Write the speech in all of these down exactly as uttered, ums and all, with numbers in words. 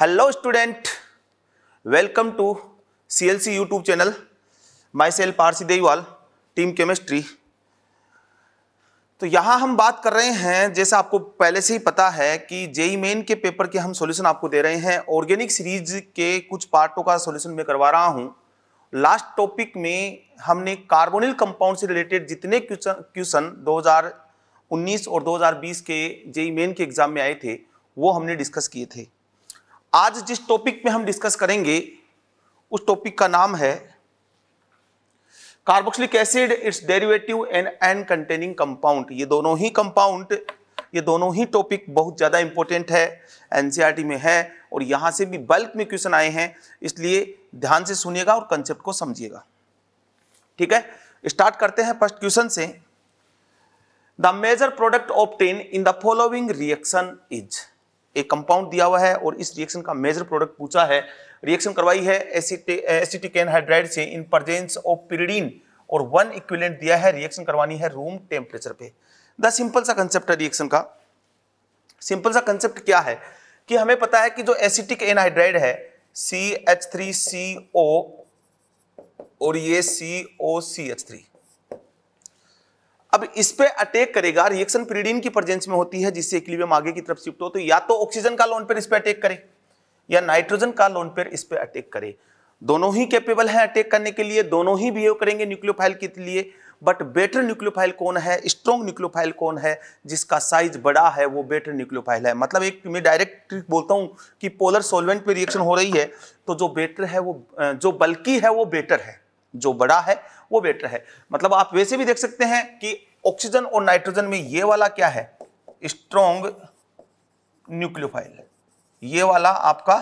Hello student, welcome to C L YouTube channel. Myself पारसी देवाल, team chemistry. तो यहाँ हम बात कर रहे हैं, जैसा आपको पहले से ही पता है कि जे मेन के पेपर के हम सॉल्यूशन आपको दे रहे हैं। ऑर्गेनिक सीरीज के कुछ पार्टों का सॉल्यूशन मैं करवा रहा हूँ। लास्ट टॉपिक में हमने कार्बोनिल कंपाउंड से रिलेटेड जितने क्वेश्चन दो हज़ार उन्नीस और दो हज़ार बीस के जे मेन के एग्जाम में आए थे वो हमने डिस्कस किए थे। आज जिस टॉपिक में हम डिस्कस करेंगे उस टॉपिक का नाम है carboxylic acid, it's derivative and N containing compound. ये दोनों ही कंपाउंड, ये दोनों ही टॉपिक बहुत ज़्यादा इंपॉर्टेंट है, एनसीईआरटी में है और यहाँ से भी बल्क में क्वेश्चन आए हैं, इसलिए ध्यान से सुनिएगा और कंसेप्ट को समझिएगा। ठीक है, स्टार्ट करते हैं फर्स्ट क्वेश्चन से। The major product obtain in the following reaction is. एक कंपाउंड दिया हुआ है और इस रिएक्शन का मेजर प्रोडक्ट पूछा है। रिएक्शन करवाई है एसिटिक एनहाइड्राइड से इन प्रेजेंस ऑफ पिरीडीन और वन इक्विवेलेंट दिया है। रिएक्शन करवानी है रूम टेम्परेचर पे। द सिंपल सा कंसेप्ट है रिएक्शन का। सिंपल सा कंसेप्ट क्या है कि हमें पता है कि जो एसिटिक एनहाइड्राइड है सी एच थ्री सी ओ और ये C O C H three, अब इस पे अटैक करेगा। रिएक्शन पिरीडीन की प्रेजेंस में होती है जिससे इक्विलिब्रियम आगे की तरफ शिफ्ट हो, तो या तो ऑक्सीजन का लोन पेयर इस पे अटैक करे या नाइट्रोजन का लोन पेयर इस पे अटैक करे। दोनों ही कैपेबल हैं अटैक करने के लिए, दोनों ही बिहेव करेंगे न्यूक्लियोफाइल के लिए। बट बेटर न्यूक्लियोफाइल कौन है, स्ट्रॉन्ग न्यूक्लियोफाइल कौन है, जिसका साइज बड़ा है वो बेटर न्यूक्लियोफाइल है। मतलब एक मैं डायरेक्ट ट्रिक बोलता हूँ कि पोलर सॉल्वेंट पे रिएक्शन हो रही है तो जो बेटर है वो, जो बल्की है वो बेटर है, जो बड़ा है वो बेटर है। मतलब आप वैसे भी देख सकते हैं कि ऑक्सीजन और नाइट्रोजन में ये वाला क्या है, स्ट्रॉन्ग न्यूक्लियोफाइल है, ये वाला आपका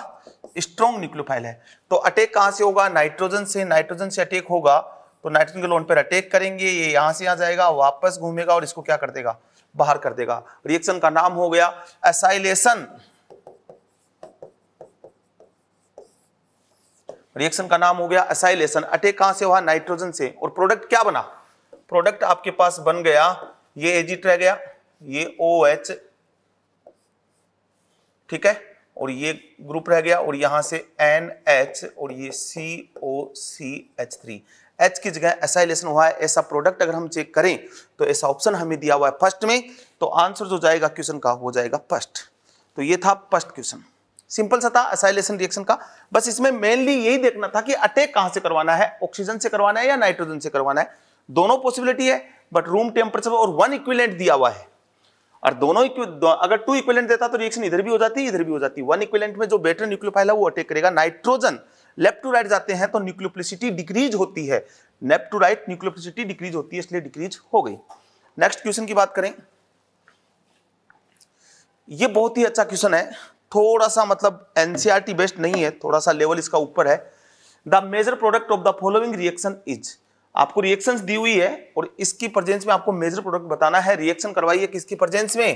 स्ट्रॉन्ग न्यूक्लियोफाइल है। तो अटैक कहां से होगा, नाइट्रोजन से। नाइट्रोजन से अटैक होगा तो नाइट्रोजन के लोन पर अटैक करेंगे, ये यहां से यहां जाएगा, वापस घूमेगा और इसको क्या कर देगा, बाहर कर देगा। रिएक्शन का नाम हो गया एसाइलेशन। रिएक्शन का नाम हो गया एसाइलेशन। अटैक कहां से हुआ, नाइट्रोजन से, और प्रोडक्ट क्या बना, प्रोडक्ट आपके पास बन गया, ये एजिट रह गया, ये OH, ठीक है, और ये ग्रुप रह गया और यहां से एन एच और ये C O C H three. H की जगह एसाइलेशन हुआ है। ऐसा प्रोडक्ट अगर हम चेक करें तो ऐसा ऑप्शन हमें दिया हुआ है फर्स्ट में, तो आंसर जो जाएगा क्वेश्चन का वो जाएगा फर्स्ट। तो ये था फर्स्ट क्वेश्चन, सिंपल सा था एसाइलेशन रिएक्शन का। बस इसमें मेनली यही देखना था कि अटैक कहां से करवाना है, ऑक्सीजन से करवाना है या नाइट्रोजन से करवाना है। दोनों पॉसिबिलिटी है, बट रूम टेम्परेचर और वन इक्विवेलेंट दिया हुआ है। और दोनों अगर टू इक्विवेलेंट देता तो रिएक्शन इधर भी हो जाती है, इधर भी हो जाती है। वन इक्विवेलेंट में जो बेटर न्यूक्लियोफाइल है वो अटैक करेगा। नाइट्रोजन लेफ्ट टू राइट जाते हैं तो न्यूक्लियोप्लिसिटी डिक्रीज होती है, left to right nucleophilicity decrease होती है, इसलिए डिक्रीज हो गई। नेक्स्ट क्वेश्चन की बात करें, ये बहुत ही अच्छा क्वेश्चन है, थोड़ा सा मतलब एनसीईआरटी बेस्ड नहीं है, थोड़ा सा लेवल इसका ऊपर है। The major product of the following reaction is. आपको रिएक्शंस दी हुई है और इसकी प्रेजेंस में आपको मेजर प्रोडक्ट बताना है। रिएक्शन करवाई है किसकी प्रेजेंस में,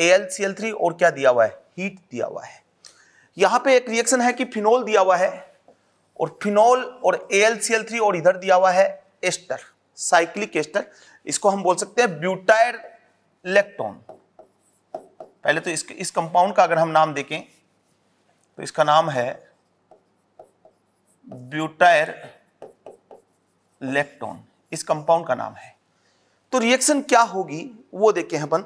A L C L three और क्या दिया हुआ है, हीट दिया हुआ है। यहाँ पे एक रिएक्शन है कि फिनोल दिया हुआ है और फिनोल और A L C L three और इधर दिया हुआ है एस्टर, साइक्लिक एस्टर। इसको हम बोल सकते हैं ब्यूटाइल इलेक्ट्रॉन। पहले तो इसके इस कंपाउंड का अगर हम नाम देखें तो इसका नाम है ब्यूटाइल इलेक्ट्रॉन, इस कंपाउंड का नाम है। तो रिएक्शन क्या होगी वो देखे हैं अपन।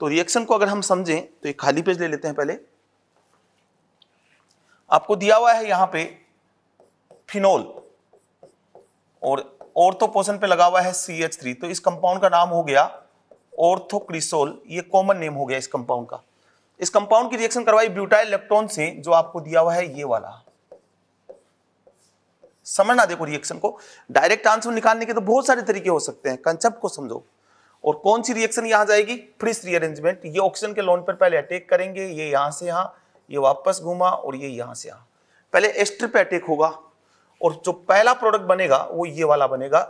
तो रिएक्शन को अगर हम समझें तो एक खाली पेज ले लेते हैं। पहले आपको दिया हुआ है यहां पे फिनोल और ऑर्थो पोर्शन पे लगा हुआ है सी एच थ्री, तो इस कंपाउंड का नाम हो गया ऑर्थोक्रिसोल। ये कॉमन नेम हो गया इस कंपाउंड का। इस कंपाउंड की रिएक्शन करवाई ब्यूटाइल इलेक्ट्रॉन से, जो आपको दिया हुआ है ये वाला। समझना, देखो रिएक्शन को, डायरेक्ट आंसर निकालने के तो बहुत सारे तरीके हो सकते हैं, कंसेप्ट को समझो। और कौन सी रिएक्शन यहां जाएगी, फ्रिस रीअरेंजमेंट। ये ऑक्सीजन के लोन पर पहले अटैक करेंगे, ये यहां से यहां, ये वापस घूमा और ये यहां से यहां। पहले एस्टर पे अटैक होगा और जो पहला प्रोडक्ट बनेगा वो ये वाला बनेगा,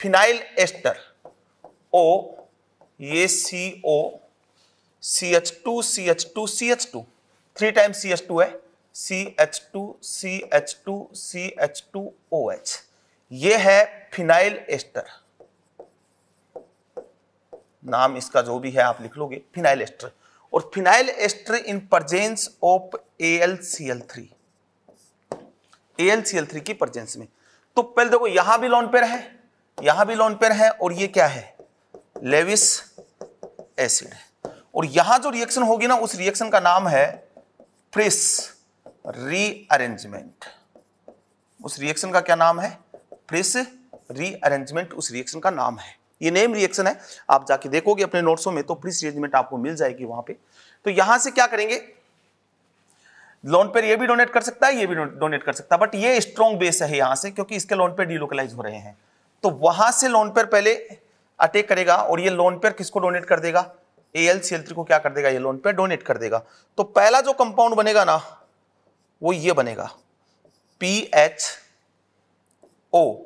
फिनाइल एस्टर। ओ ये C O C H two C H two C H two, three time C H two है, C H two C H two C H two O H. ये है phenyl ester, नाम इसका जो भी है आप लिख लोगे, फिनाइल एस्टर। और phenyl ester in presence of A L C L three, A L C L three की प्रेजेंस में। तो पहले देखो यहां भी लोन पेयर है, यहां भी लोन पेयर है, और ये क्या है, लेविस एसिड है। और यहां जो रिएक्शन होगी ना, उस रिएक्शन का नाम है फ्रिस रीअरेंजमेंट। उस रिएक्शन का क्या नाम है, फ्रिस रीअरेंजमेंट उस रिएक्शन का नाम है। ये नेम रिएक्शन है, आप जाके देखोगे अपने नोट्सों में तो फ्रिस रीअरेंजमेंट आपको मिल जाएगी वहां पे। तो यहां से क्या करेंगे, लोन पेयर ये भी डोनेट कर सकता है, ये भी डोनेट कर सकता है, बट ये स्ट्रॉन्ग बेस है यहां से, क्योंकि इसके लोन पेयर डीलोकलाइज हो रहे हैं। तो वहां से लोन पेयर पहले अटैक करेगा और ये लोन पेयर किसको डोनेट कर देगा, A L C L three को क्या कर देगा, ये लोन पेयर डोनेट कर देगा। तो पहला जो कंपाउंड बनेगा ना वो ये बनेगा पी एच ओ,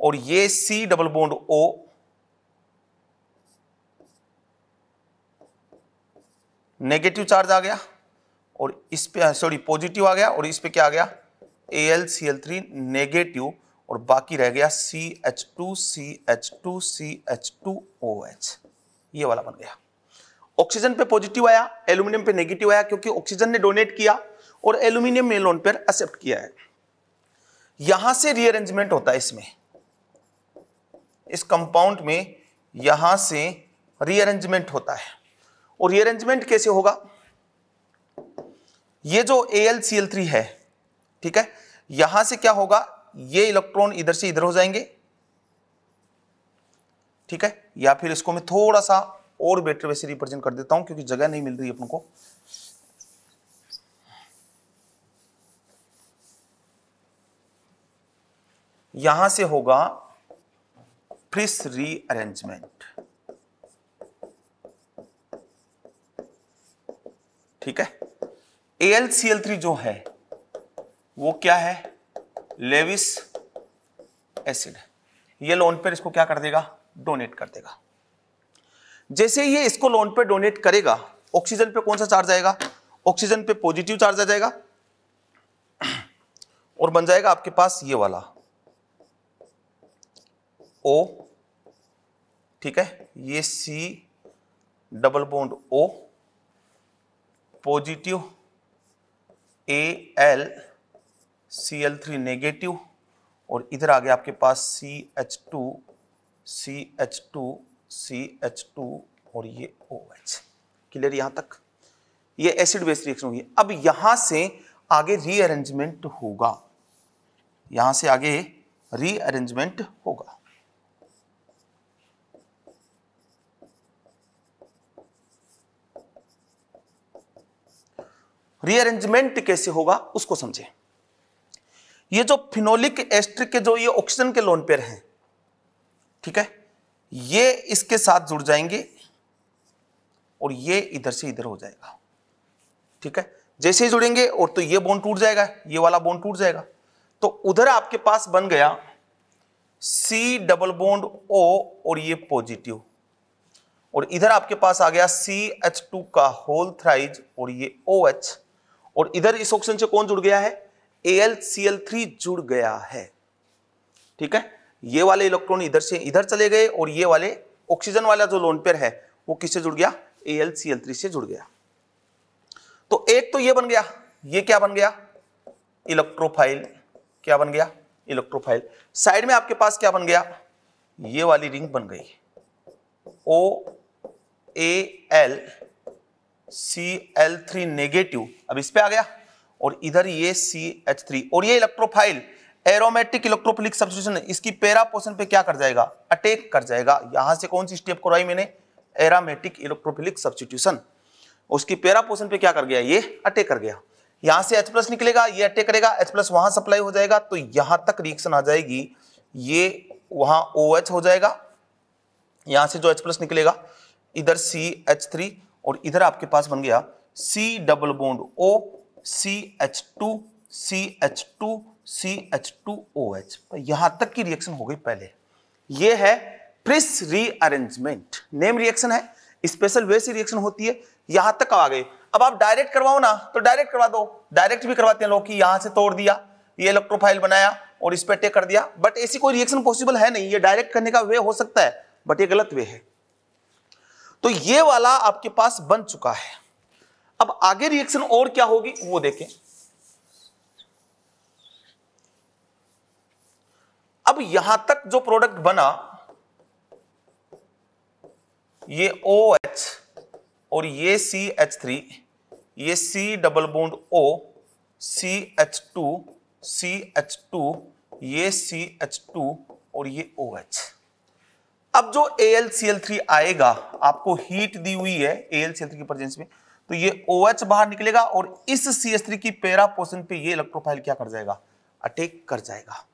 और ये C double bond O, negative charge आ गया और इस पे सॉरी पॉजिटिव आ गया और इस पे क्या आ गया, A L C L three negative, और बाकी रह गया C H two C H two C H two O H, ये वाला बन गया। ऑक्सीजन पे पॉजिटिव आया, एल्यूमिनियम पे नेगेटिव आया, क्योंकि ऑक्सीजन ने डोनेट किया और एल्यूमिनियम ने लोन पेयर एक्सेप्ट किया है। यहां से रीअरेंजमेंट होता है इसमें, इस कंपाउंड में यहां से रीअरेंजमेंट होता है। और रीअरेंजमेंट कैसे होगा, ये जो A L C L three है, ठीक है, यहां से क्या होगा, ये इलेक्ट्रॉन इधर से इधर हो जाएंगे, ठीक है, या फिर इसको मैं थोड़ा सा और बेटर वैसे रिप्रेजेंट कर देता हूं क्योंकि जगह नहीं मिल रही अपन को। यहां से होगा फ्रिस रीअरेंजमेंट, ठीक है। A L C L three जो है वो क्या है, लेविस एसिड, ये लोन पेयर इसको क्या कर देगा, डोनेट कर देगा। जैसे ये इसको लोन पेयर डोनेट करेगा, ऑक्सीजन पे कौन सा चार्ज आएगा, ऑक्सीजन पे पॉजिटिव चार्ज आ जाएगा और बन जाएगा आपके पास ये वाला O, ठीक है, ये C double bond O, positive A L C L three negative, और इधर आ गया आपके पास C H two C H two C H two और ये ओ एच। क्लियर यहां तक, ये एसिड बेस रिएक्शन होगी। अब यहां से आगे रीअरेंजमेंट होगा, यहां से आगे रीअरेंजमेंट होगा। रीअरेंजमेंट कैसे होगा उसको समझे। ये जो फिनोलिक एस्टर के जो ये ऑक्सीजन के लोन पेयर हैं, ठीक है, ये इसके साथ जुड़ जाएंगे और ये इधर से इधर हो जाएगा, ठीक है। जैसे ही जुड़ेंगे और तो ये बॉन्ड टूट जाएगा, ये वाला बॉन्ड टूट जाएगा, तो उधर आपके पास बन गया सी डबल बॉन्ड ओ और ये पॉजिटिव, और इधर आपके पास आ गया सी एच टू का होल थ्राइज और ये ओ एच, और इधर इस ऑक्सीजन से कौन जुड़ गया है, A L C L three जुड़ गया है, ठीक है। ये वाले इलेक्ट्रॉन इधर से इधर चले गए और ये वाले ऑक्सीजन वाला जो लोन पेयर है वो किससे जुड़ गया, A L C L three से जुड़ गया। तो एक तो ये बन गया, ये क्या बन गया, इलेक्ट्रोफाइल, क्या बन गया, इलेक्ट्रोफाइल। साइड में आपके पास क्या बन गया, ये वाली रिंग बन गई O A L C L three negative, अब इस पे आ गया, और इधर ये सी एच थ्री, और ये इलेक्ट्रोफाइल एरोमेटिक इलेक्ट्रोफिलिक सब्स्टिट्यूशन, इसकी पैरा पोर्शन पे क्या कर जाएगा, अटैक कर जाएगा। यहां से कौन सी स्टेप करवाई मैंने, एरोमेटिक इलेक्ट्रोफिलिक सब्स्टिट्यूशन, उसकी पैरा पोर्शन पे क्या कर गया, ये अटैक कर गया। यहां से एच प्लस निकलेगा, ये अटैक करेगा, एच प्लस वहां सप्लाई हो जाएगा, तो यहां तक रिएक्शन आ जाएगी, ये वहां ओ एच हो जाएगा, यहां से जो H प्लस निकलेगा इधर सी एच थ्री, और इधर आपके पास बन गया C double bond O C H two C H two C H two O H. यहां तक की रिएक्शन हो गई। पहले ये है फ्रिस रीअरेंजमेंट, नेम रिएक्शन है, स्पेशल वे से रिएक्शन होती है। यहां तक आ गए, अब आप डायरेक्ट करवाओ ना तो डायरेक्ट करवा दो, डायरेक्ट भी करवाते हैं लोग कि यहां से तोड़ दिया, ये इलेक्ट्रोफाइल बनाया और इस पे अटैक कर दिया, बट ऐसी कोई रिएक्शन पॉसिबल है नहीं। ये डायरेक्ट करने का वे हो सकता है बट ये गलत वे है। तो ये वाला आपके पास बन चुका है। अब आगे रिएक्शन और क्या होगी वो देखें। अब यहां तक जो प्रोडक्ट बना ये OH और ये C H थ्री, ये C double bond O, C H two, C H two, ये C H टू और ये OH। अब जो A L C L three आएगा, आपको हीट दी हुई है A L C L three की प्रेजेंस में, तो ये OH बाहर निकलेगा और इस C H थ्री की पैरा पोजीशन पे ये इलेक्ट्रोफाइल क्या कर जाएगा, अटैक कर जाएगा।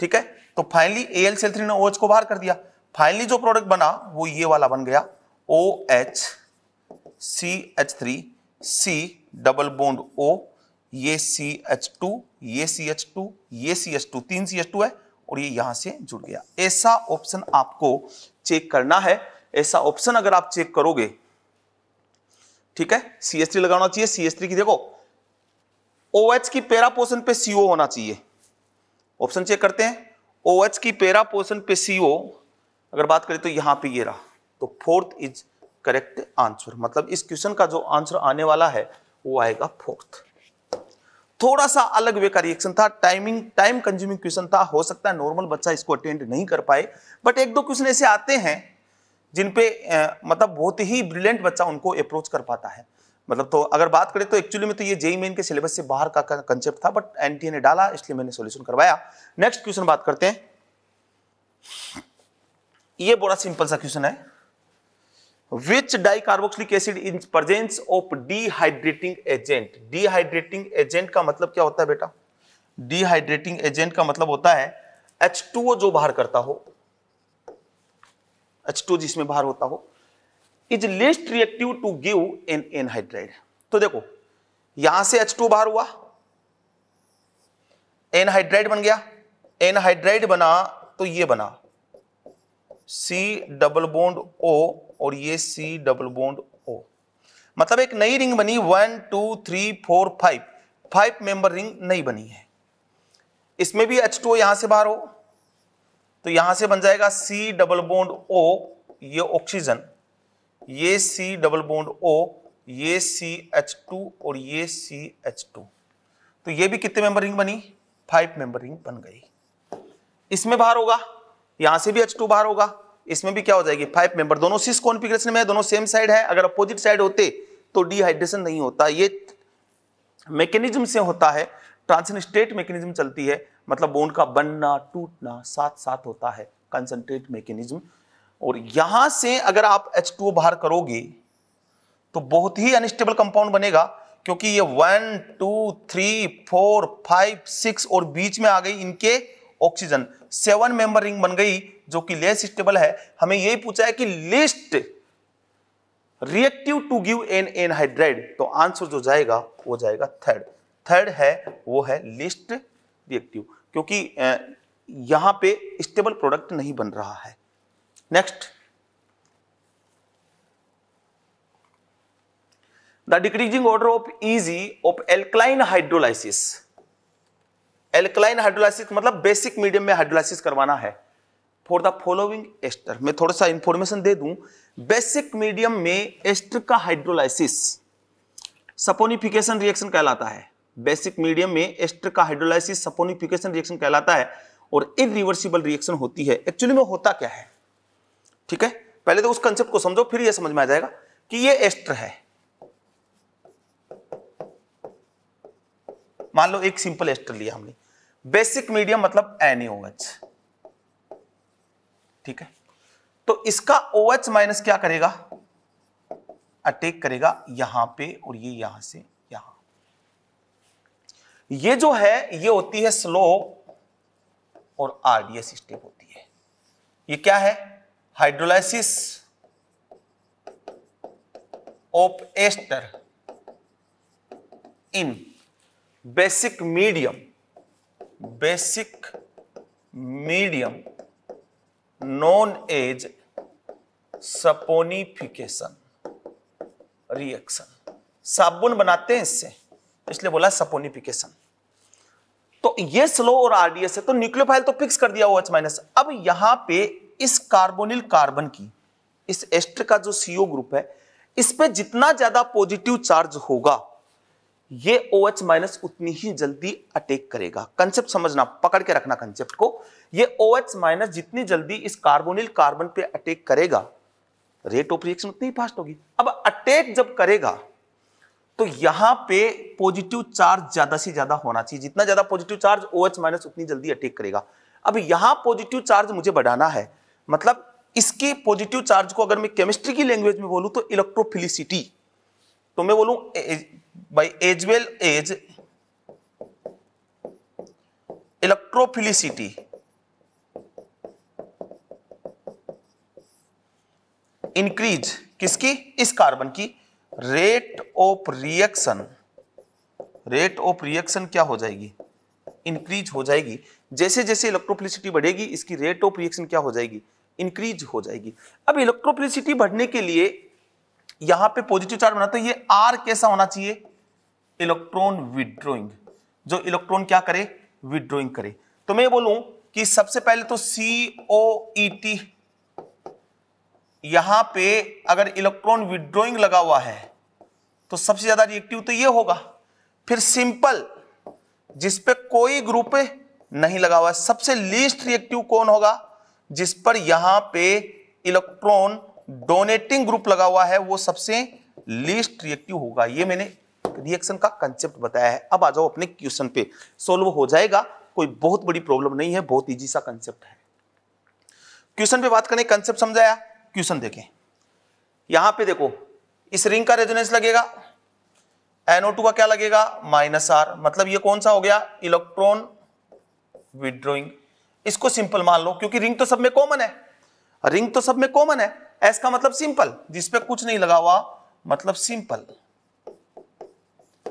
ठीक है, तो finally A L C L three ने OH को बाहर कर दिया। फाइनली जो प्रोडक्ट बना वो ये वाला बन गया OH C H three C double bond O, ये C H टू, ये C H टू, ये C H टू, तीन C H टू है और ये यहां से जुड़ गया। ऐसा ऑप्शन आपको चेक करना है। ऐसा ऑप्शन अगर आप चेक करोगे, ठीक है, C H थ्री लगाना चाहिए। C H थ्री की देखो OH की पैरा पोजीशन पे C O होना चाहिए। ऑप्शन चेक करते हैं, OH की पैरा पोजीशन पे C O अगर बात करें तो यहां पे ये रहा, तो फोर्थ इज करेक्ट आंसर। मतलब इस क्वेश्चन का जो आंसर आने वाला है वो आएगा फोर्थ। थोड़ा सा अलग वे का रिएक्शन था, टाइमिंग टाइम कंज्यूमिंग क्वेश्चन था, हो सकता है नॉर्मल बच्चा इसको अटेंड नहीं कर पाए, बट एक दो क्वेश्चन ऐसे आते हैं जिन पे आ, मतलब बहुत ही ब्रिलियंट बच्चा उनको अप्रोच कर पाता है। मतलब तो अगर बात करें तो एक्चुअली में तो ये जे मेन के सिलेबस से बाहर का कंसेप्ट था, बट एनटीए ने डाला इसलिए मैंने सॉल्यूशन करवाया। नेक्स्ट क्वेश्चन बात करते हैं, ये बड़ा सिंपल सा क्वेश्चन है। Which dicarboxylic acid in presence of dehydrating agent. Dehydrating agent का मतलब क्या होता है बेटा? डिहाइड्रेटिंग एजेंट का मतलब होता है H टू O जो बाहर करता हो, H टू O जिसमें बाहर होता हो, is least reactive to give an anhydride. तो देखो यहां से H टू O बाहर हुआ, एनहाइड्राइड बन गया। एनहाइड्राइड बना तो ये बना C डबल बॉन्ड O और ये C डबल बॉन्ड O। मतलब एक नई रिंग बनी, one two three four five, five member ring नई बनी है। इसमें भी H टू O यहां से बाहर हो तो यहां से बन जाएगा C डबल बॉन्ड O, ये ऑक्सीजन, ये C डबल बॉन्ड O, ये C H टू और ये C H टू। तो ये भी कितने मेंबर रिंग बनी, फाइव मेंबर रिंग बन गई। इसमें बाहर होगा, यहां से भी H टू बाहर होगा, इसमें भी क्या हो जाएगी, फाइव मेंबर। दोनों सिस कॉन्फिगरेशन में है, दोनों सेम साइड है। अगर अपोजिट साइड होते तो डिहाइड्रेशन नहीं होता। ये मैकेनिज्म से होता है, ट्रांजिशन स्टेट मैकेनिज्म चलती है। मतलब बोन का बनना टूटना साथ साथ होता है, कंसंट्रेट मैकेनिज्म। और यहां से अगर आप H टू O बाहर करोगे तो बहुत ही अनस्टेबल कंपाउंड बनेगा, क्योंकि ये one two three four five six और बीच में आ गई इनके ऑक्सीजन, सेवन मेंबर रिंग बन गई जो कि लेस स्टेबल है। हमें यही पूछा है कि least reactive to give an anhydride, तो आंसर जो जाएगा वो जाएगा थर्ड। थर्ड है वो है लेस्ट रिएक्टिव, क्योंकि यहां पे स्टेबल प्रोडक्ट नहीं बन रहा है। Next, the decreasing order of easy of alkaline hydrolysis. Alkaline hydrolysis मतलब बेसिक मीडियम में हाइड्रोलाइसिस करवाना है फॉर द फॉलोइंग एस्टर। मैं थोड़ा सा इंफॉर्मेशन दे दूं, बेसिक मीडियम में एस्टर का हाइड्रोलाइसिस सपोनिफिकेशन रिएक्शन कहलाता है। बेसिक मीडियम में एस्टर का हाइड्रोलाइसिस सपोनिफिकेशन रिएक्शन कहलाता है और इरिवर्सिबल रिएक्शन होती है। एक्चुअली में होता क्या है, ठीक है, पहले तो उस कंसेप्ट को समझो, फिर यह समझ में आ जाएगा कि यह एस्टर है। मान लो एक सिंपल एस्टर लिया हमने, बेसिक मीडियम मतलब एन ए ओ एच, ठीक है। तो इसका OH माइनस क्या करेगा, अटैक करेगा यहां पे और ये यहां से यहां। ये जो है ये होती है स्लो और आरडीएस स्टेप होती है। ये क्या है, hydrolysis of ester in basic medium, basic medium known as saponification reaction. साबुन बनाते हैं इससे, इसलिए बोला सपोनिफिकेशन। तो ये स्लो और आरडीएस है, तो न्यूक्लियोफाइल तो फिक्स कर दिया OH माइनस। अब यहां पे इस कार्बोनिल कार्बन की इस एस्टर का जो सीओ ग्रुप है इस पे जितना ज्यादा पॉजिटिव चार्ज होगा ये OH माइनस उतनी ही जल्दी अटैक करेगा। कंसेप्ट समझना, पकड़ के रखना कंसेप्ट को। ये OH माइनस जितनी जल्दी इस कार्बोनिल कार्बन पे अटैक करेगा रेट ऑफ रिएक्शन उतनी ही फास्ट होगी। अब अटैक जब करेगा तो यहां पे पॉजिटिव चार्ज ज्यादा से ज्यादा होना चाहिए। जितना ज्यादा पॉजिटिव चार्ज OH माइनस उतनी जल्दी अटैक करेगा। अब यहां पॉजिटिव चार्ज मुझे बढ़ाना है, मतलब इसके पॉजिटिव चार्ज को अगर मैं केमिस्ट्री की लैंग्वेज में बोलूं तो इलेक्ट्रोफिलिसिटी, तो मैं बोलूं by as well as electrophilicity. Increase किसकी? इस कार्बन की। Rate of reaction, rate of reaction क्या हो जाएगी? इंक्रीज हो जाएगी। जैसे जैसे इलेक्ट्रोफिलिसिटी बढ़ेगी इसकी रेट ऑफ रिएक्शन क्या हो जाएगी? इंक्रीज हो जाएगी। अब इलेक्ट्रोफिलिसिटी बढ़ने के लिए यहां पे पॉजिटिव चार्ज बना तो ये आर कैसा होना चाहिए? इलेक्ट्रॉन विड्रॉइंग, जो इलेक्ट्रॉन क्या करे? विड्रॉइंग करे। तो मैं बोलूं कि सबसे पहले तो C O E T, यहां पे अगर इलेक्ट्रॉन विड्रॉइंग लगा हुआ है तो सबसे ज्यादा रिएक्टिव तो ये होगा। फिर सिंपल जिस पे कोई ग्रुप नहीं लगा हुआ है, सबसे लीस्ट रिएक्टिव कौन होगा? जिस पर यहां पे इलेक्ट्रॉन डोनेटिंग ग्रुप लगा हुआ है वो सबसे लीस्ट रिएक्टिव होगा। ये मैंने रिएक्शन का कंसेप्ट बताया है। अब आ जाओ अपने क्वेश्चन पे, सोल्व हो जाएगा, कोई बहुत बड़ी प्रॉब्लम नहीं है, बहुत इजी सा कंसेप्ट है। क्वेश्चन पे बात करें, कंसेप्ट समझाया, क्वेश्चन देखें। यहां पे देखो इस रिंग का रेजोनेंस लगेगा, एनओ टू का क्या लगेगा? माइनस आर, मतलब ये कौन सा हो गया? Electron withdrawing. इसको सिंपल मान लो क्योंकि रिंग तो सब में कॉमन है, रिंग तो सब में कॉमन है। एस का मतलब सिंपल, जिस पे कुछ नहीं लगा हुआ मतलब सिंपल।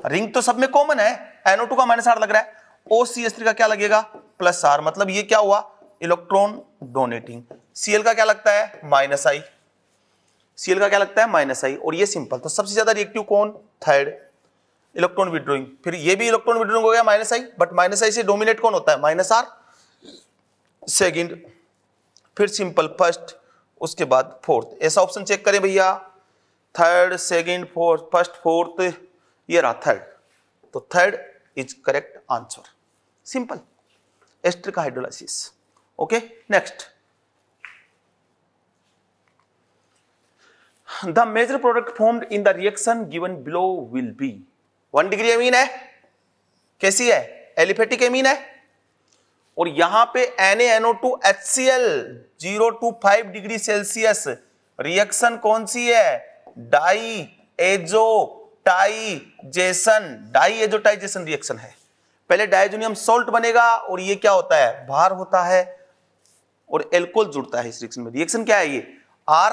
रिंग तो सब में कॉमन है, एनओ टू का माइनस आर लग रहा है। O C H थ्री का क्या लगेगा? प्लस आर, मतलब ये क्या हुआ? Electron donating. Cl का क्या लगता है? माइनस आई। Cl का क्या लगता है? Minus I. और ये सिंपल, तो सबसे ज्यादा रिएक्टिव कौन? Third, electron withdrawing. फिर ये भी इलेक्ट्रॉन विड्रॉइंग हो गया minus I, but minus I से डोमिनेट कौन होता है? Minus R. सेकेंड, फिर सिंपल फर्स्ट, उसके बाद फोर्थ। ऐसा ऑप्शन चेक करें भैया, third second fourth first fourth, ये रहा थर्ड, तो third is correct answer. Simple ester का hydrolysis. Okay, next, the major product formed in the reaction given below will be. One degree amine है, कैसी है? Aliphatic amine है। और यहां पे NaNO2HCl zero two five degree Celsius reaction कौन सी है? Die azotisation, die azotisation reaction है। पहले डायजोनियम सॉल्ट बनेगा और ये क्या होता है? भार होता है और एल्कोहल जुड़ता है इस रिएक्शन में। रिएक्शन क्या है ये? R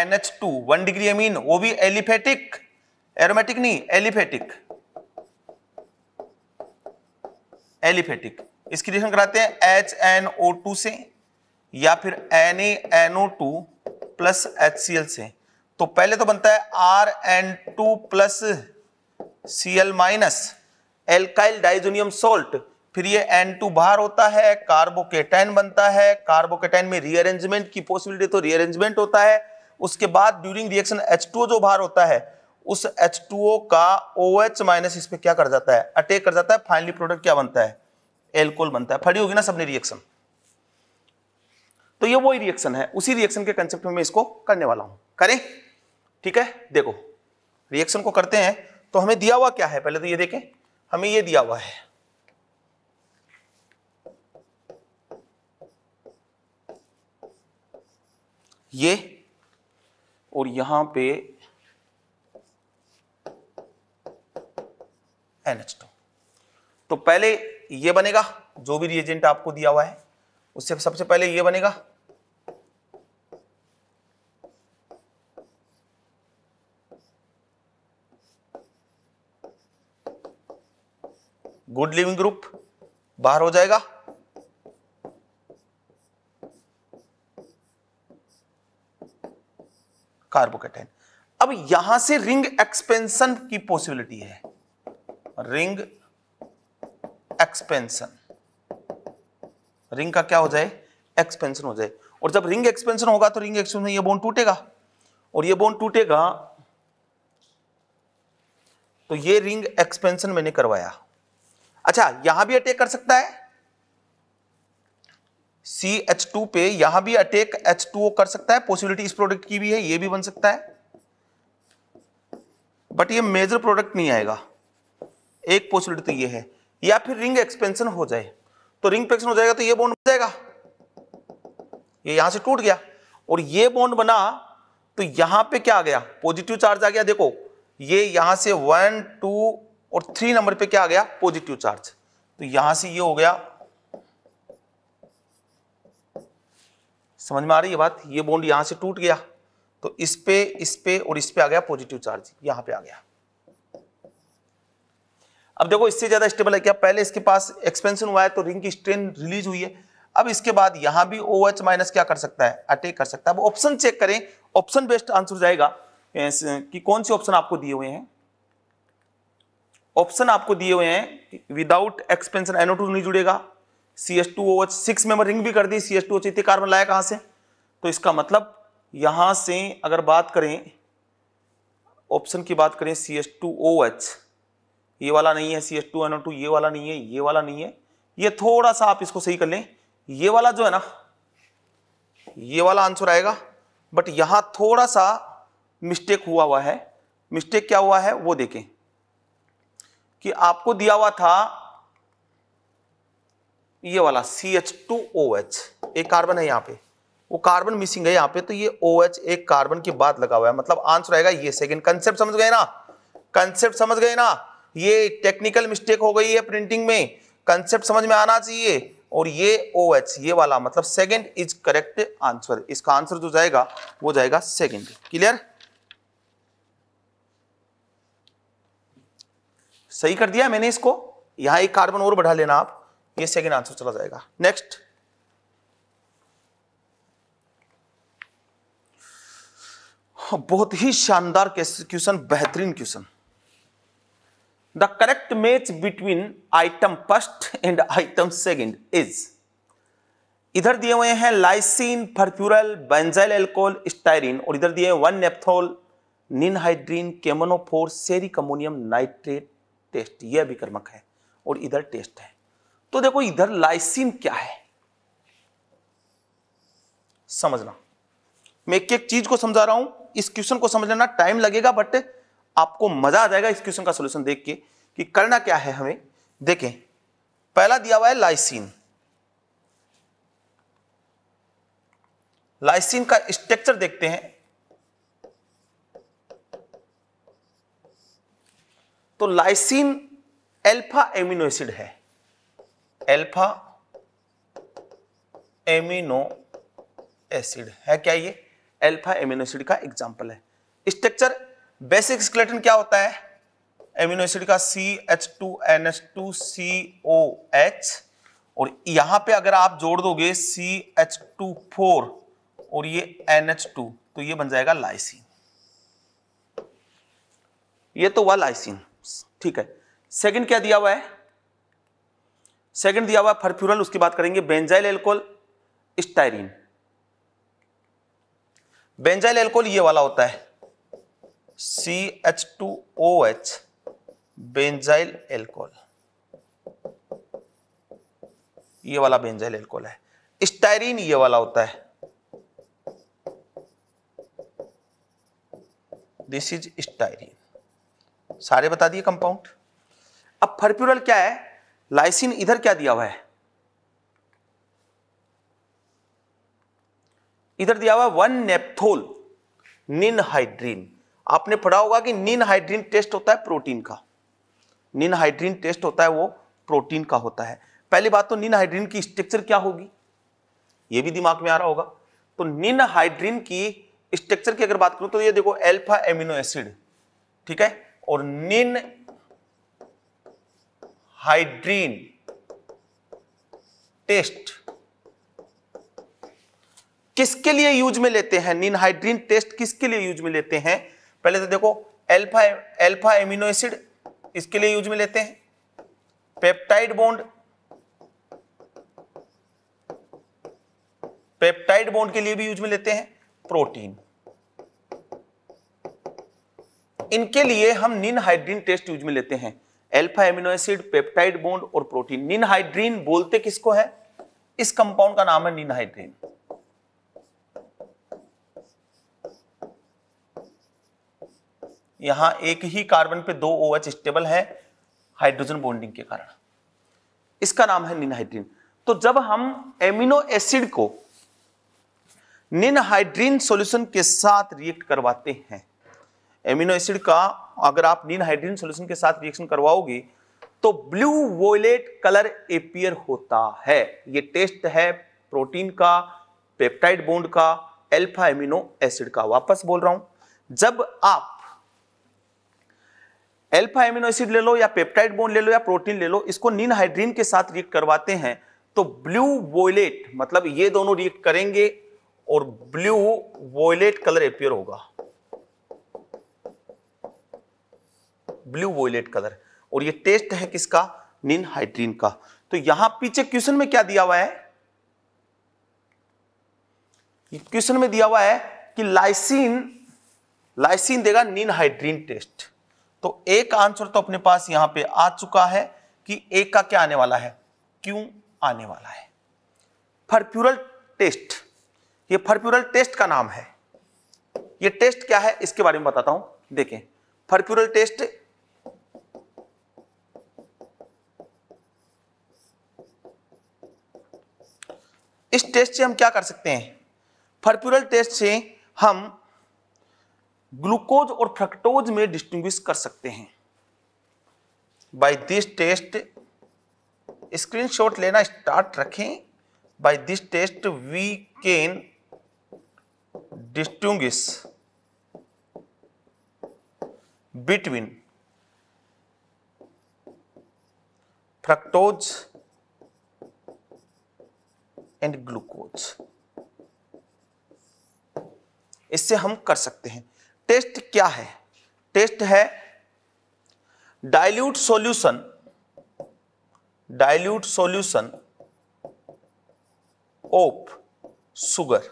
N H two, one degree amine, वो भी एलिफेटिक, एरोमेटिक नहीं, एलिफेटिक, एलिफेटिक। इसकी रिएक्शन कराते हैं एच एन ओ टू से या फिर Na N O two plus HCl से। तो पहले तो बनता है R N two plus Cl minus alkyl diazonium salt. फिर ये N टू बाहर होता है, कार्बोकेटाइन बनता है। कार्बोकेटाइन में रीअरेंजमेंट की पॉसिबिलिटी, तो रीअरेंजमेंट होता है। उसके बाद during reaction H two O जो बाहर होता है, उस H टू O का OH माइनस इस पे क्या कर जाता है? अटैक कर जाता है। फाइनली प्रोडक्ट क्या बनता है? एल्कोहल बनता है। फड़ी होगी ना सबने रिएक्शन, तो ये वही रिएक्शन है। उसी रिएक्शन के कंसेप्ट में मैं इसको करने वाला हूं, करें? ठीक है, देखो रिएक्शन को करते हैं। तो हमें दिया हुआ क्या है, पहले तो ये देखें, हमें ये दिया हुआ है ये, और यहां पे एन एच टू। तो पहले ये बनेगा, जो भी रिएजेंट आपको दिया हुआ है उससे सबसे पहले ये बनेगा। गुड लिविंग ग्रुप बाहर हो जाएगा, कार्बोकेटाइन। अब यहां से रिंग एक्सपेंशन की पॉसिबिलिटी है, रिंग एक्सपेंशन, रिंग का क्या हो जाए? एक्सपेंशन हो जाए। और जब रिंग एक्सपेंशन होगा तो रिंग एक्सपेंशन में ये बॉन्ड टूटेगा, और ये बॉन्ड टूटेगा तो ये रिंग एक्सपेंशन मैंने करवाया। अच्छा, यहां भी अटैक कर सकता है सी एच टू पे, यहां भी अटैक एच टू ओ कर सकता है, पॉसिबिलिटी इस प्रोडक्ट की भी है, ये भी बन सकता है, बट ये मेजर प्रोडक्ट नहीं आएगा। एक पॉसिबिलिटी तो ये है, या फिर रिंग एक्सपेंशन हो जाए, तो रिंग एक्सपेंशन हो जाएगा तो ये बॉन्ड बन जाएगा, ये यहां से टूट गया और ये बॉन्ड बना तो यहां पे क्या आ गया, पॉजिटिव चार्ज आ गया। देखो ये यहां से वन टू और थ्री नंबर पे क्या आ गया, पॉजिटिव चार्ज, तो यहां से ये हो गया। समझ में आ रही है बात, ये बॉन्ड यहां से टूट गया तो इस पे इस पे और इस पे आ गया पॉजिटिव चार्ज, यहां पे आ गया। अब देखो इससे ज्यादा स्टेबल है क्या, पहले इसके पास एक्सपेंशन हुआ है तो रिंग की स्ट्रेन रिलीज हुई है। अब इसके बाद यहां भी OH माइनस क्या कर सकता है, अटैक कर सकता है। अब ऑप्शन चेक करें, ऑप्शन बेस्ट आंसर जाएगा कि कौन से ऑप्शन आपको दिए हुए हैं। ऑप्शन आपको दिए हुए हैं without expansion N O two नहीं जुड़ेगा, C H two O H six member ring भी कर दी, C H two O H इतने कार्बन लाया कहां से, तो इसका मतलब यहां से अगर बात करें, ऑप्शन की बात करें, C H two O H ये वाला नहीं है, C H two N O two ये वाला नहीं है, ये वाला नहीं है, ये थोड़ा सा आप इसको सही कर लें, ये वाला जो है ना ये वाला आंसर आएगा, बट यहां थोड़ा सा मिस्टेक हुआ हुआ है। मिस्टेक क्या हुआ है वो देखें, कि आपको दिया हुआ था ये वाला C H two O H, एक कार्बन है यहाँ पे, वो कार्बन मिसिंग है यहाँ पे, तो ये OH एक कार्बन के बाद लगा हुआ है, मतलब आंसर आएगा ये सेकंड। कंसेप्ट समझ गए ना, कंसेप्ट समझ गए ना, ये टेक्निकल मिस्टेक हो गई है प्रिंटिंग में, कंसेप्ट समझ में आना चाहिए। और ये OH ये वाला, मतलब सेकंड इज करेक्ट आंसर, इसका आंसर जो जाएगा वो जाएगा सेकंड। क्लियर, सही कर दिया मैंने इसको, यहां एक कार्बन और बढ़ा लेना आप, ये सेकंड आंसर चला जाएगा। नेक्स्ट, बहुत ही शानदार क्वेश्चन, बेहतरीन question. The correct match between item first and item second is, इधर दिए हुए हैं lysine, furfural, benzyl alcohol, styrene, और इधर दिए one naphthol, ninhydrin, केमनोफोर, ceric ammonium nitrate test, यह अभिकर्मक है और इधर टेस्ट है। तो देखो इधर लाइसिन क्या है समझना, मैं एक एक चीज को समझा रहा हूं, इस क्वेश्चन को समझ लेना, टाइम लगेगा बट आपको मजा आ जाएगा इस क्वेश्चन का सॉल्यूशन देख के कि करना क्या है हमें। देखें, पहला दिया हुआ है लाइसिन, लाइसिन का स्ट्रक्चर देखते हैं। तो लाइसिन अल्फा एमिनो एसिड है, अल्फा एमिनो एसिड है, क्या ये अल्फा एमिनो एसिड का एग्जांपल है। स्ट्रक्चर बेसिक स्केलेटन क्या होता है एमिनो एसिड का, C H two N H two C O H, और यहां पे अगर आप जोड़ दोगे सी एच टू फोर और ये एन एच टू तो ये बन जाएगा लाइसिन। ये तो हुआ लाइसिन, ठीक है। सेकंड क्या दिया हुआ है, सेकंड दिया हुआ है फरफ्यूरल, उसकी बात करेंगे, benzyl alcohol, styrene. Benzyl alcohol ये वाला होता है C H two O H benzyl alcohol, ये वाला बेंजाइल अल्कोहल है। स्टाइरीन ये वाला होता है, दिस इज स्टाइरीन, सारे बता दिए कंपाउंड। अब फरफ्यूरल क्या है, लाइसिन इधर क्या दिया हुआ है, इधर दिया हुआ वन नेप्थोल निनहाइड्रिन। आपने पढ़ा होगा कि निनहाइड्रिन टेस्ट होता है प्रोटीन का, निनहाइड्रिन टेस्ट होता है वो प्रोटीन का होता है। पहली बात तो निनहाइड्रिन की स्ट्रक्चर क्या होगी, ये भी दिमाग में आ रहा होगा। तो निनहाइड्रिन की स्ट्रक्चर की अगर बात करूं तो ये देखो अल्फा एमिनो एसिड, ठीक है, और निनहाइड्रिन टेस्ट किसके लिए यूज में लेते हैं, निनहाइड्रिन टेस्ट किसके लिए यूज में लेते हैं। पहले तो देखो अल्फा अल्फा एमिनो एसिड इसके लिए यूज में लेते हैं, पेप्टाइड बॉन्ड पेप्टाइड बॉन्ड के लिए भी यूज में लेते हैं प्रोटीन। इनके लिए हम निनहाइड्रिन टेस्ट यूज में लेते हैं, alpha amino acid, peptide bond और प्रोटीन। निनहाइड्रिन बोलते किसको है? इस कंपाउंड का नाम है निनहाइड्रिन। यहां एक ही कार्बन पे दो OH स्टेबल है हाइड्रोजन बॉन्डिंग के कारण, इसका नाम है निनहाइड्रिन। तो जब हम एमिनो एसिड को निनहाइड्रिन सॉल्यूशन के साथ रिएक्ट करवाते हैं, एमिनो एसिड का अगर आप निनहाइड्रिन सॉल्यूशन के साथ रिएक्शन करवाओगे तो ब्लू वॉयलेट कलर एपियर होता है। ये टेस्ट है प्रोटीन का, पेप्टाइड बॉन्ड का, अल्फा एमिनो एसिड का। वापस बोल रहा हूं, जब आप अल्फा एमिनो एसिड ले लो या पेप्टाइड बॉन्ड ले लो या प्रोटीन ले लो, इसको निनहाइड्रिन के साथ रिएक्ट करवाते हैं तो ब्लू वॉयलेट, मतलब ये दोनों रिएक्ट करेंगे और ब्लू वॉयलेट कलर एपियर होगा, ब्लू वॉयलेट कलर। और ये टेस्ट है किसका? निनहाइड्रिन का। तो यहां पीछे क्वेश्चन में क्या दिया हुआ है? क्वेश्चन में दिया हुआ है कि लाइसिन लाइसिन देगा निनहाइड्रिन टेस्ट। तो एक आंसर तो अपने पास यहां पे आ चुका है कि एक का क्या आने वाला है, क्यों आने वाला है। फरप्यूरल टेस्ट, ये फरप्यूरल टेस्ट का नाम है। ये टेस्ट क्या है इसके बारे में बताता हूं, देखें। फरप्यूरल टेस्ट इस टेस्ट से हम क्या कर सकते हैं? फरप्यूरल टेस्ट से हम ग्लूकोज और फ्रक्टोज में डिस्टिंग्विश कर सकते हैं। बाय दिस टेस्ट, स्क्रीनशॉट लेना स्टार्ट रखें। By this test we can distinguish between fructose and glucose, इससे हम कर सकते हैं। टेस्ट क्या है? टेस्ट है dilute solution, dilute solution of sugar,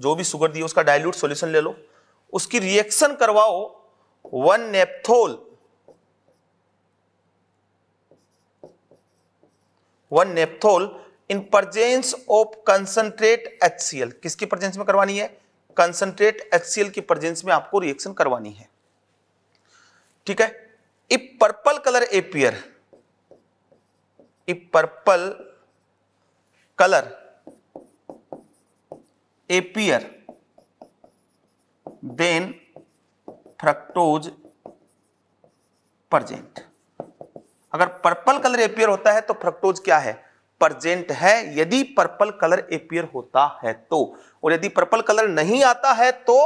जो भी शुगर दी है उसका डाइल्यूट सॉल्यूशन ले लो, उसकी रिएक्शन करवाओ one naphthol one naphthol in presence of concentrate H C L. किसकी प्रेजेंस में करवानी है? कंसंट्रेट एचसीएल की प्रेजेंस में आपको रिएक्शन करवानी है, ठीक है। If purple colour appear, if purple colour appear then fructose present. अगर पर्पल कलर एपियर होता है तो फ्रक्टोज क्या है? प्रेजेंट है, यदि पर्पल कलर एपियर होता है तो। और यदि पर्पल कलर नहीं आता है तो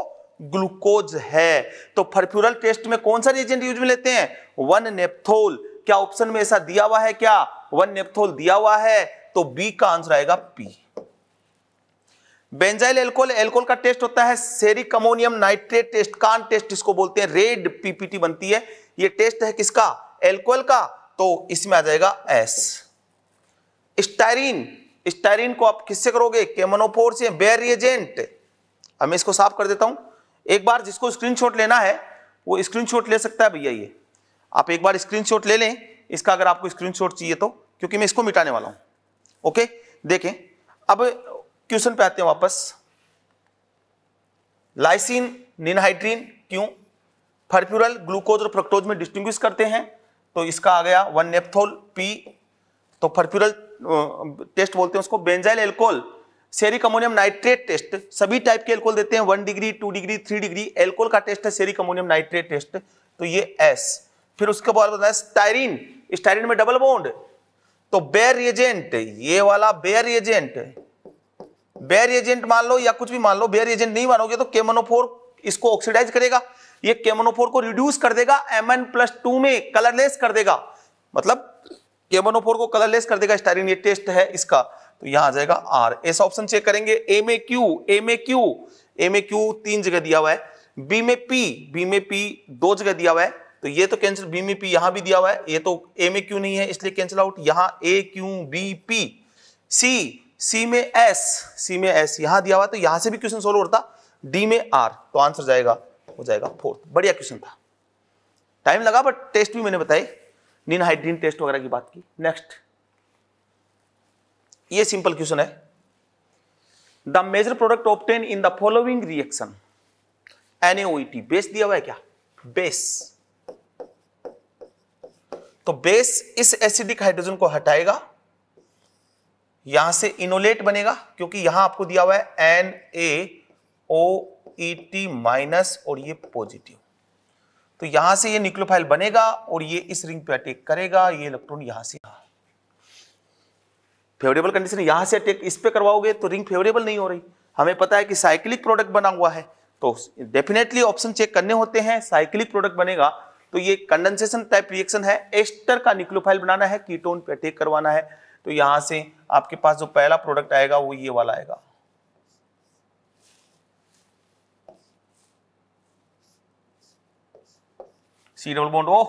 ग्लूकोज है। तो फरप्यूरल टेस्ट में कौन सा रिएजेंट यूज में लेते हैं? One naphthol. क्या ऑप्शन में ऐसा दिया हुआ है? क्या वन नेप्थोल दिया हुआ है? तो बी का आंसर आएगा पी। बेंजाइल एल्कोहल, एल्कोहल का टेस्ट होता है ceric ammonium nitrate test, CAN test इसको बोलते हैं। रेड पीपीटी बनती है। यह टेस्ट है किसका? एल्कोहल का। तो इसमें आ जाएगा एस। स्टाइरीन, स्टाइरीन को आप किससे करोगे? केमोनोफोर से, बेर रिएजेंट। अब मैं इसको साफ कर देता हूं एक बार। जिसको स्क्रीनशॉट लेना है वो स्क्रीनशॉट ले सकता है भैया। ये आप एक बार स्क्रीनशॉट ले लें इसका, अगर आपको स्क्रीनशॉट चाहिए तो, क्योंकि मैं इसको मिटाने वाला हूं। ओके, देखें अब क्वेश्चन पे आते हैं वापस। लाइसिन, निनहाइड्रिन, क्यों? फरप्यूरल, ग्लूकोज और फ्रक्टोज में डिस्टिंग्विश करते हैं तो इसका आ गया वन नेप्थोल, पी। तो फरप्यूरल टेस्ट बोलते हैं उसको। Benzyl alcohol, ceric ammonium nitrate test. सभी टाइप के एल्कोहल देते हैं, one degree, two degree, three degree. Alcohol का टेस्ट है सेरिक अमोनियम नाइट्रेट टेस्ट, तो ये एस। फिर उसके बाद बताया स्टाइरीन, स्टाइरीन में डबल बॉन्ड, तो बेर रिएजेंट। ये वाला बेर रिएजेंट, बेर रिएजेंट मान लो या कुछ भी मान लो। बेर रिएजेंट नहीं मानोगे तो केमोनोफोर इसको ऑक्सीडाइज करेगा। ये केमोनोफोर को रिड्यूस कर देगा एमएन प्लस टू में, कलरलेस कर देगा, मतलब केमोनोफोर को कलरलेस कर देगा स्टाइरीन। ये टेस्ट है इसका, तो यहां आ जाएगा आर। ऐसा ऑप्शन चेक करेंगे। ए में क्यू, ए में क्यू, ए में क्यू तीन जगह दिया हुआ है। बी में पी, बी में पी दो जगह दिया हुआ है, तो ये तो कैंसिल। बी में पी यहां भी दिया हुआ है, ये तो ए में क्यू नहीं है इसलिए कैंसिल आउट। यहां A Q B P. C, C में एस, सी में एस यहाँ दिया हुआ तो यहाँ से भी क्वेश्चन सोल्व होता, डी में आर, तो आंसर जाएगा हो जाएगा फोर्थ। बढ़िया क्वेश्चन था, टाइम लगा बट टेस्ट भी मैंने बताए, निनहाइड्रिन टेस्ट वगैरह की बात की। नेक्स्ट, ये सिंपल क्वेश्चन है, the major product obtain in the following reaction, N A O E T base दिया हुआ है क्या, बेस, तो बेस इस एसिडिक हाइड्रोजन को हटाएगा, यहां से इनोलेट बनेगा, क्योंकि यहां आपको दिया हुआ है N A O E T minus और ये पॉजिटिव, तो यहां से ये न्यूक्लियोफाइल बनेगा और ये इस रिंग पे अटैक करेगा, ये इलेक्ट्रॉन यहां से, फेवरेबल कंडीशन यहां से अटैक इस पे करवाओगे तो रिंग फेवरेबल नहीं हो रही, हमें पता है कि साइक्लिक प्रोडक्ट बना हुआ है, तो डेफिनेटली ऑप्शन चेक करने होते हैं, साइक्लिक प्रोडक्ट बनेगा तो ये कंडेंसेशन टाइप रिएक्शन है, एस्टर का न्यूक्लियोफाइल बनाना है, कीटोन पे अटैक करवाना है, तो यहां से आपके पास जो पहला प्रोडक्ट आएगा वो ये वाला आएगा, C double bond O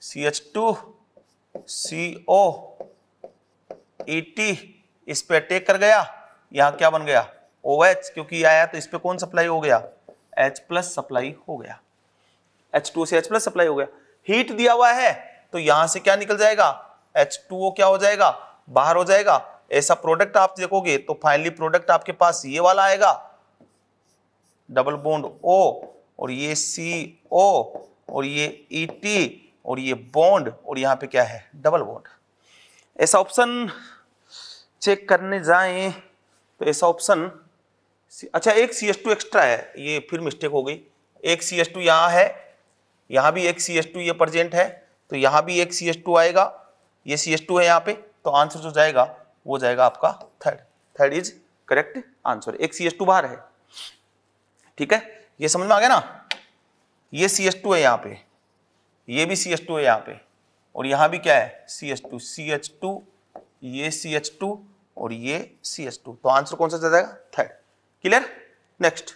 C H two C O E T, इस पे अटैक कर गया, यहाँ क्या बन गया OH, क्योंकि आया तो इस पे कौन सप्लाई हो गया, H प्लस सप्लाई हो गया, H टू से H प्लस सप्लाई हो गया, हीट दिया हुआ है तो यहां से क्या निकल जाएगा, H टू O क्या हो जाएगा, बाहर हो जाएगा, ऐसा प्रोडक्ट आप देखोगे तो फाइनली प्रोडक्ट आपके पास ये वाला आएगा, डबल बॉन्ड O और ये C O और ये E T और ये बॉन्ड और यहाँ पे क्या है डबल बॉन्ड। ऐसा ऑप्शन चेक करने जाएं तो ऐसा ऑप्शन, अच्छा एक सी एस टू एक्स्ट्रा है, ये फिर मिस्टेक हो गई, एक सी एस टू यहाँ है, यहाँ भी एक सी एस टू ये प्रजेंट है, तो यहाँ भी एक सी एस टू आएगा, ये सी एस टू है यहाँ पे, तो आंसर जो जाएगा वो जाएगा आपका third, third is correct answer, एक सी एस टू बाहर है। ठीक है, ये समझ में आ गया ना, ये सी एस टू है यहाँ पे, ये भी सी एस टू है यहाँ पे और यहाँ भी क्या है C H two, C H two, ये सी एच टू और ये सी एच टू, तो आंसर कौन सा जाएगा third. Clear. Next,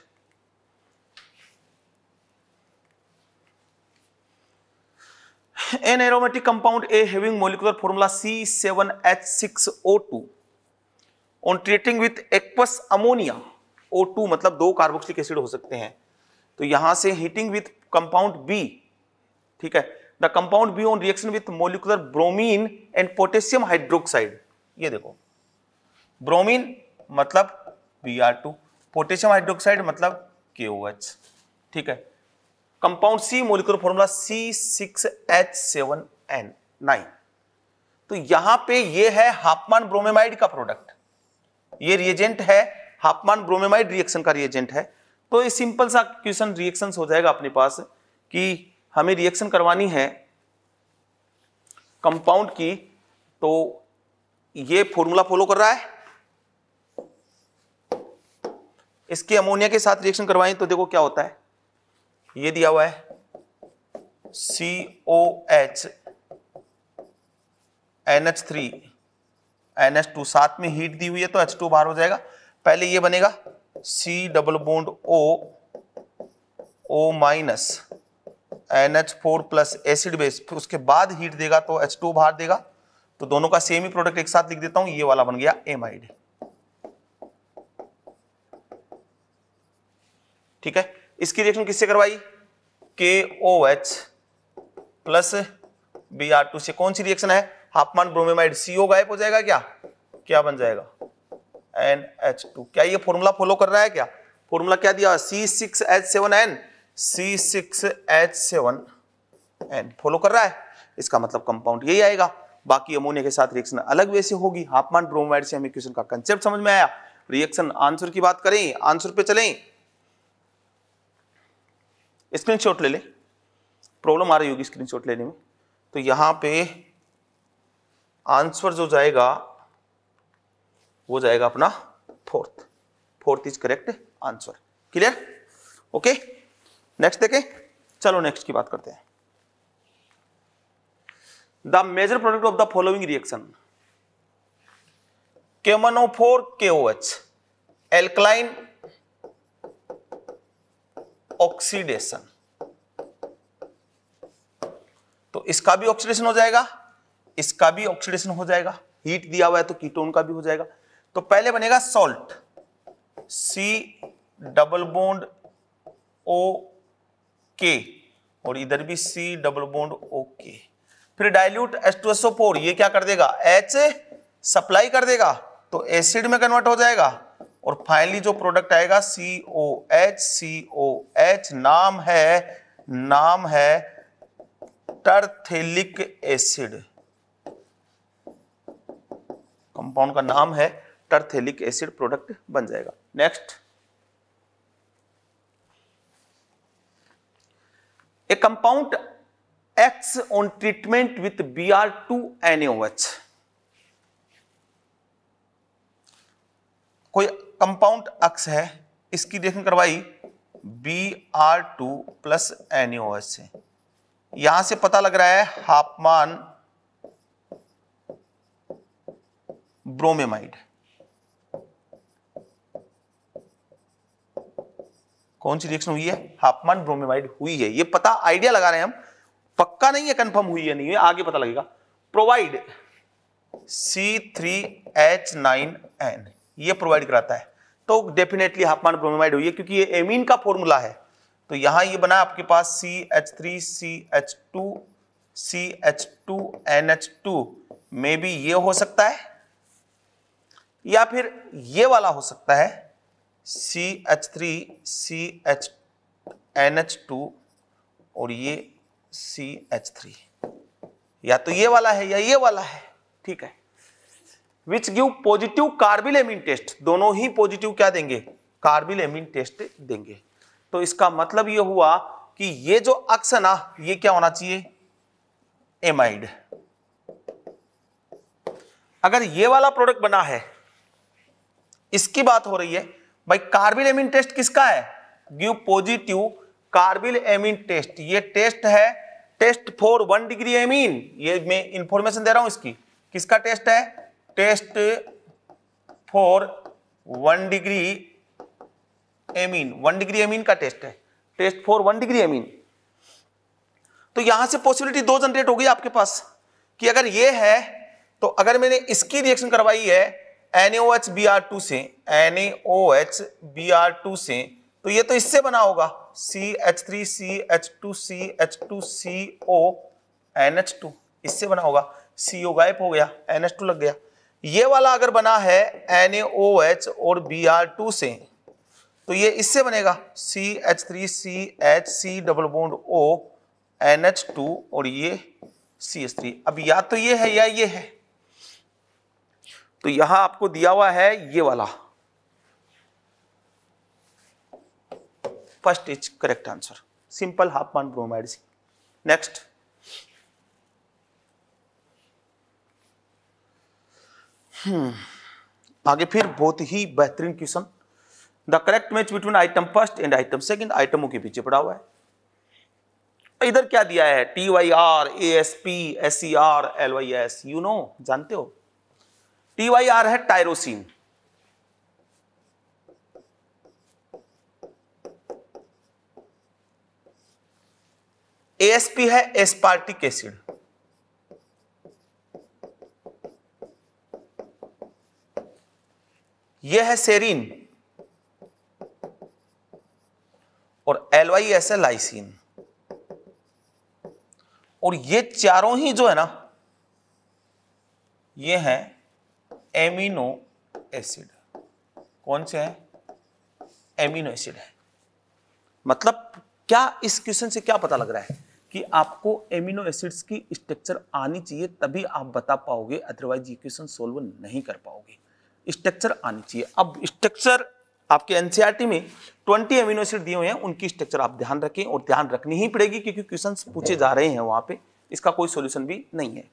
an aromatic compound A having molecular formula C seven H six O two on treating with aqueous ammonia, O two मतलब दो carboxylic acid हो सकते हैं, तो यहां से हीटिंग विथ कंपाउंड बी, ठीक है, the compound B on reaction with molecular bromine and potassium hydroxide, ये देखो ब्रोमीन मतलब B R two, potassium hydroxide मतलब के ओ एच, ठीक है। Compound C molecular formula C six H seven N nine, तो यहां पे ये है हॉफमैन ब्रोमेमाइड का प्रोडक्ट, ये रिएजेंट है हॉफमैन ब्रोमेमाइड रिएक्शन का रिएजेंट है, तो ये सिंपल सा क्वेश्चन रिएक्शन हो जाएगा अपने पास कि हमें रिएक्शन करवानी है कंपाउंड की, तो ये फॉर्मूला फॉलो कर रहा है, इसके अमोनिया के साथ रिएक्शन करवाएं तो देखो क्या होता है, ये दिया हुआ है C O H N H three N H two, साथ में हीट दी हुई है तो H टू बाहर हो जाएगा, पहले ये बनेगा C double bond O O minus N H four plus acid base, उसके बाद हीट देगा तो H टू बाहर देगा, तो दोनों का सेम ही प्रोडक्ट एक साथ लिख देता हूं, ये वाला बन गया एमाइड, ठीक है। इसकी रिएक्शन किससे करवाई, K O H plus B R two से, कौन सी रिएक्शन है, हॉफमैन ब्रोमेमाइड, C O गायब हो जाएगा, क्या क्या बन जाएगा N H टू, क्या ये फॉर्मूला फॉलो कर रहा है, क्या फॉर्मूला क्या दिया C six H seven N C six H seven N follow कर रहा है, इसका मतलब कंपाउंड यही आएगा, बाकी अमोनिया के साथ रिएक्शन अलग वे से होगी। हॉफमैन ब्रोमाइड से हमें क्वेश्चन का कांसेप्ट समझ में आया। रिएक्शन आंसर की बात करें, आंसर पे चलें, स्क्रीनशॉट ले लें, प्रॉब्लम आ रही होगी स्क्रीनशॉट लेने में, तो यहां पे आंसर जो जाएगा वो जाएगा अपना fourth, fourth is correct answer. Clear, okay. Next देखें, चलो नेक्स्ट की बात करते हैं। The major product of the following reaction, K M N O four K O H alkaline oxidation, तो इसका भी ऑक्सीडेशन हो जाएगा, इसका भी ऑक्सीडेशन हो जाएगा, हीट दिया हुआ है तो कीटोन का भी हो जाएगा, तो पहले बनेगा salt, C double bond O K और इधर भी सी डबल बॉन्ड ओ के, फिर dilute H two S O four, ये क्या कर देगा एच सप्लाई कर देगा तो एसिड में कन्वर्ट हो जाएगा और फाइनली जो प्रोडक्ट आएगा सी O H C O H, नाम है नाम है टरथेलिक एसिड, कंपाउंड का नाम है टरथेलिक एसिड, प्रोडक्ट बन जाएगा। Next, a compound X on treatment with B R two N A O H, कोई कंपाउंड एक्स है इसकी रिएक्शन करवाई B R two plus N A O H से, यहां से पता लग रहा है हॉफमैन ब्रोमेमाइड, कौन सी रिएक्शन हुई है हॉफमैन ब्रोमेमाइड हुई है, ये पता आइडिया लगा रहे हैं हम, पक्का नहीं है कंफर्म हुई है नहीं है, आगे पता लगेगा। Provide C three H nine N, ये प्रोवाइड कराता है तो डेफिनेटली हॉफमैन ब्रोमेमाइड हुई है क्योंकि ये एमीन का फॉर्मूला है, तो यहां ये बना आपके पास C H three C H two C H two N H two, maybe ये हो सकता है या फिर ये वाला हो सकता है C H three C H N H two और ये सी एच थ्री, या तो ये वाला है या ये वाला है, ठीक है। Which give positive carbylamine test, दोनों ही पॉजिटिव क्या देंगे कार्बिलेमिन टेस्ट देंगे, तो इसका मतलब ये हुआ कि ये जो अक्स है ना ये क्या होना चाहिए एमाइड, अगर ये वाला प्रोडक्ट बना है इसकी बात हो रही है भाई, कार्बिलेमिन टेस्ट किसका है गिव पॉजिटिव कार्बिलेमिन टेस्ट, ये टेस्ट है test for one degree amine, ये मैं इंफॉर्मेशन दे रहा हूं इसकी, किसका टेस्ट है test for one degree amine, one degree amine का टेस्ट है test for one degree amine, तो यहां से पॉसिबिलिटी दो जनरेट हो गई आपके पास कि अगर ये है तो अगर मैंने इसकी रिएक्शन करवाई है N A O H B R two से N A O H B R two से तो ये तो इससे बना होगा C H three C H two C H two C O N H two, इससे बना होगा सी ओ गायब हो गया एन एच टू लग गया, ये वाला अगर बना है एन ए ओ एच और बी आर टू से तो ये इससे बनेगा C H three C H C double bond O N H two और ये सी एच थ्री, अब या तो ये है या ये है, तो यहां आपको दिया हुआ है ये वाला, first is correct answer, simple Hofmann bromide. Next, hmm आगे फिर बहुत ही बेहतरीन question, the correct match between item first and item second, आइटमों के पीछे पड़ा हुआ है। इधर क्या दिया है T Y R A S P S C R L Y S, you know जानते हो, टी वाई आर है टायरोसिन, एएसपी है एस्पार्टिक एसिड, यह है सेरीन और एलवाईएस है लाइसिन, और ये चारों ही जो है ना ये हैं एमिनो एसिड, कौन से हैं एमिनो एसिड है, मतलब क्या इस क्वेश्चन से क्या पता लग रहा है कि आपको एमिनो एसिड्स की स्ट्रक्चर आनी चाहिए तभी आप बता पाओगे, अदरवाइज ये क्वेश्चन सोल्व नहीं कर पाओगे, स्ट्रक्चर आनी चाहिए। अब स्ट्रक्चर आपके एनसीईआरटी में बीस एमिनो एसिड दिए हुए हैं, उनकी स्ट्रक्चर आप ध्यान रखें और ध्यान रखनी ही पड़ेगी क्योंकि क्वेश्चन पूछे जा रहे हैं वहां पे, इसका कोई सोल्यूशन भी नहीं है।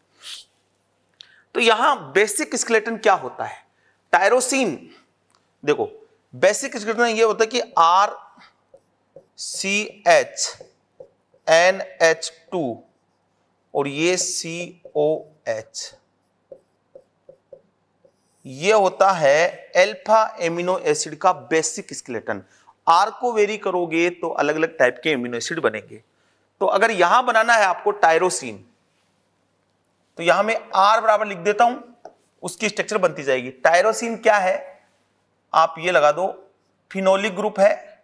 तो यहां बेसिक स्केलेटन क्या होता है टायरोसिन, देखो बेसिक स्केलेटन ये होता है कि R C H N H two और ये सी ओ एच, ये होता है अल्फा एमिनो एसिड का बेसिक स्केलेटन। आर को वेरी करोगे तो अलग अलग टाइप के एमिनो एसिड बनेंगे, तो अगर यहां बनाना है आपको टायरोसिन तो यहां मैं आर बराबर लिख देता हूं उसकी स्ट्रक्चर बनती जाएगी। टायरोसिन क्या है, आप ये लगा दो, फिनोलिक ग्रुप है,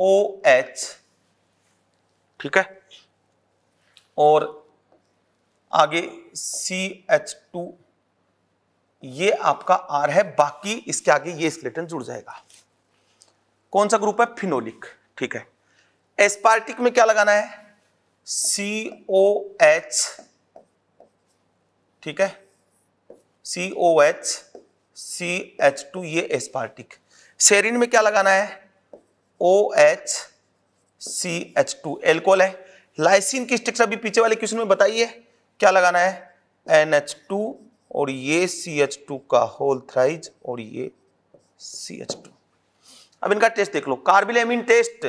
OH, ठीक है, और आगे सी एच टू, ये आपका R है, बाकी इसके आगे ये स्केलेटन जुड़ जाएगा। कौन सा ग्रुप है? फिनोलिक, ठीक है। एस्पार्टिक में क्या लगाना है? सी ओ एच, ठीक है, C O H, C H two, ये एस्पार्टिक। सेरिन में क्या लगाना है? OH, C H two, alcohol है। लाइसिन की स्ट्रक्चर भी पीछे वाले क्वेश्चन में बताइए, क्या लगाना है? एन एच टू, और ये सी एच टू का होल थ्राइज, और ये सी एच टू। अब इनका टेस्ट देख लो, carbylamine test,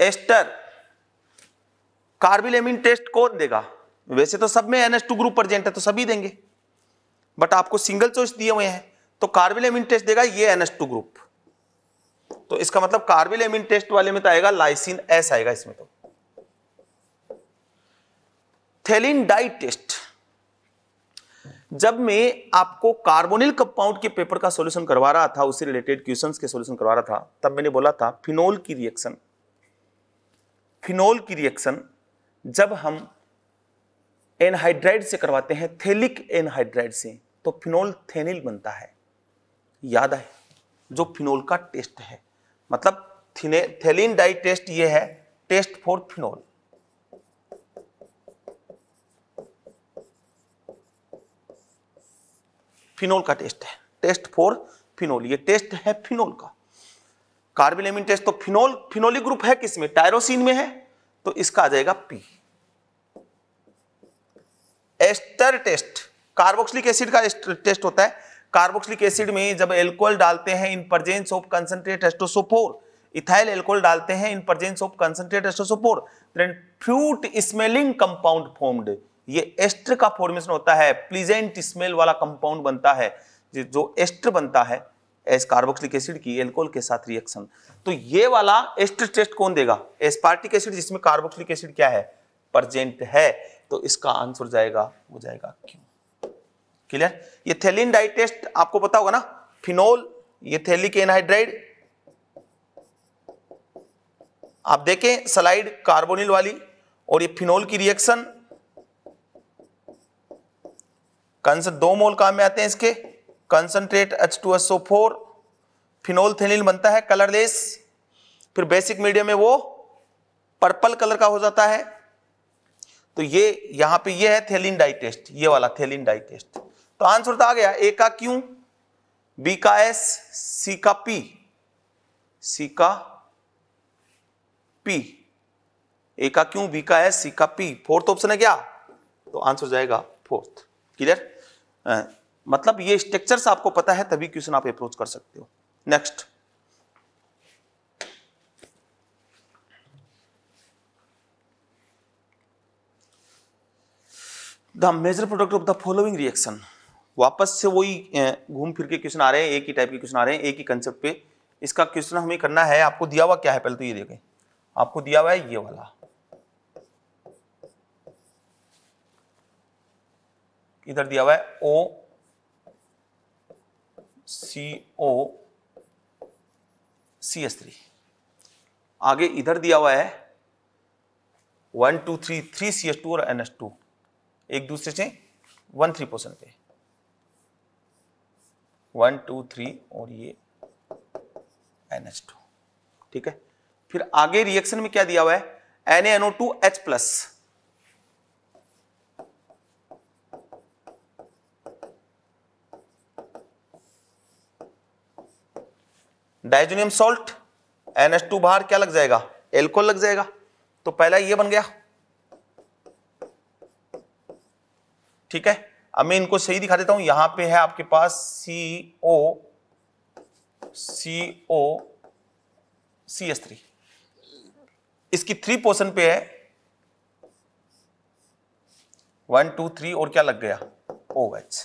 ester. Carbylamine test कौन देगा? वैसे तो सब में N H two group present है तो सभी देंगे, बट आपको सिंगल चॉइस दिए हुए हैं तो कार्बिलेमिन टेस्ट देगा ये एन एच टू ग्रुप। तो इसका मतलब कार्बिलेमिन टेस्ट वाले में तो आएगा लाइसिन एस आएगा इसमें। तो थैलिन डाई टेस्ट, जब मैं आपको कार्बोनिल कंपाउंड के पेपर का सॉल्यूशन करवा रहा था, उससे रिलेटेड क्वेश्चंस के सॉल्यूशन करवा रहा था, तब मैंने बोला था फिनोल की रिएक्शन, फिनोल की रिएक्शन जब हम एनहाइड्राइड से करवाते हैं, थैलिक एनहाइड्राइड से, तो फिनोल थेनिल बनता है, याद है, जो फिनोल का टेस्ट है। मतलब थैलिन डाई टेस्ट ये है, टेस्ट फॉर फिनोल। फिनोल का टेस्ट है, टेस्ट फॉर फिनोल, ये टेस्ट है फिनोल का। कार्बिलेमिन टेस्ट तो फिनोल, फिनोलिक ग्रुप है किसमें? टायरोसिन में है, तो इसका आ जाएगा P. Ester test, carboxylic acid का टेस्ट होता है। कार्बोक्सिलिक एसिड में जब एल्कोहल डालते हैं इन प्रेजेंस ऑफ कंसंट्रेट एस्टोसोफोर, इथाइल एल्कोहल डालते हैं इन प्रेजेंस ऑफ कंसंट्रेट एस्टोसोफोर, then fruit smelling compound formed, ये एस्टर का फॉर्मेशन होता है, प्लीजेंट स्मेल वाला कंपाउंड बनता है, जो एस्टर बनता है एस कार्बोक्सिलिक एसिड की एल्कोहल के साथ रिएक्शन। तो ये वाला एस्टर टेस्ट कौन देगा? एस्पार्टिक एसिड, जिसमें कार्बोक्सिलिक एसिड क्या है? प्रेजेंट है। तो इसका आंसर जाएगा हो जाएगा क्यों, क्लियर। ये थैलिन डाई टेस्ट आपको पता होगा ना, फिनोल, ये थैलिक एनहाइड्राइड। आप देखें स्लाइड कार्बोनिल वाली, और ये फिनोल की रिएक्शन, कंस दो मोल काम में आते हैं इसके, concentrate H two S O four, phenolphthalein बनता है कलरलेस, फिर बेसिक मीडियम में वो पर्पल कलर का हो जाता है। तो ये यहां पे ये है थैलिन डाई टेस्ट, ये वाला थैलिन डाई टेस्ट। तो आंसर तो आ गया, ए का क्यू, बी का एस, सी का पी, सी का पी, ए का क्यू, बी का एस, सी का पी, फोर्थ ऑप्शन है क्या? तो आंसर जाएगा फोर्थ, क्लियर। मतलब ये स्ट्रक्चर्स आपको पता है तभी क्वेश्चन आप अप्रोच कर सकते हो। Next, the major product of the following reaction. वापस से वही घूम फिर के क्वेश्चन आ रहे हैं, एक ही टाइप के क्वेश्चन आ रहे हैं, एक ही कंसेप्ट पे। इसका क्वेश्चन हमें करना है, आपको दिया हुआ क्या है पहले तो ये देखें, आपको दिया हुआ है ये वाला, इधर दिया हुआ है ओ सी ओ सी एस थ्री, आगे इधर दिया हुआ है one two three three C S two और एन एस टू, एक दूसरे से वन थ्री पोर्शन पे, वन टू थ्री और ये एन एच टू, ठीक है। फिर आगे रिएक्शन में क्या दिया हुआ है? N A N O two H plus, diazonium salt, N H two बाहर क्या लग जाएगा? एल्कोहल लग जाएगा। तो पहला ये बन गया, ठीक है। अब मैं इनको सही दिखा देता हूं, यहां पे है आपके पास CO CO C S three, इसकी थ्री पोर्शन पे है, वन टू थ्री और क्या लग गया? OH।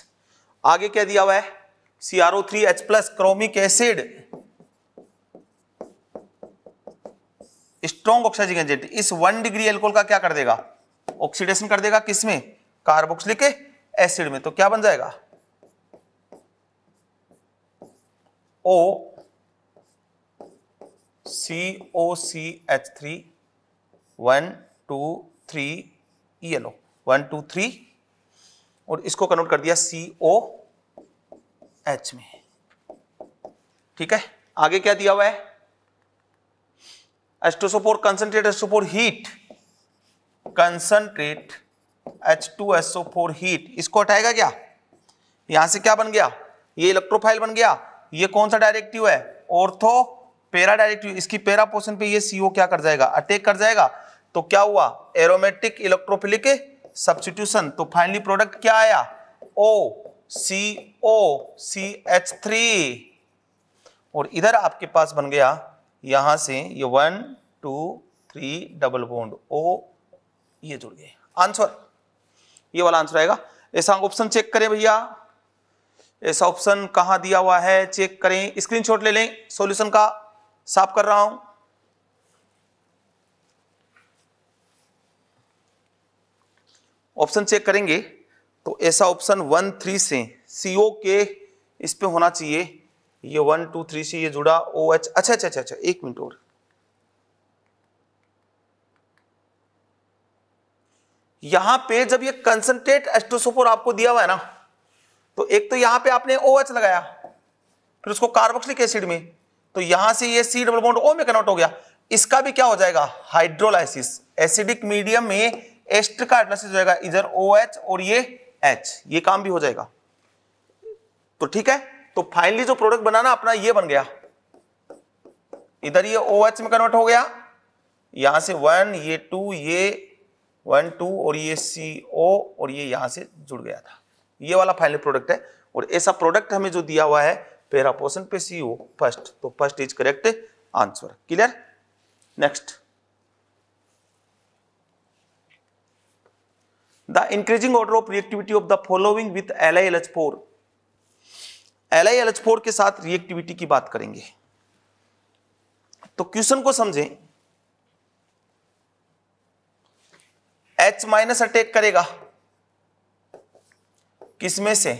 आगे क्या दिया हुआ है? C R O three H plus, chromic acid, strong oxidising agent, इस वन डिग्री एल्कोहल का क्या कर देगा? ऑक्सीडेशन कर देगा, किसमें? कार्बोक्सिलिक एसिड में, तो क्या बन जाएगा O C O C H three one two three E L O one two three और इसको कन्वर्ट कर दिया सी ओ एच में। ठीक है, आगे क्या दिया हुआ है एस्टोसोफोर कंसनट्रेट एस्टोफोर heat concentrate H two S O four heat, इसको हटाएगा क्या, यहां से क्या बन गया ये इलेक्ट्रोफाइल बन गया। ये कौन सा डायरेक्टिव है ऑर्थो पैरा डायरेक्टिव, इसकी पैरा पोर्शन पे ये सीओ क्या कर जाएगा अटैक कर जाएगा। तो क्या हुआ एरोमेटिक इलेक्ट्रोफिलिक सब्स्टिट्यूशन, तो फाइनली प्रोडक्ट क्या आया ओ C O C H three और इधर आपके पास बन गया यहां से ये one two three double bond O ये जुड़ गए। आंसर ये वाला आंसर आएगा। ऐसा ऑप्शन चेक करें भैया, ऐसा ऑप्शन कहाँ दिया हुआ है चेक करें, स्क्रीनशॉट ले लें सॉल्यूशन का, साफ कर रहा हूं। ऑप्शन चेक करेंगे तो ऐसा ऑप्शन वन थ्री से सीओ के इस पे होना चाहिए, ये वन टू थ्री से ये जुड़ा ओ एच। अच्छा अच्छा अच्छा अच्छा एक मिनट और, यहां पे जब ये कंसंट्रेट एस्टोसोफोर आपको दिया हुआ है ना, तो एक तो यहां पे आपने OH लगाया फिर उसको कार्बोक्सिलिक एसिड में, तो यहां से ये C डबल बॉन्ड O में कन्वर्ट हो गया। इसका भी क्या हो जाएगा हाइड्रोलाइसिस, एसिडिक मीडियम में एस्टर का एटलाइसिस हो जाएगा, इधर OH और ये H, ये काम भी हो जाएगा। तो ठीक है, तो फाइनली जो प्रोडक्ट बनाना अपना ये बन गया, इधर ये OH में कन्वर्ट हो गया, यहां से वन ये टू ये वन टू और ये सी ओ और ये यहां से जुड़ गया था, ये वाला फाइनल प्रोडक्ट है। और ऐसा प्रोडक्ट हमें जो दिया हुआ है पैरा पोर्शन पे सीओ फर्स्ट, तो first is correct answer. Clear, next the increasing order of reactivity of the following with L I L H four, L I L H four के साथ रिएक्टिविटी की बात करेंगे। तो क्वेश्चन को समझें, H माइनस अटैक करेगा किसमें से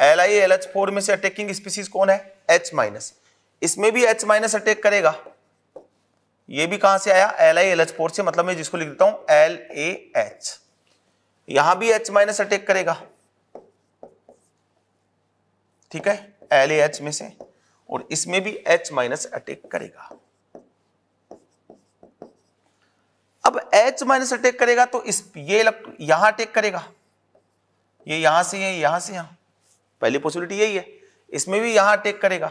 L I L H four में से, अटैकिंग स्पीसीज कौन है H माइनस, इसमें भी H माइनस अटैक करेगा। ये भी कहां से आया L I L H four से, मतलब मैं जिसको लिख देता हूं एल ए एच, यहां भी H माइनस अटैक करेगा, ठीक है एल ए एच में से, और इसमें भी H माइनस अटैक करेगा। अब H माइनस अटैक करेगा तो इस ये यहां अटैक करेगा, ये यहां से ये यहां से यहां, पहली पॉसिबिलिटी यही है। इसमें भी यहां अटैक करेगा,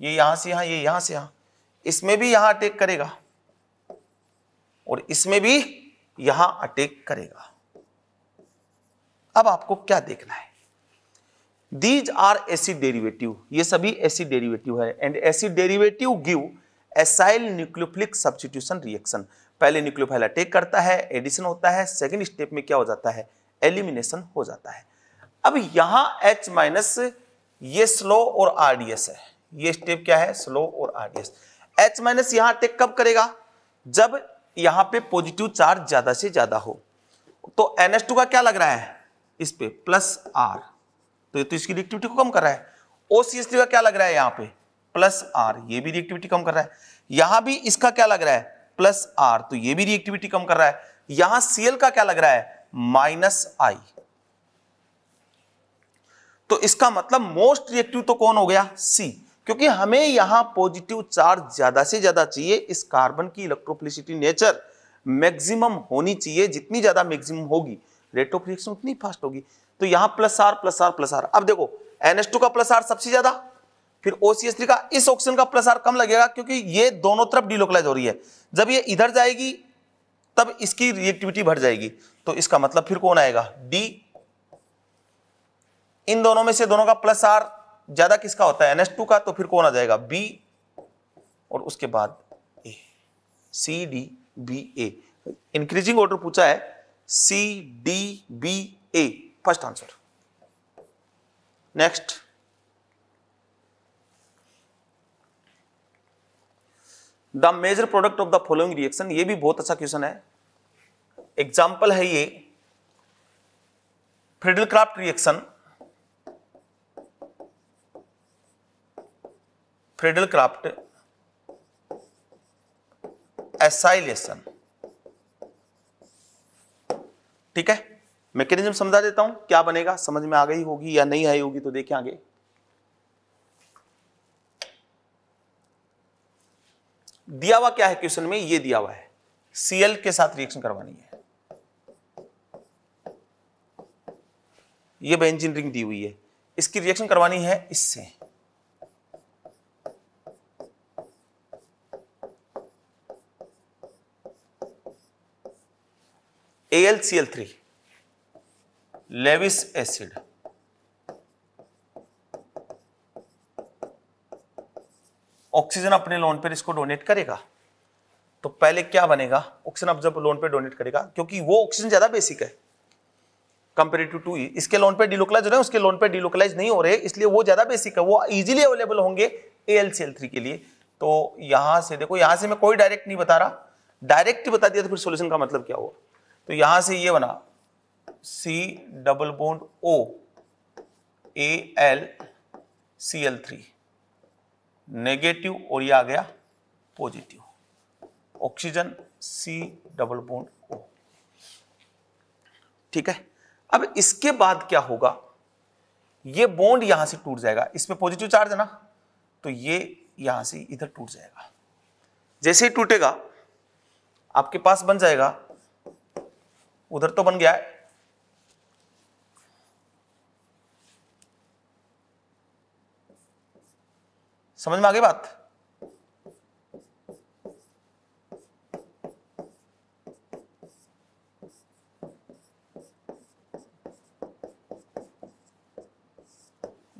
ये यहां से यहां ये यहां से यहां, इसमें भी यहां अटैक करेगा और इसमें भी यहां अटैक करेगा। अब आपको क्या देखना है, दीज आर एसिड डेरिवेटिव, ये सभी एसिड डेरिवेटिव है and acid derivative give acyl nucleophilic substitution reaction. पहले न्यूक्लियोफाइल अटैक करता है, एडिशन होता है, सेकंड स्टेप में क्या हो जाता है एलिमिनेशन हो जाता है। अब यहां H माइनस ये स्लो और आरडीएस है, ये स्टेप क्या है स्लो और आरडीएस। H माइनस यहां अटैक कब करेगा जब यहां पे पॉजिटिव चार्ज ज्यादा से ज्यादा हो, तो एन एच टू का क्या लग रहा है इस पे प्लस आर, तो ये तो इसकी रिएक्टिविटी को कम कर रहा है। ओ सी एच थ्री का क्या लग रहा है यहां पे प्लस आर, ये भी रिएक्टिविटी कम कर रहा है। यहां भी इसका क्या लग रहा है प्लस आर, तो ये भी रिएक्टिविटी कम कर रहा है। यहां सीएल का क्या लग रहा है माइनस आई, तो इसका मतलब मोस्ट रिएक्टिव तो कौन हो गया सी, क्योंकि हमें यहां पॉजिटिव चार्ज ज्यादा से ज्यादा चाहिए। इस कार्बन की इलेक्ट्रोफिलिसिटी नेचर मैक्सिमम होनी चाहिए, जितनी ज्यादा मैक्सिमम होगी रेट ऑफ रिएक्शन उतनी फास्ट होगी। तो यहां plus R plus R plus R, अब देखो एन एच टू का प्लस आर सबसे ज्यादा, फिर ओ सी एच थ्री का इस ऑक्सीजन का प्लस आर कम लगेगा क्योंकि ये दोनों तरफ डीलोकलाइज हो रही है। जब ये इधर जाएगी तब इसकी रिएक्टिविटी बढ़ जाएगी, तो इसका मतलब फिर कौन आएगा डी। इन दोनों में से दोनों का प्लस आर ज्यादा किसका होता है एन एच टू का, तो फिर कौन आ जाएगा बी, और उसके बाद A, C D B A. Increasing order पूछा है C D B A first answer. Next the major product of the following reaction, ये भी बहुत अच्छा क्वेश्चन है, एग्जाम्पल है ये फ्रिडलक्राफ्ट रिएक्शन फ्रिडलक्राफ्ट एसाइलेशन, ठीक है। मैकेनिज्म समझा देता हूं, क्या बनेगा, समझ में आ गई होगी या नहीं आई होगी तो देखें आगे। दिया हुआ क्या है क्वेश्चन में, ये दिया हुआ है Cl के साथ रिएक्शन करवानी है, ये बेंजीन रिंग दी हुई है, इसकी रिएक्शन करवानी है इससे, A L C L three Lewis acid, oxygen अपने लोन पर इसको डोनेट करेगा तो पहले क्या बनेगा, ऑक्सीजन अब जब लोन पे डोनेट करेगा, क्योंकि वो ऑक्सीजन ज्यादा बेसिक है कंपेरेटिव टू इसके लोन पे डिलोकलाइज हो रहे हैं, उसके लोन पे डिलोकलाइज नहीं हो रहे, इसलिए वो ज्यादा बेसिक है, वो इजीली अवेलेबल होंगे A L C L three के लिए। तो यहां से देखो, यहां से मैं कोई डायरेक्ट नहीं बता रहा, डायरेक्ट बता दिया तो फिर सोल्यूशन का मतलब क्या हुआ। तो यहां से ये बना C double bond O A L C L three negative और ये आ गया positive, oxygen C double bond O, ठीक है। अब इसके बाद क्या होगा, ये बॉन्ड यहां से टूट जाएगा, इसमें पॉजिटिव चार्ज है ना, तो ये यहां से इधर टूट जाएगा, जैसे ही टूटेगा आपके पास बन जाएगा, उधर तो बन गया है समझ में आ गई बात,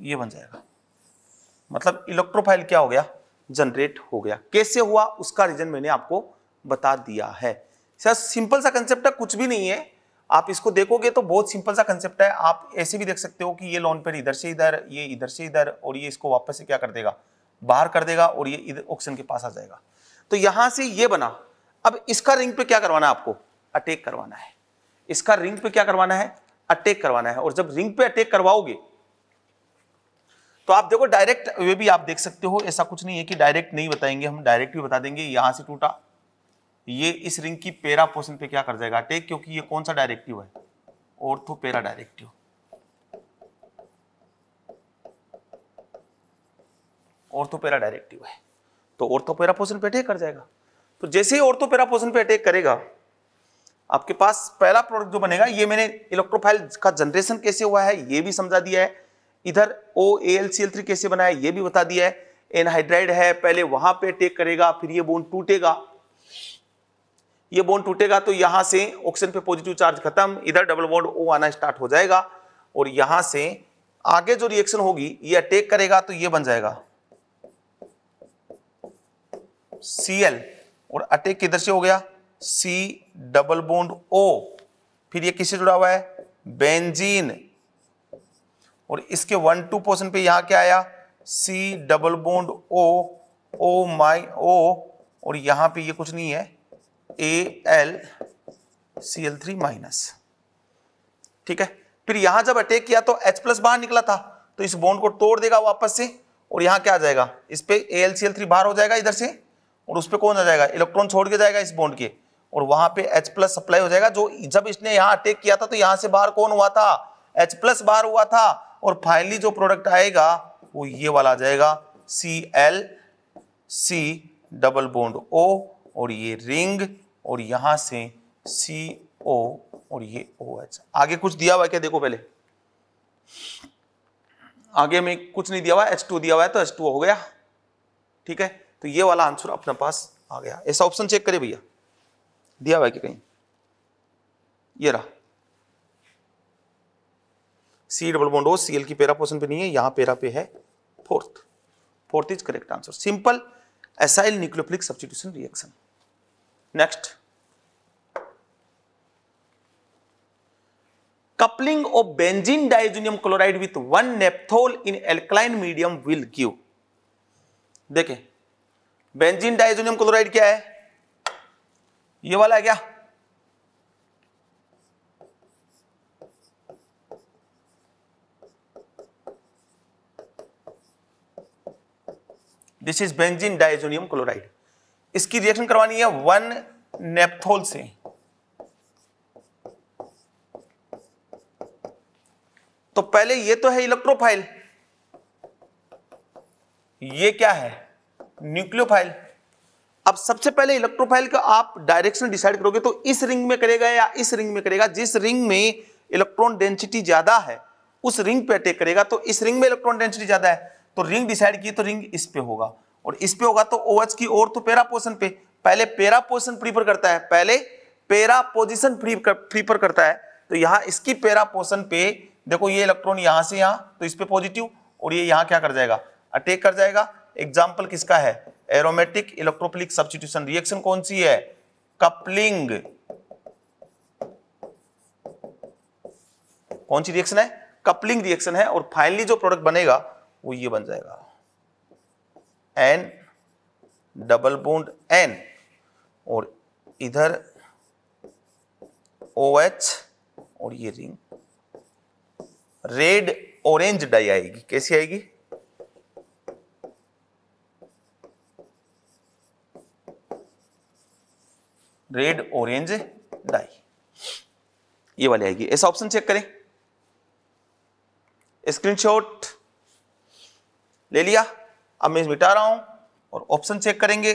ये बन जाएगा, मतलब इलेक्ट्रोफाइल क्या हो गया, जनरेट हो गया। कैसे हुआ उसका रीजन मैंने आपको बता दिया है, सर सिंपल सा कंसेप्ट है, कुछ भी नहीं है, आप इसको देखोगे तो बहुत सिंपल सा कंसेप्ट है। आप ऐसे भी देख सकते हो कि ये लोन पेयर इधर से इधर, ये इधर से इधर, और ये इसको वापस से क्या कर देगा, बाहर कर देगा, और ये इधर ऑक्सीजन के पास आ जाएगा। तो यहां से ये बना, अब इसका रिंग पे क्या करवाना है आपको, अटैक करवाना है, इसका रिंग पे क्या करवाना है, अटैक करवाना है। और जब रिंग पे अटैक करवाओगे तो आप देखो डायरेक्ट वे भी आप देख सकते हो, ऐसा कुछ नहीं है कि डायरेक्ट नहीं बताएंगे, हम डायरेक्ट भी बता देंगे। यहां से टूटा ये इस रिंग की पैरा पोर्शन पे क्या कर जाएगा, अटैक, क्योंकि ये कौन सा डायरेक्टिव है, ortho para directive, ortho para directive है, तो ऑर्थो पैरा पोर्शन पे अटैक कर जाएगा। तो जैसे ही ऑर्थो पैरा पोर्शन पे अटैक करेगा आपके पास पहला प्रोडक्ट जो बनेगा, ये मैंने इलेक्ट्रोफाइल का जनरेशन कैसे हुआ है ये भी समझा दिया है, इधर O A L C L three कैसे बना है ये भी बता दिया है, एनहाइड्राइड है, पहले वहां पे अटैक करेगा, फिर ये बॉन्ड टूटेगा, ये बॉन्ड टूटेगा तो यहां से ऑक्सीजन पे पॉजिटिव चार्ज खत्म, इधर डबल बॉन्ड ओ आना स्टार्ट हो जाएगा, और यहां से आगे जो रिएक्शन होगी, ये अटैक करेगा तो ये बन जाएगा Cl, और अटैक किधर से हो गया, C डबल बॉन्ड O, फिर ये किससे जुड़ा हुआ है, बेंजीन, और इसके वन टू पोर्शन पे यहां क्या आया, C double bond O, O माई O, और यहां पे ये कुछ नहीं है, A L C L three minus, ठीक है। फिर यहां जब अटैक किया तो H प्लस बाहर निकला था, तो इस बॉन्ड को तोड़ देगा वापस से, और यहां क्या आ जाएगा, इस पे A L C L three बाहर हो जाएगा इधर से, और उस पे कौन आ जाएगा, इलेक्ट्रॉन छोड़ के जाएगा इस बॉन्ड के, और वहां पे H प्लस सप्लाई हो जाएगा। जो जब इसने यहां अटैक किया था तो यहां से बाहर कौन हुआ था, H प्लस बाहर हुआ था, और फाइनली जो प्रोडक्ट आएगा वो ये वाला आ जाएगा Cl, C double bond O, और ये रिंग, और यहां से सी ओ, और ये OH। आगे कुछ दिया हुआ है क्या, देखो पहले आगे में कुछ नहीं दिया हुआ, एच टू दिया हुआ है तो एच टू हो गया, ठीक है। तो ये वाला आंसर अपने पास आ गया, ऐसा ऑप्शन चेक करें भैया दिया हुआ है कि कहीं, ये रहा C double bond O, C L की पैरा पोर्शन पे नहीं है, यहां पैरा पे है, fourth fourth is correct answer, simple acyl nucleophilic substitution reaction. Next, coupling of benzene diazonium chloride with one naphthol in alkaline medium will give. देखें benzene diazonium chloride क्या है, ये वाला है क्या, this is benzene diazonium chloride. इसकी reaction करवानी है वन नेप्थोल से, तो पहले ये तो है इलेक्ट्रोफाइल, ये क्या है न्यूक्लियोफाइल। अब सबसे पहले इलेक्ट्रोफाइल का आप डायरेक्शन डिसाइड करोगे तो इस रिंग में करेगा या इस रिंग में करेगा। जिस रिंग में इलेक्ट्रॉन डेंसिटी ज्यादा है उस रिंग पे अटैक करेगा, तो इस रिंग में इलेक्ट्रॉन डेंसिटी ज्यादा है तो रिंग डिसाइड की तो रिंग इस पे होगा, और इस पे होगा तो OH की ओर, तो पेरा पोजिशन पे पहले पेरा पोजिशन प्रीफर करता है, पहले पेरा पोजिशन प्रीफर करता है। तो यहाँ इसकी पेरा पोजिशन पे देखो ये इलेक्ट्रॉन यहाँ से यहाँ, तो इस पे पॉजिटिव, और ये यहाँ क्या कर जाएगा अटैक कर जाएगा। एग्जाम्पल किसका है एरोमेटिक इलेक्ट्रोफिलिक सब्स्टिट्यूशन रिएक्शन, कौन सी है कपलिंग, कौन सी रिएक्शन है कपलिंग रिएक्शन है। और फाइनली जो प्रोडक्ट बनेगा वो ये बन जाएगा एन डबल बॉन्ड एन, और इधर OH, और ये रिंग रेड ऑरेंज डाई आएगी। कैसी आएगी रेड ऑरेंज डाई, ये वाली आएगी। ऐसा ऑप्शन चेक करें, स्क्रीनशॉट ले लिया। अब मैं मिटा रहा हूं और ऑप्शन चेक करेंगे।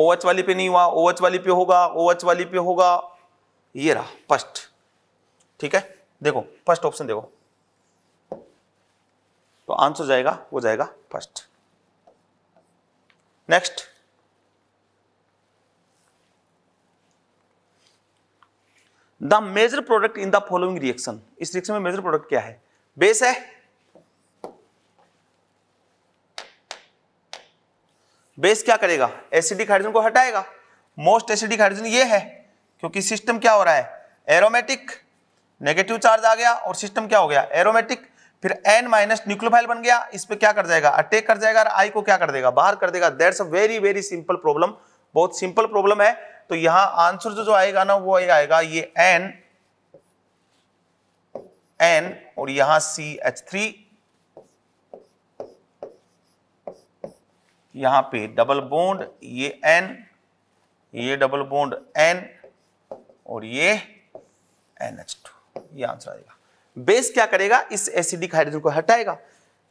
OH वाली पे नहीं हुआ, OH वाली पे होगा, OH वाली पे होगा, ये रहा फर्स्ट। ठीक है, देखो फर्स्ट ऑप्शन देखो, तो आंसर जाएगा वो जाएगा first. Next the major product in the following reaction, इस रिएक्शन में मेजर प्रोडक्ट क्या है। बेस है, बेस क्या करेगा एसिडिक हाइड्रोजन को हटाएगा। मोस्ट एसिडिक हाइड्रोजन ये है, क्योंकि सिस्टम क्या हो रहा है एरोमेटिक, नेगेटिव चार्ज आ गया और सिस्टम क्या हो गया एरोमेटिक, फिर एन माइनस न्यूक्लियोफाइल बन गया, इस पे क्या कर जाएगा अटैक कर जाएगा और आई को क्या कर देगा बाहर कर देगा। That's a very very simple problem, बहुत सिंपल प्रॉब्लम है। तो यहां आंसर जो जो आएगा ना वो आएगा ये एन एन और यहां सी एच थ्री, यहां पे डबल बॉन्ड ये एन, ये डबल बॉन्ड एन और ये एन एच टू, ये आंसर आएगा। बेस क्या करेगा इस एसिडिक हाइड्रोजन को हटाएगा।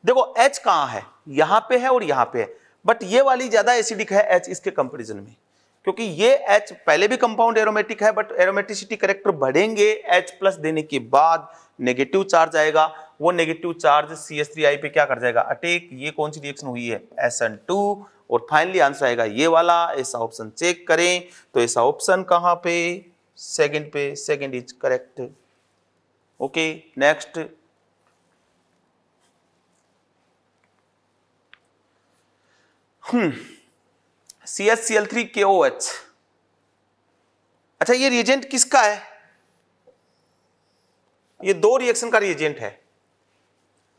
देखो H कहाँ है, यहाँ पे है और यहाँ पे है, बट ये वाली ज्यादा एसिडिक है H इसके कंपैरिजन में, क्योंकि ये H पहले भी कंपाउंड एरोमेटिक है बट एरोमेटिसिटी करेक्टर बढ़ेंगे H प्लस देने के बाद, नेगेटिव चार्ज आएगा, वो negative charge C S three I पे क्या कर जाएगा अटैक। ये कौन सी रिएक्शन हुई है एस एन टू, और फाइनली आंसर आएगा ये वाला। ऐसा ऑप्शन चेक करें, तो ऐसा ऑप्शन कहाँ पे सेकेंड पे, second is correct. Okay next hmm C H C L three K O H. अच्छा ये रिएजेंट किसका है, ये दो रिएक्शन का रिएजेंट है।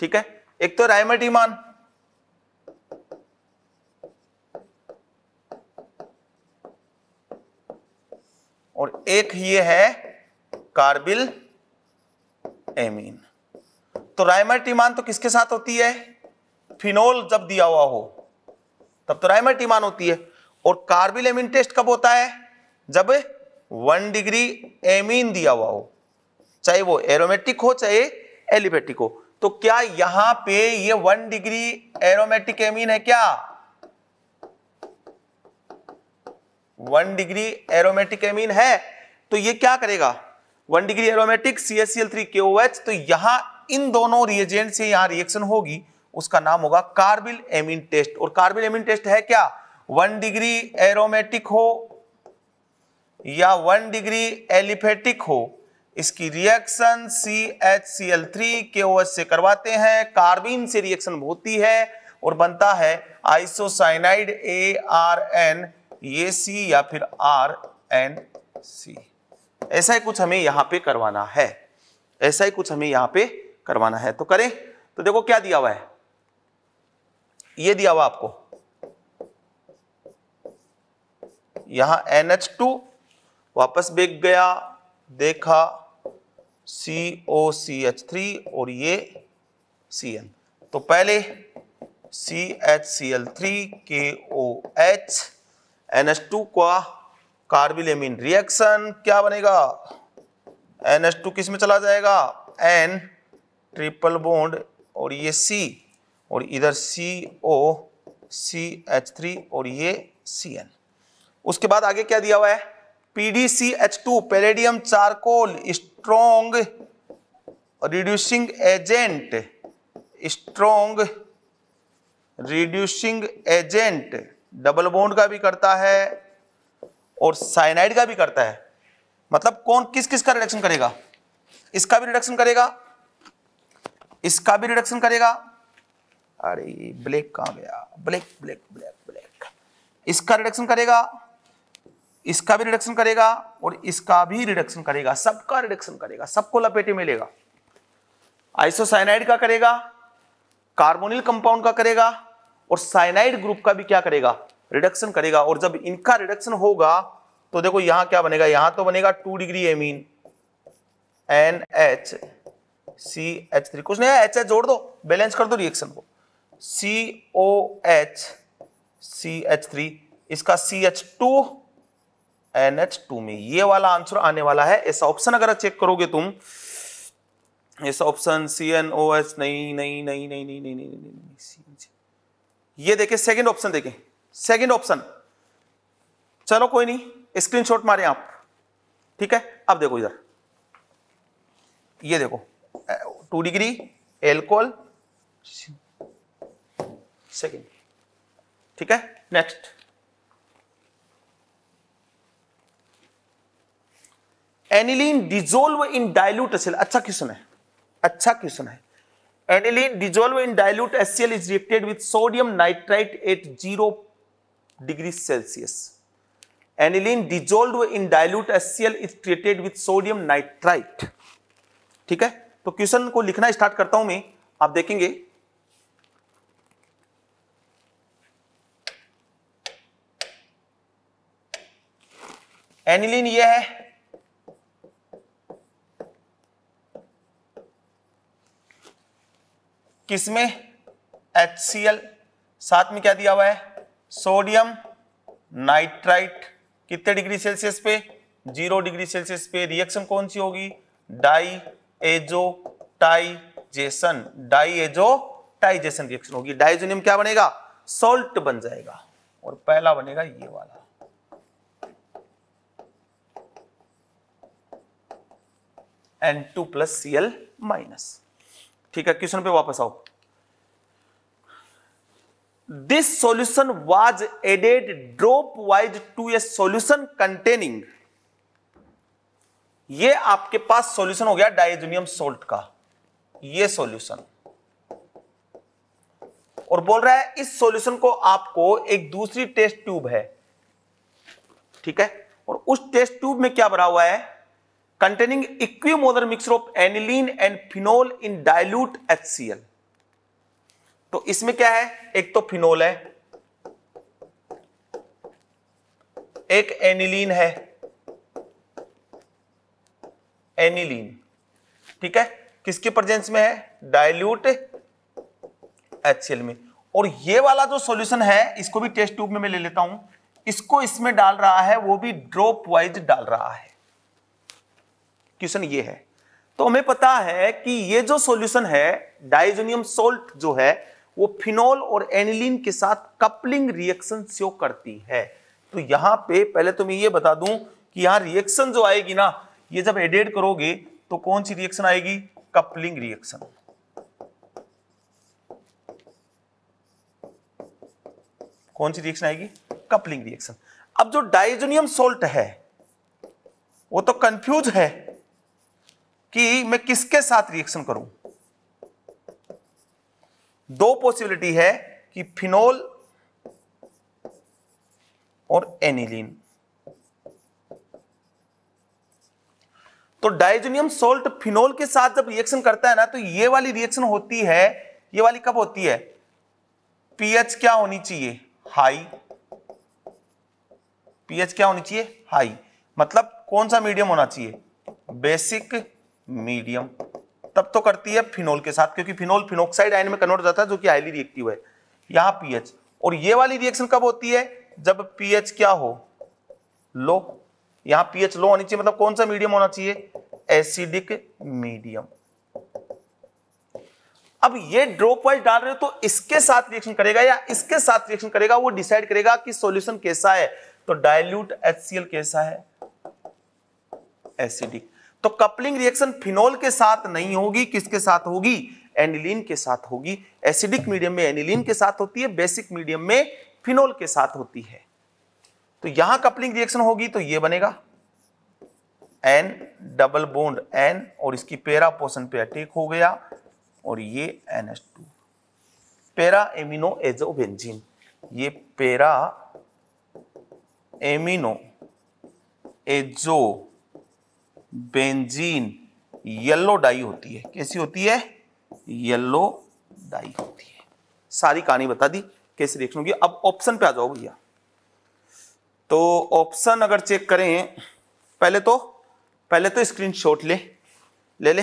ठीक है, एक तो राइमर डीमान, और एक ये है कार्बिल एमीन। तो राइमर-डीमान तो किसके साथ होती है फिनोल जब दिया हुआ हो तब तो राइमर-डीमान होती है, और कार्बिलेमिन टेस्ट कब होता है जब वन डिग्री एमीन दिया हुआ हो, चाहे वो एरोमेटिक हो चाहे एलिफेटिक हो। तो क्या यहां पे ये वन डिग्री एरोमेटिक एमीन है, क्या वन डिग्री एरोमेटिक एमीन है, तो ये क्या करेगा one degree aromatic C H C L three K O H. तो यहां इन दोनों रिएजेंट से यहां रिएक्शन होगी, उसका नाम होगा कार्बिल एमीन टेस्ट। और कार्बिल एमीन टेस्ट है क्या, वन डिग्री एरोमेटिक हो या वन डिग्री एलिफेटिक हो, इसकी reaction C H C L three K O H से करवाते हैं, कार्बिन से रिएक्शन होती है और बनता है आइसोसाइनाइड ए आर एन, ये सी या फिर आर एन सी। ऐसा ही कुछ हमें यहां पे करवाना है, ऐसा ही कुछ हमें यहां पे करवाना है। तो करें, तो देखो क्या दिया हुआ है, ये दिया हुआ आपको यहां एन एच टू, वापस बैक गया देखा सी ओ सी एच थ्री और ये Cn। तो पहले C H C L three K O H N H two का कार्बिलेमिन रिएक्शन क्या बनेगा, एन एच टू किस में चला जाएगा N ट्रिपल बॉन्ड और ये C और इधर सी ओ सी एच थ्री और ये Cn। उसके बाद आगे क्या दिया हुआ है P D C H two palladium charcoal strong reducing agent, strong reducing agent double bond का भी करता है और साइनाइड का भी करता है। मतलब कौन किस किस का रिडक्शन करेगा, इसका भी रिडक्शन करेगा, इसका भी रिडक्शन करेगा। अरे ब्लैक कहाँ गया, ब्लैक ब्लैक ब्लैक ब्लैक। इसका रिडक्शन करेगा, इसका भी रिडक्शन करेगा और इसका भी रिडक्शन करेगा, सबका रिडक्शन करेगा, सबको लपेटे में लेगा। आइसोसाइनाइड का करेगा, कार्बोनिल कंपाउंड का करेगा और साइनाइड ग्रुप का भी क्या करेगा रिडक्शन करेगा। और जब इनका रिडक्शन होगा तो देखो यहां क्या बनेगा, यहां तो बनेगा two degree amine N H C H three, कुछ नहीं है एच एच जोड़ दो, बैलेंस कर दो रिएक्शन को। C O H C H three इसका C H two N H two में ये वाला आंसर आने वाला है। ऐसा ऑप्शन अगर चेक करोगे तुम, ऐसा option C N O H नहीं नहीं नहीं नहीं नहीं नहीं नहीं नहीं ये देखें, सेकंड ऑप्शन देखें, सेकंड ऑप्शन। चलो कोई नहीं, स्क्रीनशॉट मारें आप, ठीक है। अब देखो इधर, ये देखो टू डिग्री एल्कोहल सेकंड, ठीक है। Next aniline dissolve in dilute HCl, अच्छा क्वेश्चन है, अच्छा क्वेश्चन है। Aniline dissolve in dilute HCl is reacted with sodium nitrite at zero degree Celsius. Aniline dissolve in dilute HCl is treated with sodium nitrite, ठीक है। तो question को लिखना start करता हूं मैं, आप देखेंगे एनिलीन ये है, किसमें एच सी एल, साथ में क्या दिया हुआ है सोडियम नाइट्राइट, कितने डिग्री सेल्सियस पे जीरो डिग्री सेल्सियस पे। रिएक्शन कौन सी होगी, die azotisation, die azotisation reaction होगी। डाइजोनियम क्या बनेगा, सोल्ट बन जाएगा और पहला बनेगा ये वाला। N two plus Cl minus, ठीक है। क्वेश्चन पे वापस आओ। This solution was added dropwise to a solution containing, ये आपके पास सॉल्यूशन हो गया डाइजोनियम सोल्ट का, ये सॉल्यूशन। और बोल रहा है इस सॉल्यूशन को आपको एक दूसरी टेस्ट ट्यूब है, ठीक है। और उस टेस्ट ट्यूब में क्या भरा हुआ है, containing equimolar mixture of aniline and phenol in dilute H C L. तो इसमें क्या है, एक तो फिनोल है, एक एनिलीन है, एनिलीन, ठीक है। किसके प्रेजेंस में है, डाइल्यूट एच सी एल में। और ये वाला जो सॉल्यूशन है इसको भी टेस्ट ट्यूब में मैं ले लेता हूं, इसको इसमें डाल रहा है, वो भी ड्रॉप वाइज डाल रहा है। क्वेश्चन ये है, तो हमें पता है कि ये जो सॉल्यूशन है डाइजोनियम सोल्ट जो है वो फिनोल और एनिलीन के साथ कपलिंग रिएक्शन शो करती है। तो यहां पे पहले तो मैं ये बता दूं कि यहां रिएक्शन जो आएगी ना, ये जब एडेड करोगे तो कौन सी रिएक्शन आएगी, कपलिंग रिएक्शन। कौन सी रिएक्शन आएगी, कपलिंग रिएक्शन। अब जो डाइजोनियम सोल्ट है वो तो कंफ्यूज है कि मैं किसके साथ रिएक्शन करूं। दो पॉसिबिलिटी है कि फिनोल और एनिलीन। तो डाइजोनियम सोल्ट फिनोल के साथ जब रिएक्शन करता है ना, तो ये वाली रिएक्शन होती है, ये वाली कब होती है, पीएच क्या होनी चाहिए, हाई। पीएच क्या होनी चाहिए, हाई। मतलब कौन सा मीडियम होना चाहिए, बेसिक मीडियम। तब तो करती है फिनोल के साथ, क्योंकि फिनोल फिनोक्साइड आयन में कन्वर्ट हो जाता है जो कि हाईली रिएक्टिव है। यहाँ पीएच, और ये वाली रिएक्शन कब होती है जब पीएच क्या हो, लो। यहाँ पीएच लो होनी चाहिए, मतलब कौन सा मीडियम होना चाहिए, एसिडिक मीडियम। अब ये ड्रॉप वाइज डाल रहे हो तो इसके साथ रिएक्शन करेगा या इसके साथ रिएक्शन करेगा, वो डिसाइड करेगा कि सॉल्यूशन कैसा है। तो डाइल्यूट एचसीएल कैसा है, एसिडिक। तो कपलिंग रिएक्शन फिनोल के साथ नहीं होगी, किसके साथ होगी, एनिलीन के साथ होगी। एसिडिक मीडियम में एनिलीन के साथ होती है, बेसिक मीडियम में फिनोल के साथ होती है। तो यहां कपलिंग रिएक्शन होगी तो ये बनेगा एन डबल बॉन्ड एन और इसकी पैरा पोर्शन पे अटैक हो गया और ये N H two para amino azo benzene, ये para amino azo benzene yellow dye होती है। कैसी होती है, येलो डाई होती है। सारी कहानी बता दी कैसे रिएक्शन होगी। अब ऑप्शन पे आ जाओ भैया। तो ऑप्शन अगर चेक करें, पहले तो पहले तो स्क्रीनशॉट ले ले ले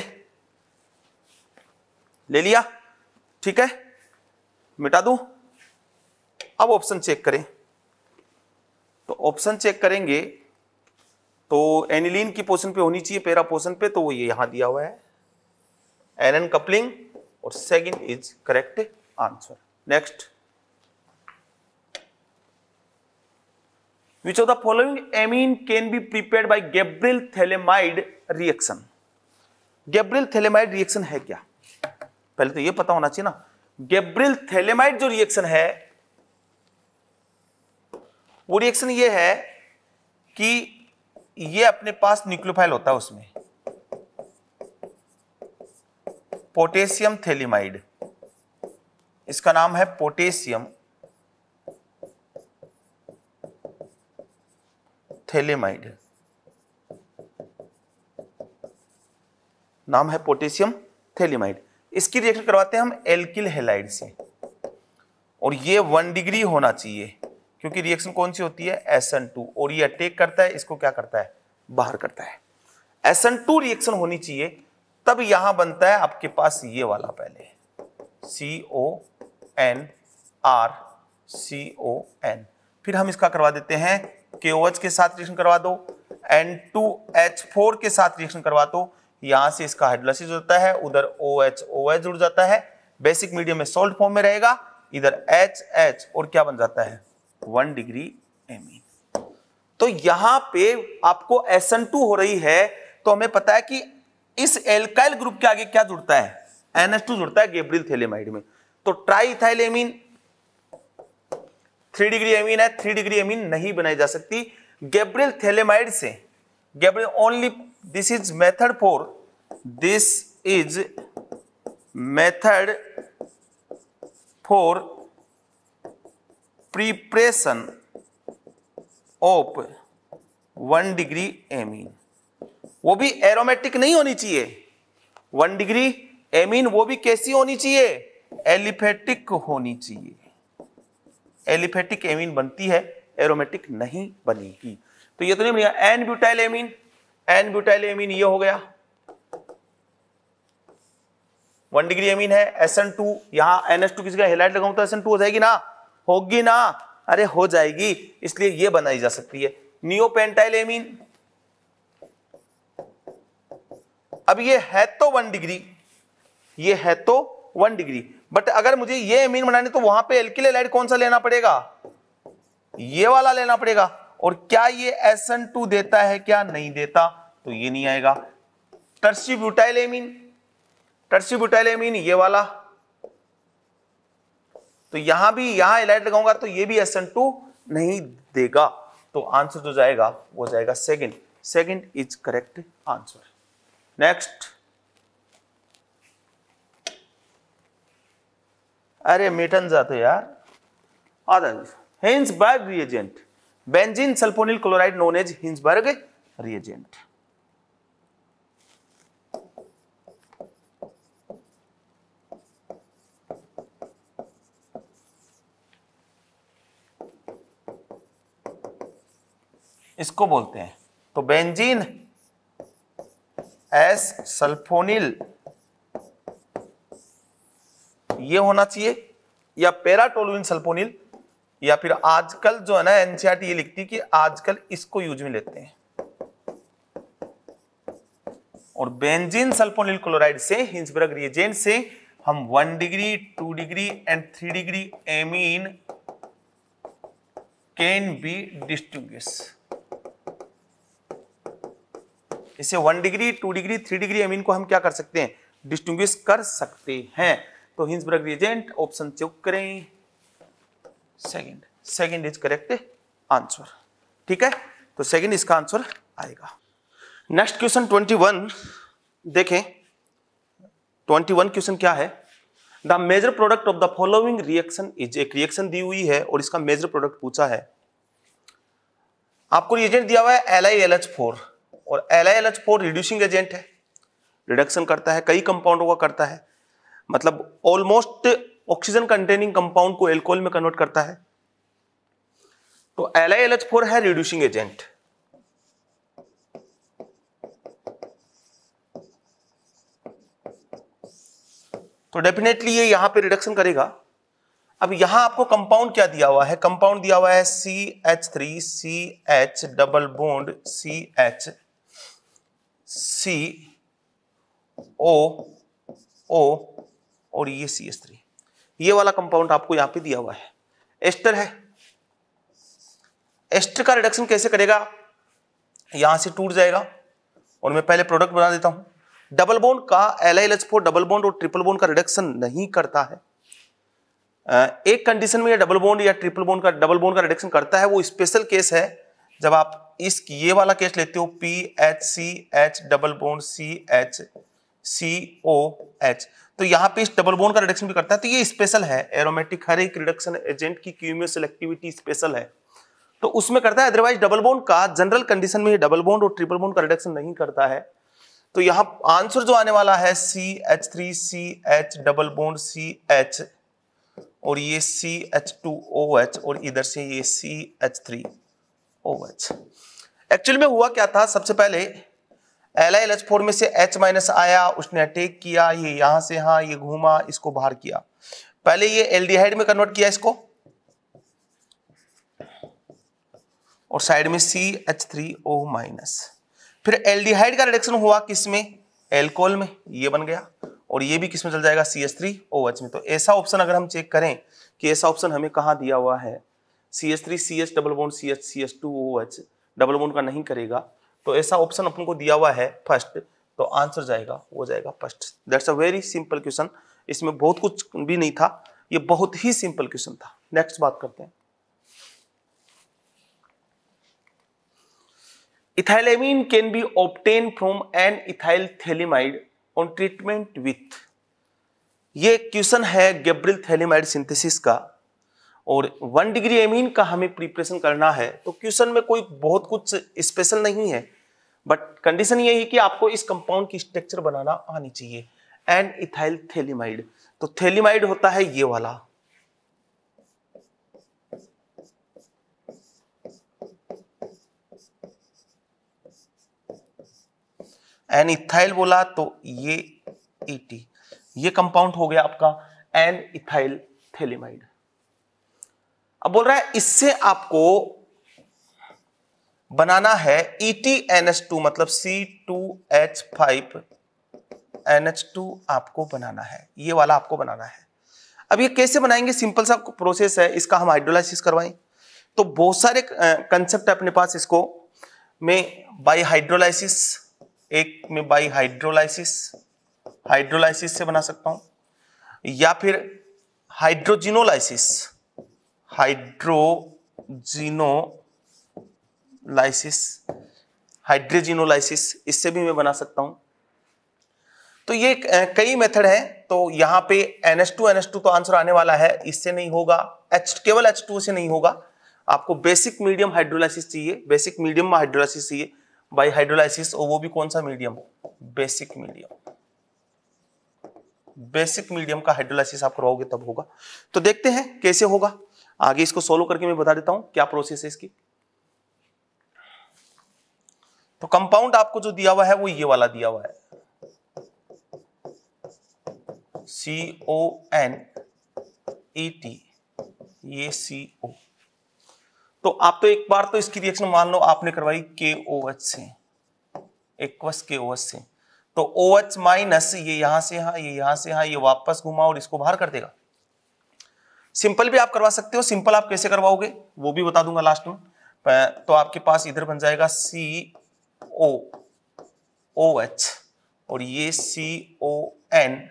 ले लिया, ठीक है, मिटा दूं। अब ऑप्शन चेक करें, तो ऑप्शन चेक करेंगे तो एनिलीन की पोर्शन पे होनी चाहिए, पैरा पोर्शन पे, तो वो ये यहां दिया हुआ है एनएन कपलिंग और second is correct answer. Next, Which of the following amine can be prepared by Gabriel phthalimide reaction? Gabriel phthalimide reaction है क्या, पहले तो ये पता होना चाहिए ना। Gabriel थैलिमाइड जो reaction है वो reaction ये है कि ये अपने पास न्यूक्लियोफाइल होता है, उसमें पोटेशियम थैलिमाइड, इसका नाम है पोटेशियम थैलिमाइड, नाम है पोटेशियम थैलिमाइड। इसकी रिएक्शन करवाते हैं हम एल्किल हैलाइड से और ये वन डिग्री होना चाहिए क्योंकि रिएक्शन कौन सी होती है, एस एन टू, और ये अटैक करता है, इसको क्या करता है, बाहर करता है। एस एन टू रिएक्शन होनी चाहिए, तब यहां बनता है आपके पास ये वाला, पहले C O N R C O N, फिर हम इसका करवा देते हैं के ओ एच के साथ रिएक्शन करवा दो, एन टू एच फोर के साथ रिएक्शन करवा दो, यहां से इसका हाइड्रोलाइसिस होता है, उधर ओ एच ओ एच जुड़ जाता है, बेसिक मीडियम में सॉल्ट फॉर्म में रहेगा, इधर एच एच और क्या बन जाता है, वन डिग्री एमीन। तो यहां पे आपको एस एन टू हो रही है, तो हमें पता है कि इस एल्काइल ग्रुप के आगे क्या जुड़ता है, एन एच टू जुड़ता है गैब्रियल थैलिमाइड में। तो try ethyl amine, three degree amine है, थ्री डिग्री एमीन नहीं बनाई जा सकती गैब्रियल थैलिमाइड से। Gabriel only, this is method for this is method for preparation of one degree amine, वो भी एरोमेटिक नहीं होनी चाहिए। वन डिग्री एमीन वो भी कैसी होनी चाहिए, एलिफेटिक होनी चाहिए। एलिफेटिक एमीन बनती है, एरोमेटिक नहीं बनेगी। तो ये तो नहीं बनेगा। N butyl amine, N butyl amine ये हो गया, वन डिग्री एमीन है, एस एन टू, यहाँ एन एच टू किसी का हेलाइड लगाऊं तो एस एन टू हो जाएगी ना, होगी ना, अरे हो जाएगी, इसलिए ये बनाई जा सकती है। नियोपेंटाइल एमीन, अब ये है तो वन डिग्री, ये है तो वन डिग्री, बट अगर मुझे ये एमीन बनाने तो वहां पे एल्किल हैलाइड कौन सा लेना पड़ेगा, ये वाला लेना पड़ेगा। और क्या ये एस एन टू देता है, क्या नहीं देता, तो ये नहीं आएगा। Tert butyl amine, tert butyl amine ये वाला, तो यहां भी यहां हैलाइड लगाऊंगा तो ये भी एस एन टू नहीं देगा। तो आंसर जो जाएगा वो जाएगा second, second is correct answer. Next, अरे मेटन जाते यार। Others Hinsberg reagent, benzene sulphonyl chloride known as Hinsberg reagent. इसको बोलते हैं तो बेंजीन एस सल्फोनिल ये होना चाहिए, या पैराटोलुइन सल्फोनिल, या फिर आजकल जो है ना एनसीईआरटी ये लिखती है कि आजकल इसको यूज में लेते हैं। और बेंजीन सल्फोनिल क्लोराइड से हिंसबर्ग रिएजेंट से हम one degree two degree and three degree amine can be distinguish. इसे one degree two degree three degree amine को हम क्या कर सकते हैं, डिस्टिंग्विश कर सकते हैं। तो हिंसबर्ग रिएजेंट ऑप्शन चेक करें, second second is correct answer. ठीक है, तो सेकंड इसका आंसर आएगा। नेक्स्ट क्वेश्चन इक्कीस देखें, इक्कीस क्वेश्चन क्या है, the major product of the following reaction is, एक रिएक्शन दी हुई है और इसका मेजर प्रोडक्ट पूछा है। आपको रिएजेंट दिया हुआ है L I L H four, और L I L H four reducing agent है, रिडक्शन करता है, कई कंपाउंडों का करता है, मतलब ऑलमोस्ट ऑक्सीजन कंटेनिंग कंपाउंड को एल्कोहल में कन्वर्ट करता है। तो L I L H four है रिड्यूसिंग एजेंट, तो डेफिनेटली ये यहां पे रिडक्शन करेगा। अब यहां आपको कंपाउंड क्या दिया हुआ है, कंपाउंड दिया हुआ है C H three, C H double bond C H C O O और ये सी एच थ्री, ये वाला कंपाउंड आपको यहां पे दिया हुआ है। एस्टर है, एस्टर का रिडक्शन कैसे करेगा, यहां से टूट जाएगा और मैं पहले प्रोडक्ट बना देता हूं। डबल बॉन्ड का L I L H four double bond और ट्रिपल बॉन्ड का रिडक्शन नहीं करता है। एक कंडीशन में ये डबल बॉन्ड या ट्रिपल बॉन्ड का डबल बॉन्ड का रिडक्शन करता है, वो स्पेशल केस है जब आप इस ये वाला केस लेते हो P H C H double bond C H C O H, तो यहाँ पे इस डबल बॉन्ड का रिडक्शन भी करता है, तो ये स्पेशल है। एरोमेटिक हर एक रिडक्शन एजेंट की क्यूमियो सेलेक्टिविटी स्पेशल है, तो उसमें करता है, अदरवाइज डबल बॉन्ड का जनरल कंडीशन में ये डबल बॉन्ड और ट्रिपल बॉन्ड का रिडक्शन नहीं करता है। तो यहाँ आंसर जो आने वाला है C H three C H double bond C H और ये C H two O H और इधर से ये C H three O H. Actually में हुआ क्या था, सबसे पहले L I L H four में से एच माइनस आया, उसने अटैक किया, ये यहाँ से यहाँ ये घूमा, इसको बाहर किया, पहले ये एल्डिहाइड में कन्वर्ट किया इसको, और साइड में C H three O minus, फिर एल्डिहाइड का रिडक्शन हुआ किसमें, एल्कोहल में, ये बन गया और ये भी किसमें चल जाएगा C H three O H में। तो ऐसा ऑप्शन अगर हम चेक करें कि ऐसा ऑप्शन हमें कहाँ दिया हुआ है, C H three C H double bond C H C H two O H double bond का नहीं करेगा, तो ऐसा ऑप्शन अपन को दिया हुआ है फर्स्ट, तो आंसर जाएगा वो जाएगा first. That's a very simple question, इसमें बहुत कुछ भी नहीं था, ये बहुत ही सिंपल क्वेश्चन था। नेक्स्ट बात करते हैं, ethylamine can be obtain from N ethyl phthalimide on treatment with, ये क्वेश्चन है गैब्रियल थैलिमाइड सिंथेसिस का, और वन डिग्री एमीन का हमें प्रिपरेशन करना है। तो क्वेश्चन में कोई बहुत कुछ स्पेशल नहीं है, बट कंडीशन ये है कि आपको इस कंपाउंड की स्ट्रक्चर बनाना आनी चाहिए। एन इथाइल थैलिमाइड, तो थैलिमाइड होता है ये वाला, एन इथाइल बोला तो ये ईटी, ये कंपाउंड हो गया आपका एन इथाइल थैलिमाइड। अब बोल रहा है इससे आपको बनाना है E T N H two, मतलब C two H five N H two आपको बनाना है, ये वाला आपको बनाना है। अब ये कैसे बनाएंगे, सिंपल सा प्रोसेस है, इसका हम हाइड्रोलाइसिस करवाएं, तो बहुत सारे कंसेप्ट है अपने पास, इसको मैं बाई हाइड्रोलाइसिस, एक में बाई हाइड्रोलाइसिस हाइड्रोलाइसिस से बना सकता हूं, या फिर हाइड्रोजिनोलाइसिस हाइड्रोजिनोलाइसिस हाइड्रोजिनोलाइसिस इससे भी मैं बना सकता हूं। तो ये कई मेथड है, तो यहाँ पे N H two N H two तो आंसर आने वाला है, इससे नहीं होगा, एच केवल एच टू से नहीं होगा, आपको बेसिक मीडियम हाइड्रोलाइसिस चाहिए, बेसिक मीडियम में हाइड्रोलाइसिस चाहिए बाई हाइड्रोलाइसिस, और वो भी कौन सा medium, basic medium, basic medium का हाइड्रोलाइसिस आप करवाओगे तब होगा। तो देखते हैं कैसे होगा, आगे इसको सोल्व करके मैं बता देता हूं क्या प्रोसेस है इसकी। तो कंपाउंड आपको जो दिया हुआ है वो ये वाला दिया हुआ है सी ओ एन एटी, ये CO। तो आप तो एक बार तो इसकी रिएक्शन मान लो आपने करवाई KOH से, एक्वस KOH से, तो OH माइनस ये यहां से यहां, ये यहां से यहां, ये वापस घुमा और इसको बाहर कर देगा। सिंपल भी आप करवा सकते हो, सिंपल आप कैसे करवाओगे वो भी बता दूंगा लास्ट में। तो आपके पास इधर बन जाएगा सी ओ ओ एच और ये C O N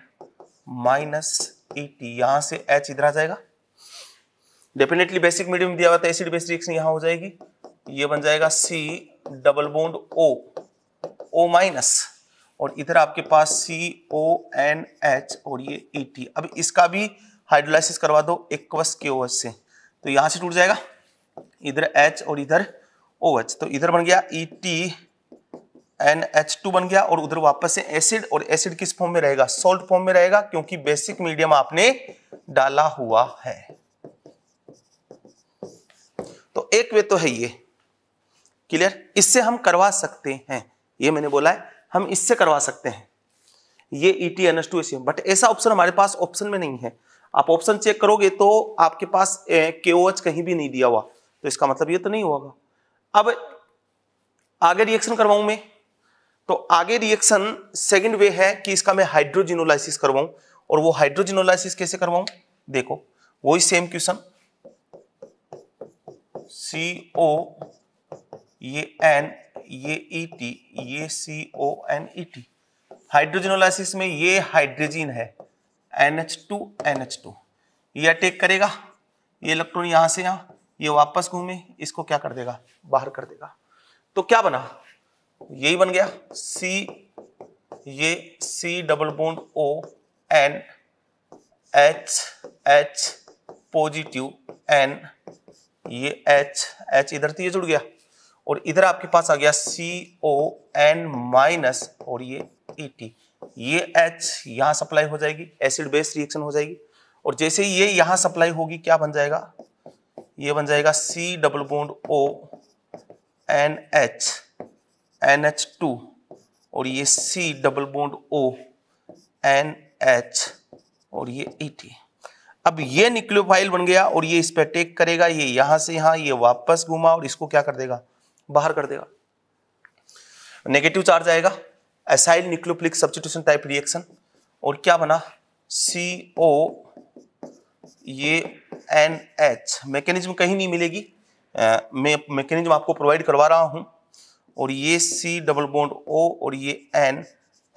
minus ET, यहां से H इधर आ जाएगा। डेफिनेटली बेसिक मीडियम दिया हुआ था, एसिड बेस रिएक्शन यहां हो जाएगी। ये बन जाएगा C double bond O O minus और इधर आपके पास C O N H और ये एटी। अब इसका भी हाइड्रोलाइसिस करवा दो एक्वस केओएच से, तो यहां से टूट जाएगा, इधर H और इधर OH, तो इधर बन गया एटी एन एच टू बन गया और उधर वापस से एसिड, और एसिड किस फॉर्म में रहेगा, सॉल्ट फॉर्म में रहेगा, क्योंकि बेसिक मीडियम आपने डाला हुआ है। तो एक वे तो है ये, क्लियर, इससे हम करवा सकते हैं, ये मैंने बोला है हम इससे करवा सकते हैं, ये E T N H two, but ऐसा ऑप्शन हमारे पास ऑप्शन में नहीं है। आप ऑप्शन चेक करोगे तो आपके पास केओएच कहीं भी नहीं दिया हुआ, तो इसका मतलब ये तो नहीं होगा। अब आगे रिएक्शन करवाऊं मैं, तो आगे रिएक्शन सेकंड वे है कि इसका मैं हाइड्रोजिनोलाइसिस करवाऊं, और वो हाइड्रोजिनोलाइसिस कैसे करवाऊं, देखो वही सेम क्वेश्चन सी ओ ये एन ये ई टी ये C O N E T. हाइड्रोजिनोलाइसिस में ये हाइड्रोजन है N H two N H two, ये अटैक करेगा, ये इलेक्ट्रॉन यहां से यहां, ये वापस घूमे, इसको क्या कर देगा, बाहर कर देगा। तो क्या बना, यही बन गया C ये C double bond O N H H positive N ये H H इधर तो ये जुड़ गया और इधर आपके पास आ गया C O N माइनस और ये E T, ये H यहां सप्लाई हो जाएगी, एसिड बेस रिएक्शन हो जाएगी। और जैसे ये यहां सप्लाई होगी क्या बन जाएगा, ये बन जाएगा C double bond O N H N H two और ये C double bond O N H और ये ई टी। अब ये न्यूक्लियोफाइल बन गया और ये इस पर अटैक करेगा, ये यहां से यहां, ये वापस घुमा और इसको क्या कर देगा, बाहर कर देगा, नेगेटिव चार्ज आएगा। Acyl nucleophilic substitution type reaction. और क्या बना CO ये एन एच, मैकेनिज्म कहीं नहीं मिलेगी, Uh, मैं मैकेनिज्म आपको प्रोवाइड करवा रहा हूं। और ये C डबल बॉन्ड O और ये N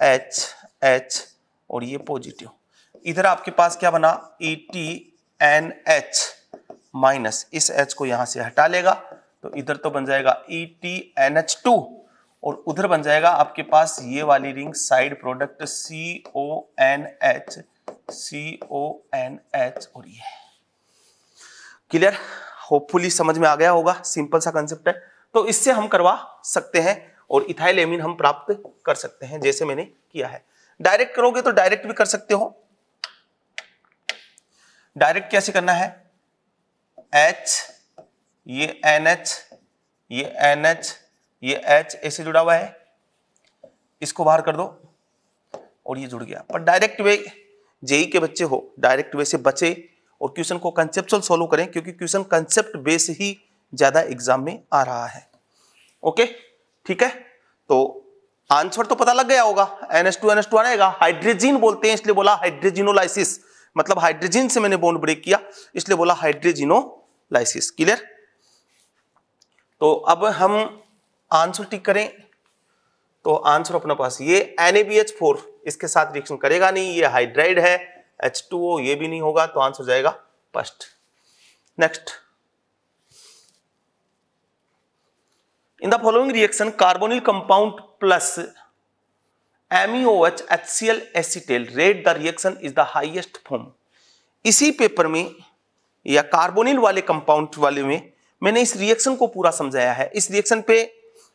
H H और ये पॉजिटिव, इधर आपके पास क्या बना E T N H minus, इस H को यहां से हटा लेगा तो इधर तो बन जाएगा E T N H two और उधर बन जाएगा आपके पास ये वाली ring side product C O N H C O N H और ये। क्लियर, होपफुली समझ में आ गया होगा, सिंपल सा कंसेप्ट है। तो इससे हम करवा सकते हैं और इथाइल एमीन हम प्राप्त कर सकते हैं, जैसे मैंने किया है। डायरेक्ट करोगे तो डायरेक्ट भी कर सकते हो। डायरेक्ट कैसे करना है, H ये NH ये NH ये H ऐसे जुड़ा हुआ है, इसको बाहर कर दो और ये जुड़ गया। पर डायरेक्ट वे, जेई के बच्चे हो, डायरेक्ट वे से बचे और क्वेश्चन को कंसेप्चुअल सॉल्व करें, क्योंकि क्वेश्चन कंसेप्ट बेस ही ज्यादा एग्जाम में आ रहा है। ओके, ठीक है। तो आंसर तो पता लग गया होगा, N H two N H two आएगा, हाइड्रोजन बोलते हैं इसलिए बोला हाइड्रोजिनोलाइसिस, मतलब हाइड्रोजन से मैंने बॉन्ड ब्रेक किया इसलिए बोला हाइड्रोजिनोलाइसिस। क्लियर, तो अब हम आंसर टिक करें। तो आंसर अपने पास ये N A B H four इसके साथ रिएक्शन करेगा नहीं, ये हाइड्राइड है, एच टू ओ ये भी नहीं होगा, तो आंसर हो जाएगा first. Next, in the following reaction carbonyl compound plus M E O H HCl acetyl rate the reaction is the highest form. इसी पेपर में या कार्बोनिल वाले कंपाउंड वाले में मैंने इस रिएक्शन को पूरा समझाया है। इस रिएक्शन पे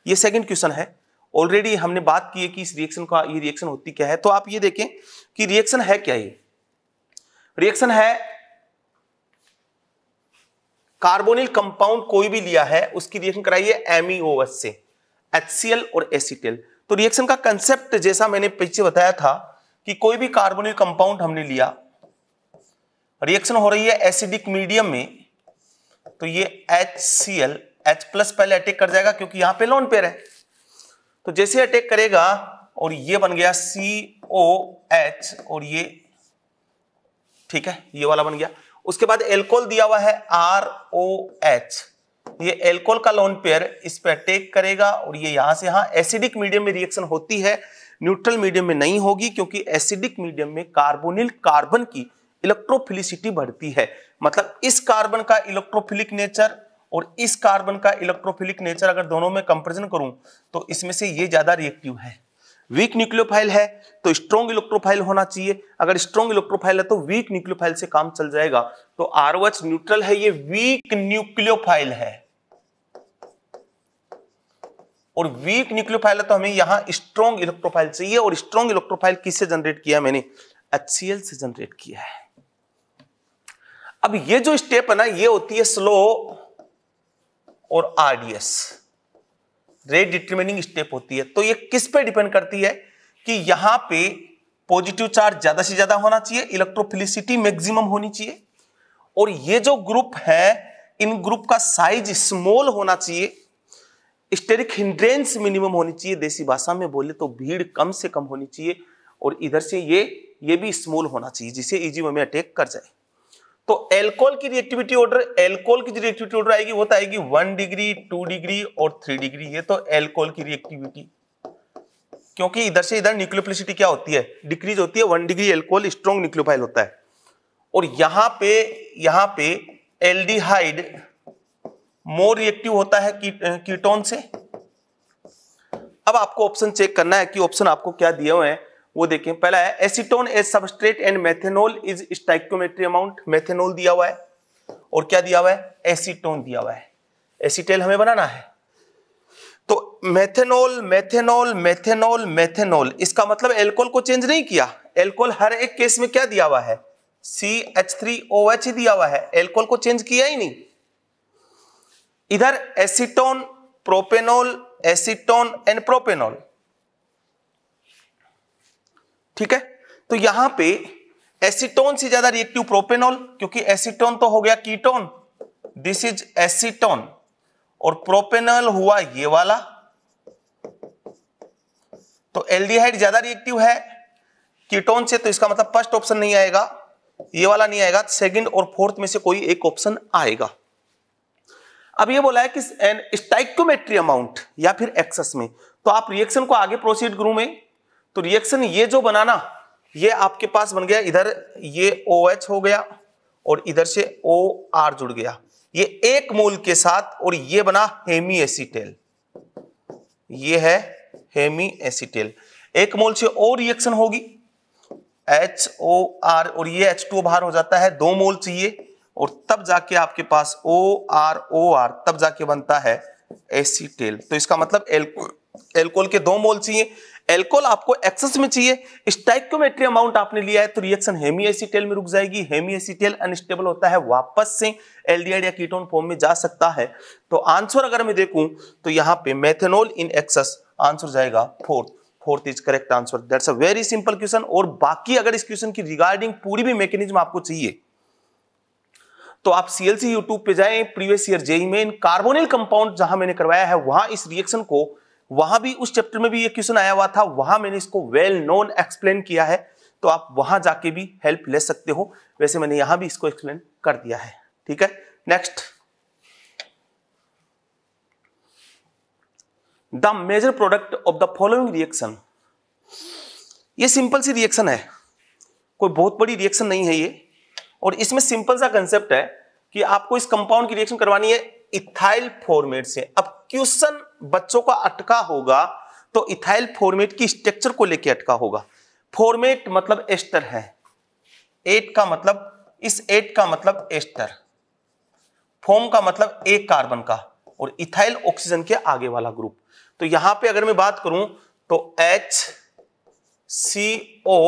ये सेकंड क्वेश्चन है, ऑलरेडी हमने बात की है कि इस रिएक्शन का, ये रिएक्शन होती क्या है। तो आप ये देखें कि रिएक्शन है क्या, ये रिएक्शन है कार्बोनिल कंपाउंड कोई भी लिया है उसकी रिएक्शन कराइए एम ई ओ एच से, HCl और acetyl। तो रिएक्शन का कंसेप्ट जैसा मैंने पीछे बताया था कि कोई भी कार्बोनिल कंपाउंड हमने लिया, रिएक्शन हो रही है एसिडिक मीडियम में, तो ये HCl, H प्लस पहले अटैक कर जाएगा क्योंकि यहां पे लोन पेयर है, तो जैसे अटैक करेगा और ये बन गया C O H और ये ठीक है ये वाला बन गया। उसके बाद एल्कोहल दिया हुआ है R O H, ये एल्कोहल का लोन पेयर इस पे अटैक करेगा और ये यहां से यहां एसिडिक मीडियम में रिएक्शन होती है, न्यूट्रल मीडियम में नहीं होगी क्योंकि एसिडिक मीडियम में कार्बोनिल कार्बन की इलेक्ट्रोफिलिसिटी बढ़ती है, मतलब इस कार्बन का इलेक्ट्रोफिलिक नेचर और इस कार्बन का इलेक्ट्रोफिलिक नेचर अगर दोनों में कंपैरिजन करूं तो इसमें से ये ज्यादा रिएक्टिव है। वीक न्यूक्लियोफाइल है तो स्ट्रॉन्ग इलेक्ट्रोफाइल होना चाहिए, अगर स्ट्रॉन्ग इलेक्ट्रोफाइल है तो वीक न्यूक्लियोफाइल से काम चल जाएगा। तो आरओएच न्यूट्रल है, ये वीक न्यूक्लियोफाइल है और वीक न्यूक्लियोफाइल है तो हमें यहां स्ट्रॉन्ग इलेक्ट्रोफाइल चाहिए और स्ट्रॉन्ग इलेक्ट्रोफाइल किससे जनरेट किया, मैंने एचसीएल से जनरेट किया है। अब ये जो स्टेप है ना ये होती है स्लो और आरडीएस, रेट डिटरमिनिंग स्टेप होती है। तो ये किस पे डिपेंड करती है कि यहां पे पॉजिटिव चार्ज ज्यादा से ज्यादा होना चाहिए, इलेक्ट्रोफिलिसिटी मैक्सिमम होनी चाहिए और ये जो ग्रुप है इन ग्रुप का साइज स्मॉल होना चाहिए, स्टेरिक हिंड्रेंस मिनिमम होनी चाहिए, देसी भाषा में बोले तो भीड़ कम से कम होनी चाहिए और इधर से ये ये भी स्मॉल होना चाहिए जिसे इजी में अटैक कर जाए। तो एल्कोहल की रिएक्टिविटी ऑर्डर, एल्कोहल की जो रिएक्टिविटी ऑर्डर आएगी वो तो आएगी वन डिग्री, टू डिग्री और थ्री डिग्री, ये तो एल्कोहल की रिएक्टिविटी, क्योंकि इधर से इधर न्यूक्लियोफिलिसिटी क्या होती है, डिक्रीज होती है। One degree alcohol strong nucleophile होता है और यहां पे यहां पे एल्डिहाइड मोर रिएक्टिव होता है की, कीटोन से। अब आपको ऑप्शन चेक करना है कि ऑप्शन आपको क्या दिए हुए हैं वो देखें। पहला है acetone as substrate and methanol is stoichiometry amount, methanol दिया हुआ है और क्या दिया हुआ है, एसीटोन दिया हुआ है, एसीटेल हमें बनाना है। तो मेथेनॉल मेथेनॉल मेथेनॉल मेथेनॉल, इसका मतलब एल्कोहल को चेंज नहीं किया, एल्कोहल हर एक केस में क्या दिया हुआ है C H three O H दिया हुआ है, एल्कोहल को चेंज किया ही नहीं। इधर acetone propanol, acetone and propanol, ठीक है। तो यहां पे एसीटोन से ज्यादा रिएक्टिव प्रोपेनॉल, क्योंकि एसीटोन तो हो गया कीटोन, दिस इज एसीटोन और प्रोपेनॉल हुआ ये वाला। तो एल्डिहाइड ज्यादा रिएक्टिव है कीटोन से, तो इसका मतलब फर्स्ट ऑप्शन नहीं आएगा, ये वाला नहीं आएगा, सेकंड और फोर्थ में से कोई एक ऑप्शन आएगा। अब ये बोला है कि स्टोइकियोमेट्री अमाउंट या फिर एक्सेस में, तो आप रिएक्शन को आगे प्रोसीड करूं मैं तो रिएक्शन ये जो बनाना ये आपके पास बन गया, इधर ये OH हो गया और इधर से O R जुड़ गया, ये एक मोल के साथ और ये बना हेमी एसिटेल, ये है हेमी एसिटेल। एक मोल से O रिएक्शन होगी H O R और ये H टू बाहर हो जाता है, दो मोल चाहिए और तब जाके आपके पास O R O R तब जाके बनता है एसिटेल। तो इसका मतलब एल्कोहल के दो मोल चाहिए, एल्कोहल आपको एक्सेस में चाहिए, स्टोइकियोमेट्री अमाउंट आपने लिया है तो रिएक्शन हेमी एसिटेल में रुक जाएगी, हेमी एसिटेल अनस्टेबल होता है, वापस से एल्डिहाइड या कीटोन फॉर्म में जा सकता है। तो आंसर अगर मैं देखूं तो यहां पे मेथेनॉल इन एक्सेस आंसर जाएगा fourth, fourth is correct answer. That's a very simple question और बाकी अगर इस क्वेश्चन की रिगार्डिंग पूरी भी मैकेनिज्म आपको चाहिए तो आप सी एल यूट्यूब पे जाए, previous year JEE Main carbonyl compound जहां मैंने करवाया है वहां इस रिएक्शन को, वहां भी उस चैप्टर में भी ये क्वेश्चन आया हुआ था, वहां मैंने इसको वेल नोन एक्सप्लेन किया है, तो आप वहां जाके भी हेल्प ले सकते हो। वैसे मैंने यहां भी इसको एक्सप्लेन कर दिया है, ठीक है। Next, the major product of the following reaction, ये सिंपल सी रिएक्शन है, कोई बहुत बड़ी रिएक्शन नहीं है ये और इसमें सिंपल सा कंसेप्ट है कि आपको इस कंपाउंड की रिएक्शन करवानी है इथाइल फॉर्मेट से। अब क्वेश्चन बच्चों का अटका होगा तो इथाइल फॉर्मेट की स्ट्रक्चर को लेके अटका होगा। फॉर्मेट मतलब एस्टर है, एट का मतलब इस एट का मतलब एस्टर, फॉर्म का मतलब एक कार्बन का और इथाइल ऑक्सीजन के आगे वाला ग्रुप। तो यहां पे अगर मैं बात करूं तो H C O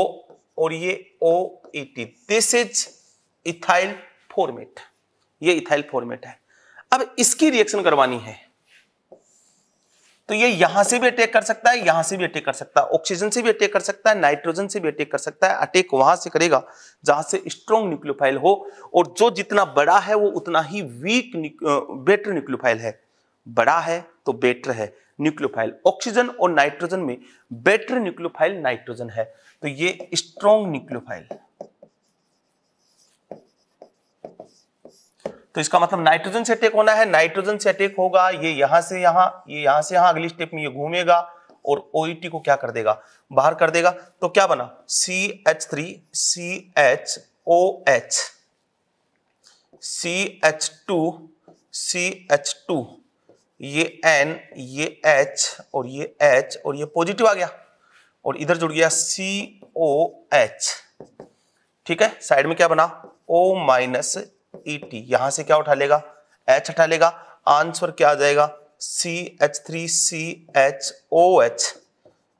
और ये O E T, this is ethyl formate, ये इथाइल फॉर्मेट है। अब इसकी रिएक्शन करवानी है तो ये यहां से भी अटैक कर सकता है, यहां से भी अटैक कर सकता है, ऑक्सीजन से भी अटैक कर सकता है, नाइट्रोजन से भी अटैक कर सकता है। अटैक वहां से करेगा जहां से स्ट्रॉन्ग न्यूक्लियोफाइल हो, और जो जितना बड़ा है वो उतना ही वीक बेटर न्यूक्लियोफाइल है। बड़ा है तो बेटर है न्यूक्लियोफाइल ऑक्सीजन, और नाइट्रोजन में बेटर न्यूक्लियोफाइल नाइट्रोजन है, तो ये स्ट्रॉन्ग न्यूक्लियोफाइल। तो इसका मतलब नाइट्रोजन से अटैक होना है, नाइट्रोजन से अटैक होगा, ये यहां से यहां, ये यहां से यहां, अगली स्टेप में ये घूमेगा और ओईटी को क्या कर देगा, बाहर कर देगा। तो क्या बना C H three, C H O H, C H two, C H two, ये N, ये H और ये H, और ये पॉजिटिव आ गया और इधर जुड़ गया सी ओ एच। ठीक है, साइड में क्या बना O माइनस E T, यहां से क्या उठा लेगा, H हटा लेगा, आंसर क्या आ जाएगा C H three C H O H,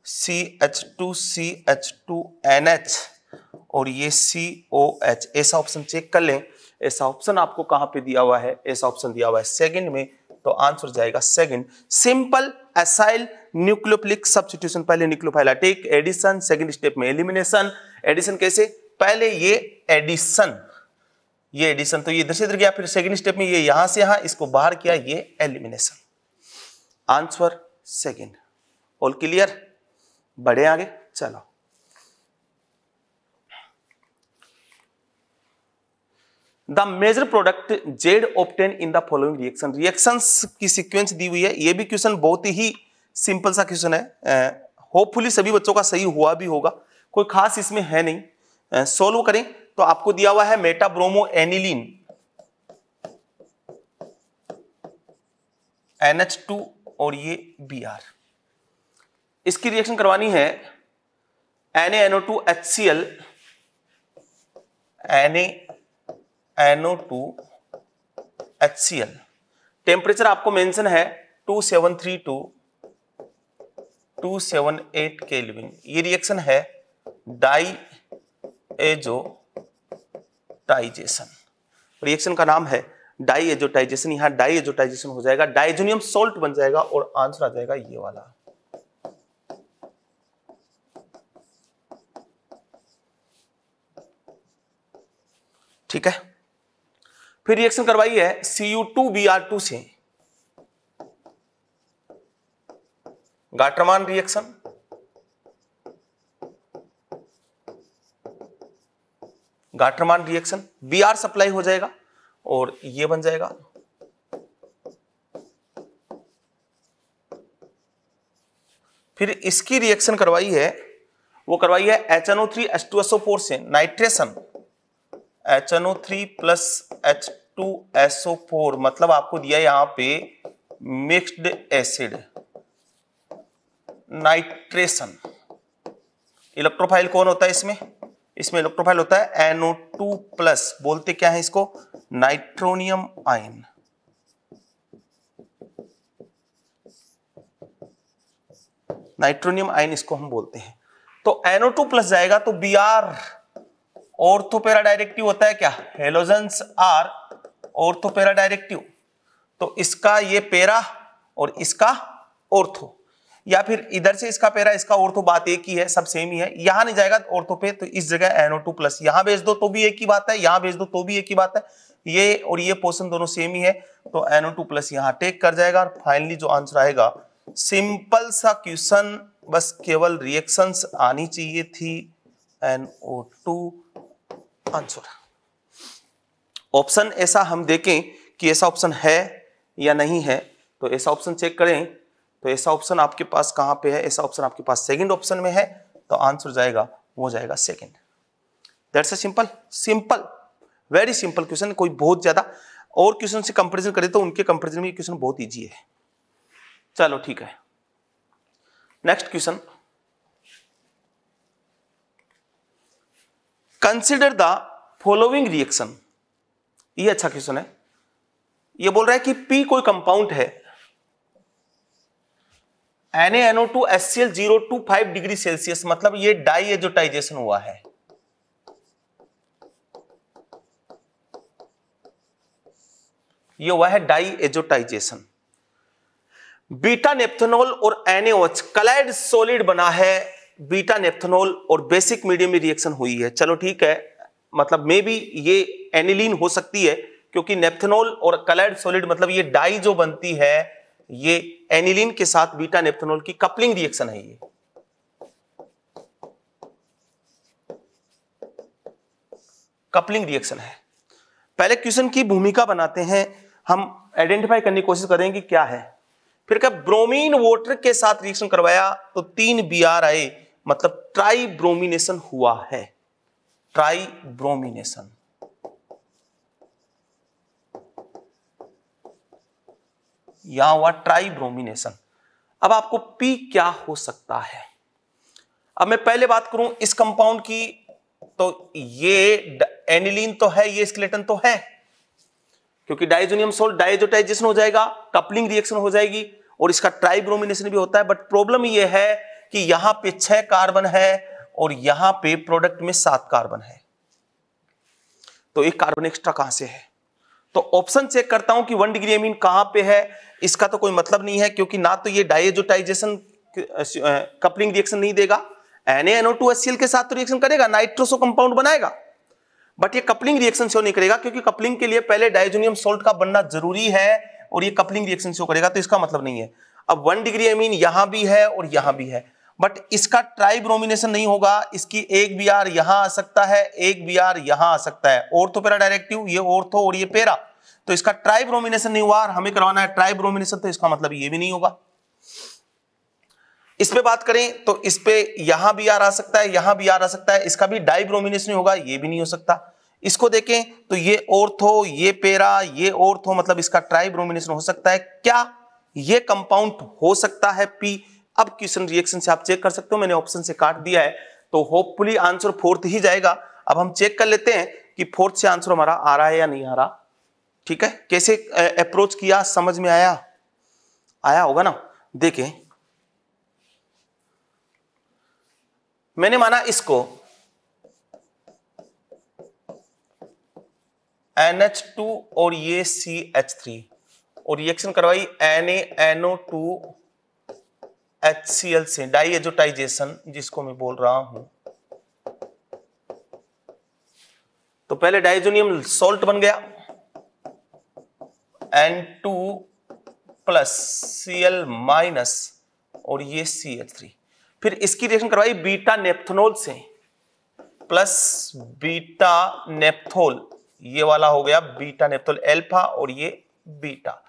C H two C H two N H और ये सी ओ एच। ऐसा ऑप्शन चेक कर लें, ऐसा ऑप्शन आपको कहां पे दिया हुआ है, ऐसा ऑप्शन दिया हुआ है सेकंड में, तो आंसर जाएगा second. Simple acyl nucleophilic substitution, पहले nucleophile attack, addition, second step में एलिमिनेशन। एडिशन कैसे, पहले ये एडिशन, ये एडिशन तो ये इधर से इधर गया, फिर सेकंड स्टेप में ये यहां से यहां, इसको बाहर किया, ये elimination. Answer second. All clear, बढ़े आगे। चलो the major product Z obtain in the following reaction, reactions की सीक्वेंस दी हुई है। ये भी क्वेश्चन बहुत ही सिंपल सा क्वेश्चन है, होपफुली uh, सभी बच्चों का सही हुआ भी होगा, कोई खास इसमें है नहीं। सोल्व uh, करें तो आपको दिया हुआ है meta bromo aniline N H two और ये बी आर। इसकी रिएक्शन करवानी है N A N O two H C L, N A N O two H C L, temperature आपको मेंशन है two seven three two two seven eight kelvin. ये reaction है die azotisation, reaction का नाम है diazotisation. यहां diazotisation हो जाएगा, डाइजोनियम सॉल्ट बन जाएगा और आंसर आ जाएगा ये वाला। ठीक है, फिर रिएक्शन करवाई है C U two B R two से, Gattermann reaction. Gattermann reaction B R supply हो जाएगा और ये बन जाएगा फिर इसकी रिएक्शन करवाई है, वो करवाई है H N O three H two S O four से, nitration H N O three plus H two S O four, मतलब आपको दिया यहां पे मिक्स्ड एसिड नाइट्रेशन। इलेक्ट्रोफाइल कौन होता है इसमें, इसमें इलेक्ट्रोफाइल होता है एन ओ टू प्लस, बोलते क्या है इसको नाइट्रोनियम आयन। नाइट्रोनियम आयन इसको हम बोलते हैं। तो एन ओ टू प्लस जाएगा तो बी आर ऑर्थोपेरा डायरेक्टिव होता है क्या, हेलोजेंस आर ऑर्थोपेरा डायरेक्टिव, तो इसका ये पेरा और इसका ऑर्थो, या फिर इधर से इसका पेरा इसका ऑर्थो, बात एक ही है, सब सेम ही है। यहां नहीं जाएगा ऑर्थो पे तो इस जगह एन ओ टू प्लस, यहां भेज दो तो भी एक ही बात है, यहां भेज दो तो भी एक ही बात है, ये और ये पोर्शन दोनों सेम ही है, तो एन ओ टू प्लस यहां टेक कर जाएगा। और फाइनली जो आंसर आएगा, सिंपल सा क्वेश्चन, बस केवल रिएक्शंस आनी चाहिए थी, N O two answer. Option ऐसा हम देखें कि ऐसा ऑप्शन है या नहीं है, तो ऐसा ऑप्शन चेक करें, तो ऐसा ऑप्शन आपके पास कहां पे है, ऐसा ऑप्शन आपके पास सेकंड ऑप्शन में है, तो आंसर जाएगा वो जाएगा second. That's a simple simple very simple question. कोई बहुत ज्यादा और क्वेश्चन से कंपेरिजन करें तो उनके कंपेरिजन में ये क्वेश्चन बहुत ईजी है। चलो ठीक है, next question, consider the following reaction. ये अच्छा क्वेश्चन है, ये बोल रहा है कि पी कोई कंपाउंड है, N A N O two H C L zero two five degree Celsius, मतलब ये डाई एजोटाइजेशन हुआ है। ये हुआ है डाई एजोटाइजेशन। बीटा नेप्थनॉल और एनएओएच कलाइड सॉलिड बना है, बीटा नेप्थनॉल और बेसिक मीडियम में रिएक्शन हुई है। चलो ठीक है, मतलब मे बी ये एनिलीन हो सकती है क्योंकि नेप्थनॉल और कलाइड सॉलिड मतलब ये डाई जो बनती है ये एनिलीन के साथ बीटा नेप्थनॉल की कपलिंग रिएक्शन है ये। कपलिंग रिएक्शन है। पहले क्वेश्चन की भूमिका बनाते हैं, हम आइडेंटिफाई करने की कोशिश करेंगे कि क्या है। फिर क्या ब्रोमीन वाटर के साथ रिएक्शन करवाया तो तीन बी आर आए मतलब ट्राई ब्रोमिनेशन हुआ है, ट्राई ब्रोमिनेशन। यहां हुआ ट्राई ब्रोमिनेशन। अब आपको पी क्या हो सकता है, अब मैं पहले बात करूं इस कंपाउंड की तो ये एनिलीन तो है, ये स्केलेटन तो है क्योंकि डाइजोनियम सोल्ट डाइजोटाइजेशन हो जाएगा, कपलिंग रिएक्शन हो जाएगी और इसका ट्राइब्रोमिनेशन भी होता है। बट प्रॉब्लम ये है कि यहां पे छह कार्बन है और यहां पे प्रोडक्ट में सात कार्बन है, तो एक कार्बन एक्स्ट्रा कहां से है। तो ऑप्शन चेक करता हूं कि वन डिग्री एमीन कहां पे है, इसका तो कोई मतलब नहीं है क्योंकि ना तो ये डाइजोटाइजेशन कपलिंग रिएक्शन नहीं देगा, N A N O two H C L के साथ तो रिएक्शन करेगा, नाइट्रोसो कंपाउंड बनाएगा, बट ये कपलिंग रिएक्शन शो नहीं करेगा क्योंकि कपलिंग के लिए पहले डाइजोनियम सोल्ट का बनना जरूरी है और ये कपलिंग रिएक्शन शो करेगा, तो इसका मतलब नहीं है। अब वन डिग्री एमीन यहां भी है और यहां भी है बट इसका ट्राइब्रोमिनेशन नहीं होगा, इसकी एक बी आर यहां आ सकता है, एक बी आर यहां आ सकता है, ऑर्थो पेरा डायरेक्टिव, ये ऑर्थो और ये पेरा, तो इसका ट्राइब्रोमिनेशन नहीं हुआ, हमें करवाना है ट्राइब्रोमिनेशन, तो इसका मतलब ये भी नहीं होगा। इस पे बात करें तो इस पे यहां भी आर आ सकता है, यहां भी आर आ सकता है, इसका भी डाइब्रोमिनेशन होगा, ये भी नहीं हो सकता। इसको देखें तो ये ऑर्थो, ये पेरा, ये ऑर्थो, मतलब इसका ट्राइब्रोमिनेशन हो सकता है। क्या ये कंपाउंड हो सकता है पी? अब क्वेश्चन रिएक्शन से आप चेक कर सकते हो, मैंने ऑप्शन से काट दिया है तो होपफुली आंसर फोर्थ ही जाएगा। अब हम चेक कर लेते हैं कि फोर्थ से आंसर हमारा आ रहा है या नहीं आ रहा। ठीक है, कैसे अप्रोच किया, समझ में आया आया होगा ना। देखें मैंने माना इसको एन एच टू और ये सी एच थ्री और रिएक्शन करवाई N A N O two H C L से, डाइएजोटाइजेशन जिसको मैं बोल रहा हूं। तो पहले डाइजोनियम सॉल्ट बन गया N two plus C L minus और ये सी एच थ्री। फिर इसकी रिएक्शन करवाई बीटा नेप्थनॉल से प्लस बीटा नेप्थोल, ये वाला हो गया बीटा नेप्थोल अल्फा और ये beta.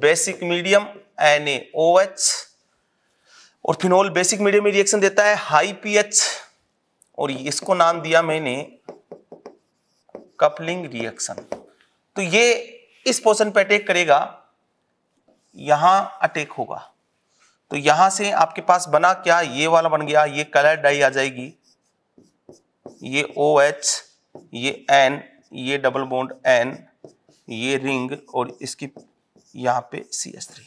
Basic medium N A O H और फिनोल बेसिक मीडियम में रिएक्शन देता है हाई पीएच और इसको नाम दिया मैंने कपलिंग रिएक्शन। तो ये इस पोर्शन पे अटैक करेगा, यहां अटैक होगा, तो यहां से आपके पास बना क्या, ये वाला बन गया, ये कलर डाई आ जाएगी, ये OH, ये N, ये डबल बॉन्ड N, ये रिंग और इसकी यहां पे C H three.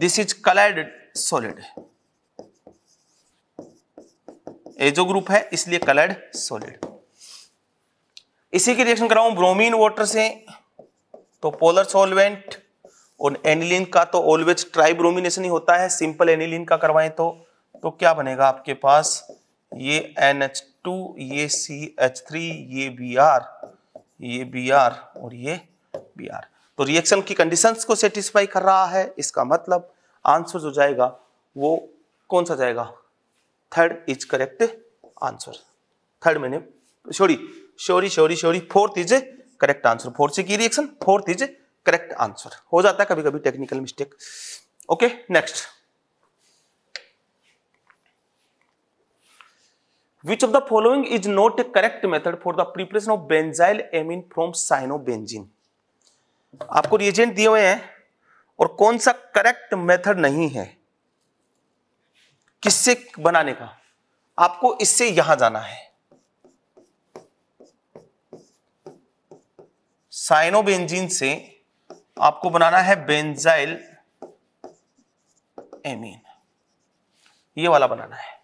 This is coloured solid, azo group है इसलिए कलर्ड सॉलिड। इसी की रिएक्शन कराऊं ब्रोमीन वाटर से तो पोलर सॉल्वेंट और एनिलीन का तो ऑलवेज ट्राइब्रोमिनेशन ही होता है, सिंपल एनिलीन का करवाएं तो तो क्या बनेगा आपके पास, ये एन एच टू, ये सी एच थ्री, ये Br, ये Br और ये Br। तो रिएक्शन की कंडीशंस को सेटिस्फाई कर रहा है, इसका मतलब आंसर जो जाएगा वो कौन सा जाएगा, third is correct answer. Third मैंने sorry sorry sorry sorry fourth is correct answer. Fourth से की reaction, fourth is correct answer. हो जाता है कभी कभी technical mistake. Okay next, which of the following is not a correct method for the preparation of benzyl amine from cyanobenzene. आपको reagent दिए हुए हैं और कौन सा करेक्ट मेथड नहीं है किससे बनाने का, आपको इससे यहां जाना है साइनोबेंजीन से, आपको बनाना है बेंजाइल एमीन, ये वाला बनाना है।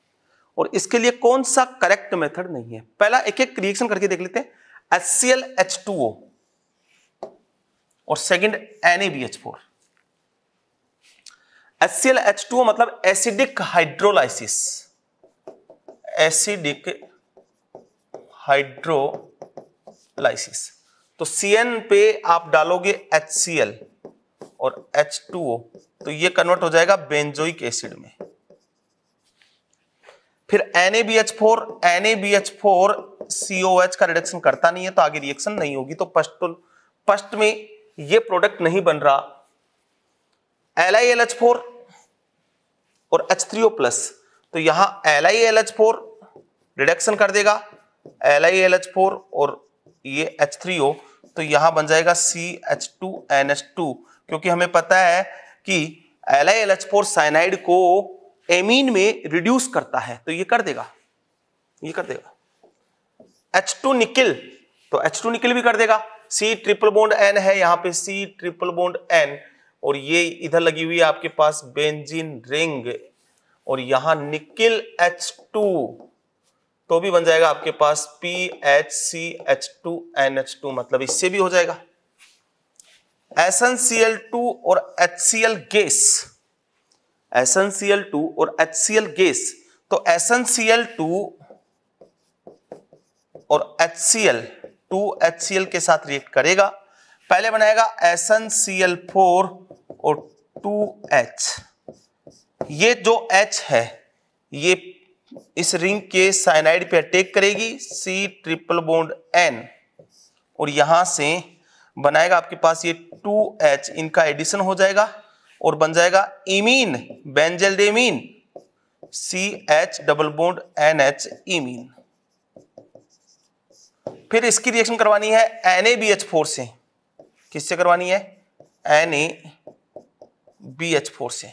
और इसके लिए कौन सा करेक्ट मेथड नहीं है, पहला एक एक रिएक्शन करके देख लेते हैं। H C L H two O और second N A B H four. H C L H two O मतलब एसिडिक हाइड्रोलाइसिस, एसिडिक हाइड्रोलाइसिस। तो Cn पे आप डालोगे HCl और H टू O तो ये कन्वर्ट हो जाएगा बेंजोइक एसिड में। फिर N A B H four, N A B H four C O H का रिडक्शन करता नहीं है तो आगे रिएक्शन नहीं होगी। तो फर्स्ट फर्स्ट में ये प्रोडक्ट नहीं बन रहा। L I L H four और एच थ्री ओ प्लस तो यहां L I L H four reduction कर देगा L I L H four और ये एच थ्री ओ तो यहां बन जाएगा C H two N H two क्योंकि हमें पता है कि L I L H four cyanide को एमीन में रिड्यूस करता है तो ये कर देगा, ये कर देगा। एच टू निकिल तो एच टू निकिल भी कर देगा। C ट्रिपल बॉन्ड N है यहां पे, C ट्रिपल बॉन्ड N और ये इधर लगी हुई है आपके पास बेंजीन रिंग और यहां निकिल एच टू तो भी बन जाएगा आपके पास P H C H two N H two मतलब इससे भी हो जाएगा। S N C L two और HCl gas, S N C L two और HCl गैस तो S N C L two और H C L two HCl के साथ रिएक्ट करेगा, पहले बनाएगा S N C L four और टू एच। ये जो H है ये इस रिंग के साइनाइड पे अटैक करेगी C ट्रिपल बॉन्ड N और यहां से बनाएगा आपके पास ये टू एच, इनका एडिशन हो जाएगा और बन जाएगा imine, benzaldimine, C H double bond N H imine. फिर इसकी रिएक्शन करवानी है N A B H four से, किससे करवानी है? N A B H four से।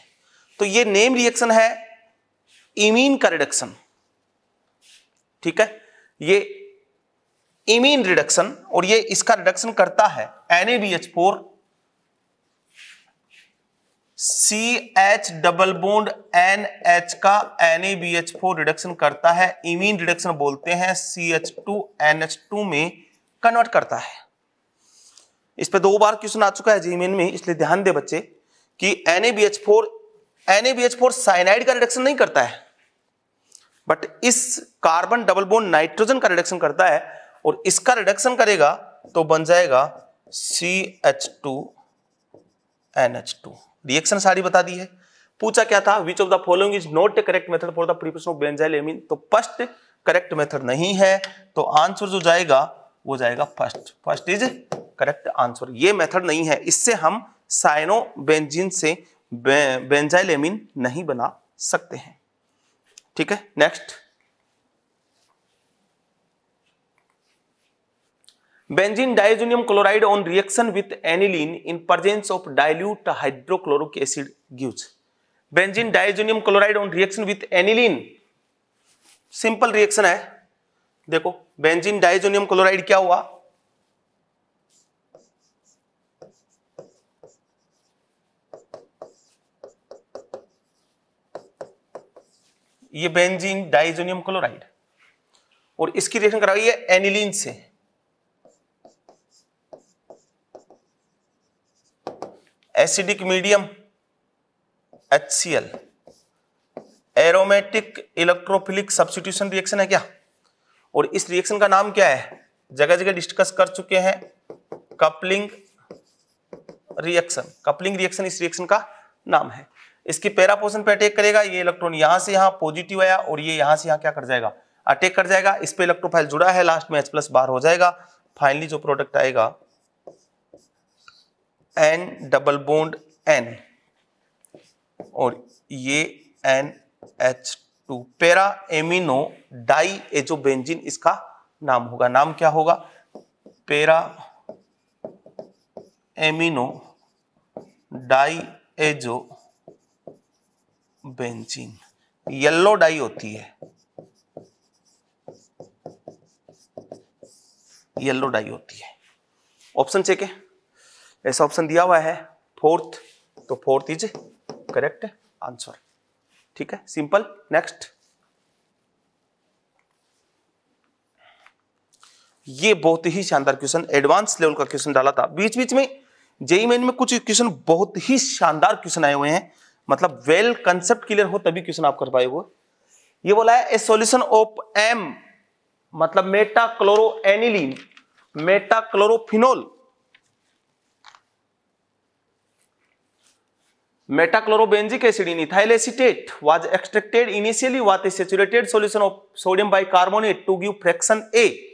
तो ये नेम रिएक्शन है इमीन का रिडक्शन, ठीक है, ये इमीन रिडक्शन और ये इसका रिडक्शन करता है N A B H four C H double bond N H का N A B H four reduction करता है, इमीन रिडक्शन बोलते हैं, C H two N H two में कन्वर्ट करता है। इस पे दो बार क्वेश्चन आ चुका है जे मेन में, इसलिए ध्यान दे बच्चे कि N A B H four N A B H four cyanide का रिडक्शन नहीं करता है बट इस कार्बन डबल बॉन्ड नाइट्रोजन का रिडक्शन करता है और इसका रिडक्शन करेगा तो बन जाएगा C H two N H two. Reaction सारी बता दी है। पूछा क्या था? Which of the following is not a correct method for the preparation of benzyl amine. तो फर्स्ट करेक्ट मेथड नहीं है तो आंसर जो जाएगा वो जाएगा first, first is correct answer. ये मेथड नहीं है, इससे हम साइनो बेंजीन से बे, बेंजाइल एमीन नहीं बना सकते हैं, ठीक है। Next, benzene diazonium chloride on reaction with aniline in presence of dilute hydrochloric acid gives. Benzene diazonium chloride on reaction with aniline, simple reaction है। देखो बेंजीन डाइजोनियम क्लोराइड क्या हुआ, ये बेंजीन डाइजोनियम क्लोराइड और इसकी रिएक्शन कराई है aniline से। Acidic medium HCl, aromatic electrophilic substitution reaction है क्या, और इस रिएक्शन का नाम क्या है, जगह जगह डिस्कस कर चुके हैं, कपलिंग रिएक्शन। कपलिंग रिएक्शन इस रिएक्शन का नाम है। इसकी पैरा पोर्शन पे अटैक करेगा, ये इलेक्ट्रॉन यहां से यहां पॉजिटिव आया और ये यहां से यहां क्या कर जाएगा, अटैक कर जाएगा। इस पे इलेक्ट्रोफाइल जुड़ा है, लास्ट में एच प्लस बाहर हो जाएगा। फाइनली जो प्रोडक्ट आएगा एन डबल बॉन्ड एन और ये N H two para amino die azo benzene इसका नाम होगा। नाम क्या होगा? Para amino die azo benzene. Yellow dye होती है, येलो डाई होती है। ऑप्शन चेक है, ऐसा ऑप्शन दिया हुआ है फोर्थ, तो फोर्थ इज करेक्ट आंसर, ठीक है, सिंपल। नेक्स्ट, ये बहुत ही शानदार क्वेश्चन, एडवांस लेवल का क्वेश्चन डाला था। बीच बीच में जेईई मेन में कुछ क्वेश्चन बहुत ही शानदार क्वेश्चन आए हुए हैं, मतलब वेल कंसेप्ट क्लियर हो तभी क्वेश्चन आप कर पाए हो। ये बोला है ए सॉल्यूशन ऑफ एम मतलब meta chloro aniline मेटाक्लोरोफिनोल मेटाक्लोरोबेंजिक acid in ethyl acetate was extracted initially with a saturated solution of sodium bicarbonate to give fraction A.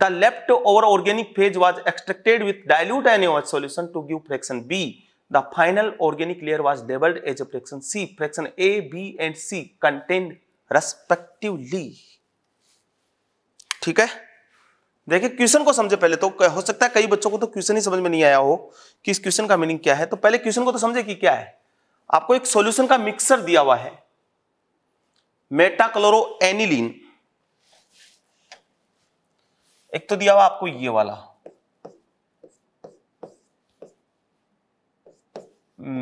The leftover organic phase was extracted with dilute NaOH solution to give fraction B. The final organic layer was labeled as a fraction C. Fraction A, B and C contained respectively. ठीक है, देखिए question को समझे पहले। तो हो सकता है कई बच्चों को तो क्वेश्चन ही समझ में नहीं आया हो कि इस क्वेश्चन का मीनिंग क्या है। तो पहले क्वेश्चन को तो समझे कि क्या है। आपको एक सॉल्यूशन का मिक्सर दिया हुआ है मेटाक्लोरोएनिलीन, एक तो दिया हुआ आपको ये वाला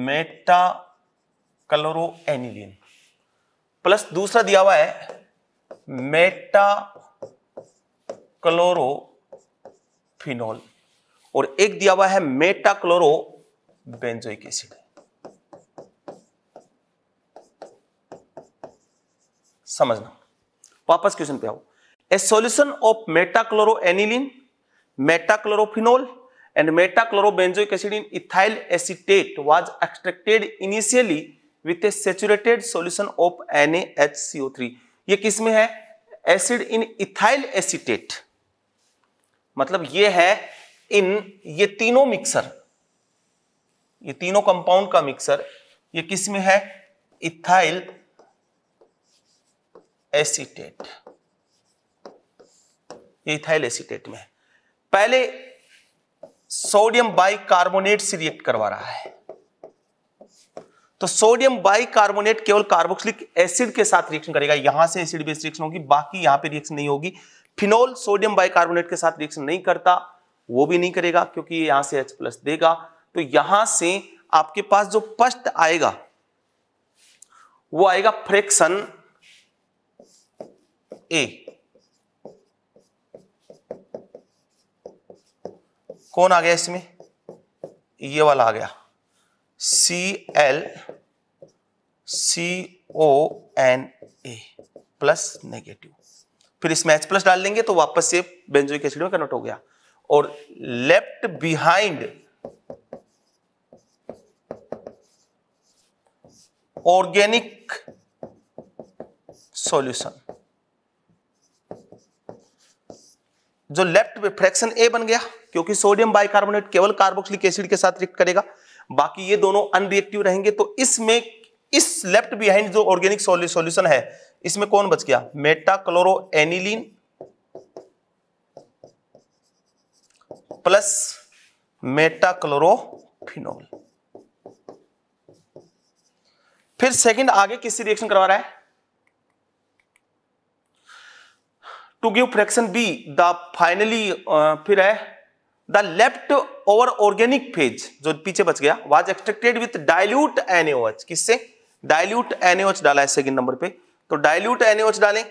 मेटाक्लोरोएनिलीन प्लस दूसरा दिया हुआ है मेटाक्लोरोफिनोल और एक दिया हुआ है मेटाक्लोरोबेंजोइक एसिड। समझना, वापस क्वेश्चन पे आओ। A solution of metachloroaniline, metachlorophenol, and metachlorobenzoic acid in ethyl acetate was extracted initially with a saturated solution of N A H C O three. ये किस में है? एसिड इन इथाइल एसिटेट, मतलब ये है इन ये तीनों मिक्सर, ये तीनों कंपाउंड का मिक्सर, ये किस में है? इथाइल एसिटेट, इथाइल एसीटेट में। पहले सोडियम बाइकार्बोनेट से रिएक्ट करवा रहा है, तो सोडियम बाइकार्बोनेट केवल कार्बोक्सिलिक एसिड के साथ रिएक्शन करेगा। यहां से एसिड बेस रिएक्शन होगी, बाकी यहां पे रिएक्शन नहीं होगी। फिनोल सोडियम बाइकार्बोनेट के साथ रिएक्शन नहीं करता, वो भी नहीं करेगा क्योंकि यहां से एच प्लस देगा। तो यहां से आपके पास जो फर्स्ट आएगा वो आएगा फ्रैक्शन ए। कौन आ गया इसमें? ये वाला आ गया C L C O N A plus negative, फिर इसमें एच प्लस डाल देंगे तो वापस से बेंजोइक एसिड में कन्वर्ट हो गया। और लेफ्ट बिहाइंड ऑर्गेनिक सॉल्यूशन, जो लेफ्ट में फ्रैक्शन ए बन गया क्योंकि सोडियम बाइकार्बोनेट केवल कार्बोक्सिलिक एसिड के साथ रिएक्ट करेगा, बाकी ये दोनों अनरिएक्टिव रहेंगे। तो इसमें इस लेफ्ट बिहाइंड जो ऑर्गेनिक सॉल्यूशन है इसमें कौन बच गया? Metachloroaniline plus मेटाक्लोरोफिनोल। फिर सेकंड आगे किससे रिएक्शन करवा रहा है? To give fraction B. The finally फिर है the left over organic phase जो पीछे बच गया was extracted with dilute N A O H. किससे? डाइल्यूट एनएओएच डाला है सेकंड नंबर पे, तो डाइल्यूट एनएओएच डालें।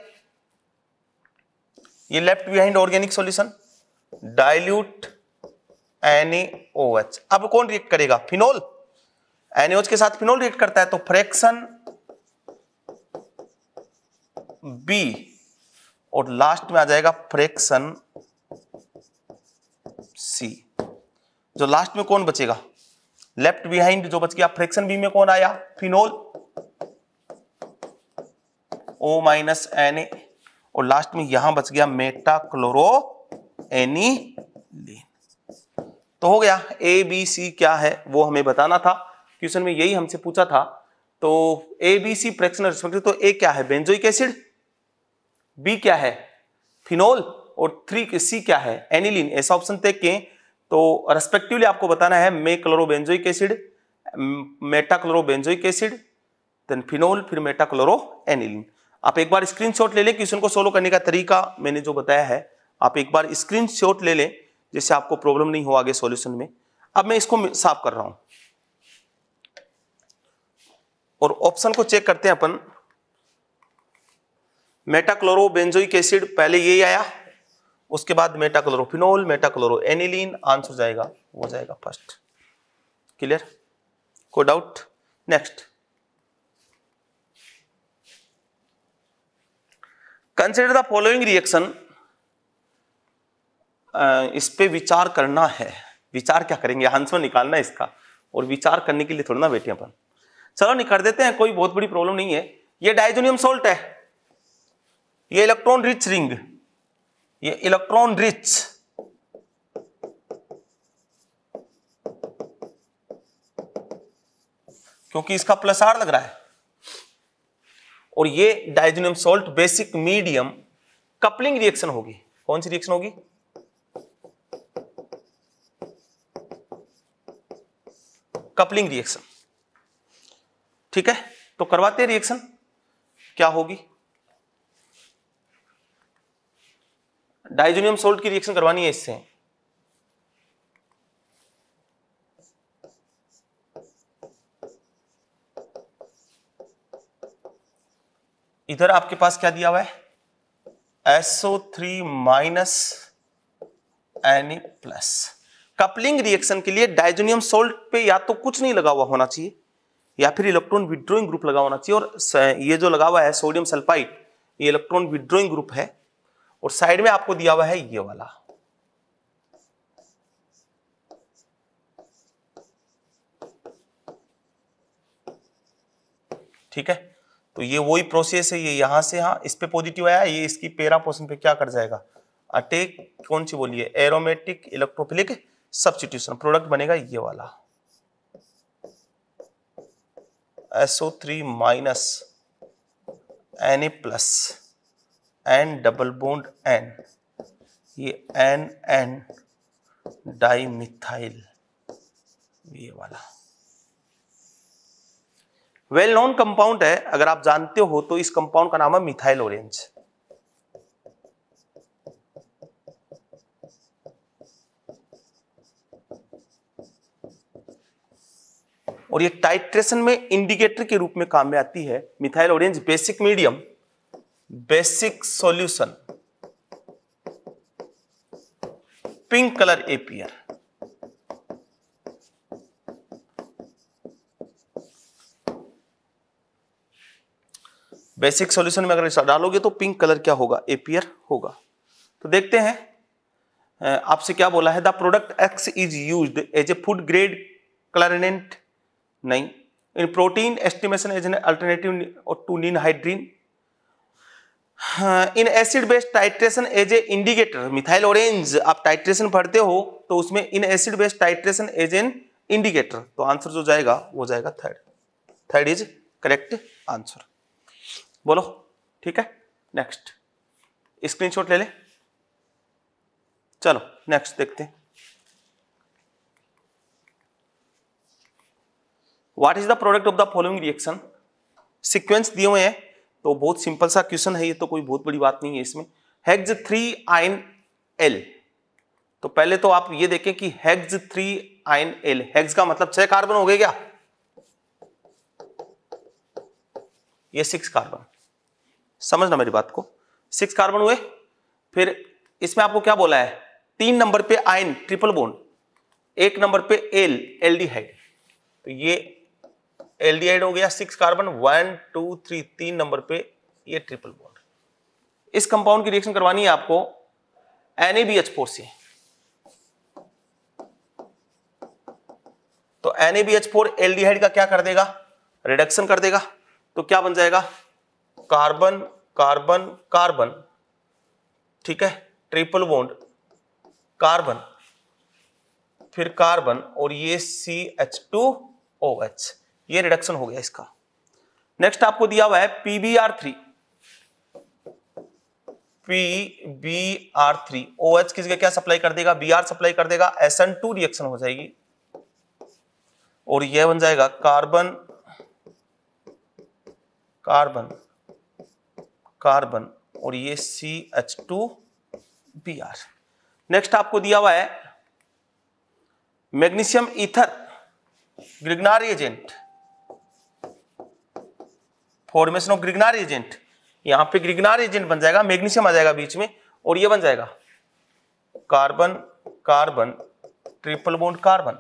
ये left behind organic solution dilute N A O H. अब कौन रिएक्ट करेगा? फिनोल। एनएओएच के साथ फिनोल रिएक्ट करता है तो फ्रैक्शन बी और लास्ट में आ जाएगा फ्रैक्शन सी। जो लास्ट में कौन बचेगा? लेफ्ट बिहाइंड जो बच गया फ्रैक्शन बी में कौन आया? Phenol O minus N A और लास्ट में यहां बच गया मेटाक्लोरोएनिलीन। तो हो गया ए बी सी। क्या है वो हमें बताना था, क्वेश्चन में यही हमसे पूछा था। तो A B C fraction respective, तो ए क्या है? बेंजोइक एसिड, बी क्या है? फिनोल और थ्री सी क्या है? एनिलीन। ऐसा ऑप्शन तक के तो रेस्पेक्टिवली आपको बताना है मे chloro benzoic acid, metachlorobenzoic acid, then phenol, फिर मेटाक्लोरोएनिलीन। आप एक बार स्क्रीनशॉट ले लें, क्वेश्चन को सोल्व करने का तरीका मैंने जो बताया है आप एक बार स्क्रीनशॉट ले लें, जिससे आपको प्रॉब्लम नहीं हो आगे सोल्यूशन में। अब मैं इसको साफ कर रहा हूं और ऑप्शन को चेक करते हैं अपन। मेटाक्लोरोबेंजोइक एसिड पहले यही आया, उसके बाद मेटाक्लोरोफिनोल, मेटाक्लोरोएनिलीन, आंसर जाएगा वो जाएगा फर्स्ट। क्लियर? कोई doubt? Next. Consider the following reaction, इस पे विचार करना है। विचार क्या करेंगे, आंसर निकालना है इसका, और विचार करने के लिए थोड़ा ना बैठे अपन। चलो निकाल देते हैं, कोई बहुत बड़ी प्रॉब्लम नहीं है। ये डाइजोनियम सोल्ट है, ये इलेक्ट्रॉन रिच रिंग, ये इलेक्ट्रॉन रिच क्योंकि इसका प्लस आर लग रहा है, और ये diazonium salt basic medium coupling reaction होगी। कौन सी रिएक्शन होगी? Coupling reaction. ठीक है, तो करवाते हैं रिएक्शन क्या होगी। डाइजोनियम सोल्ट की रिएक्शन करवानी है इससे। इधर आपके पास क्या दिया हुआ है, S O three minus Na plus. Coupling reaction के लिए डाइजोनियम सोल्ट पे या तो कुछ नहीं लगा हुआ होना चाहिए, या फिर इलेक्ट्रॉन विड्रॉइंग ग्रुप लगा होना चाहिए। और ये जो लगा हुआ है सोडियम सल्फाइड, ये इलेक्ट्रॉन विड्रॉइंग ग्रुप है, और साइड में आपको दिया हुआ है ये वाला। ठीक है, तो ये वही प्रोसेस है। ये यहां से यहां इस पे पॉजिटिव आया, ये इसकी पैरा पोजीशन पे क्या कर जाएगा, अटैक। कौन सी बोली है, एरोमेटिक इलेक्ट्रोफिलिक सब्स्टिट्यूशन। प्रोडक्ट बनेगा ये वाला S O three minus Na plus N double bond N, ये N N डाइमिथाइल, ये वाला वेल नोन कंपाउंड है। अगर आप जानते हो तो इस कंपाउंड का नाम है मिथाइल ऑरेंज। और ये टाइट्रेशन में इंडिकेटर के रूप में काम में आती है। Methyl orange basic medium basic solution, pink colour appear. Basic solution में अगर डालोगे तो पिंक कलर क्या होगा, एपियर होगा। तो देखते हैं आपसे क्या बोला है। The product X is used as a food grade colourant नहीं in protein estimation as an alternative to ninhydrin, in acid based titration as a indicator. Methyl orange आप टाइट्रेशन पढ़ते हो तो उसमें in acid based titration as an indicator. तो answer जो जाएगा वो जाएगा third. Third is correct answer. बोलो ठीक है, नेक्स्ट स्क्रीनशॉट ले ले। चलो नेक्स्ट देखते हैं, what is the product of the following reaction. Sequence दिए हुए हैं, तो बहुत सिंपल सा क्वेश्चन है ये, तो कोई बहुत बड़ी बात नहीं है इसमें। हेक्स थ्री आयन एल, तो पहले तो आप ये देखें कि hex three yne al, hex का मतलब छह कार्बन हो गए क्या, ये सिक्स कार्बन, समझना मेरी बात को, सिक्स कार्बन हुए। फिर इसमें आपको क्या बोला है, तीन नंबर पे आयन ट्रिपल बोन, एक नंबर पे एल एल्डिहाइड, तो ये एल्डिहाइड हो गया, six carbon, one two three, तीन नंबर पे ये ट्रिपल बोन। इस कंपाउंड की रिएक्शन करवानी है आपको N A B H four से। तो N A B H four aldehyde का क्या कर देगा, रिडक्शन कर देगा। तो क्या बन जाएगा, कार्बन कार्बन कार्बन, ठीक है, ट्रिपल बॉन्ड कार्बन, फिर कार्बन, और ये C H two O H, ये रिडक्शन हो गया इसका। नेक्स्ट आपको दिया हुआ है P B R three, P B R three, O H किसके क्या सप्लाई कर देगा, बी आर सप्लाई कर देगा, एस एन टू रिएक्शन हो जाएगी, और ये बन जाएगा कार्बन कार्बन कार्बन, और ये C H two B R. Next आपको दिया हुआ है magnesium ether Grignard agent, formation of Grignard agent. यहां पे ग्रिगनार एजेंट बन जाएगा, मैग्नीशियम आ जाएगा बीच में, और ये बन जाएगा carbon carbon triple bond carbon,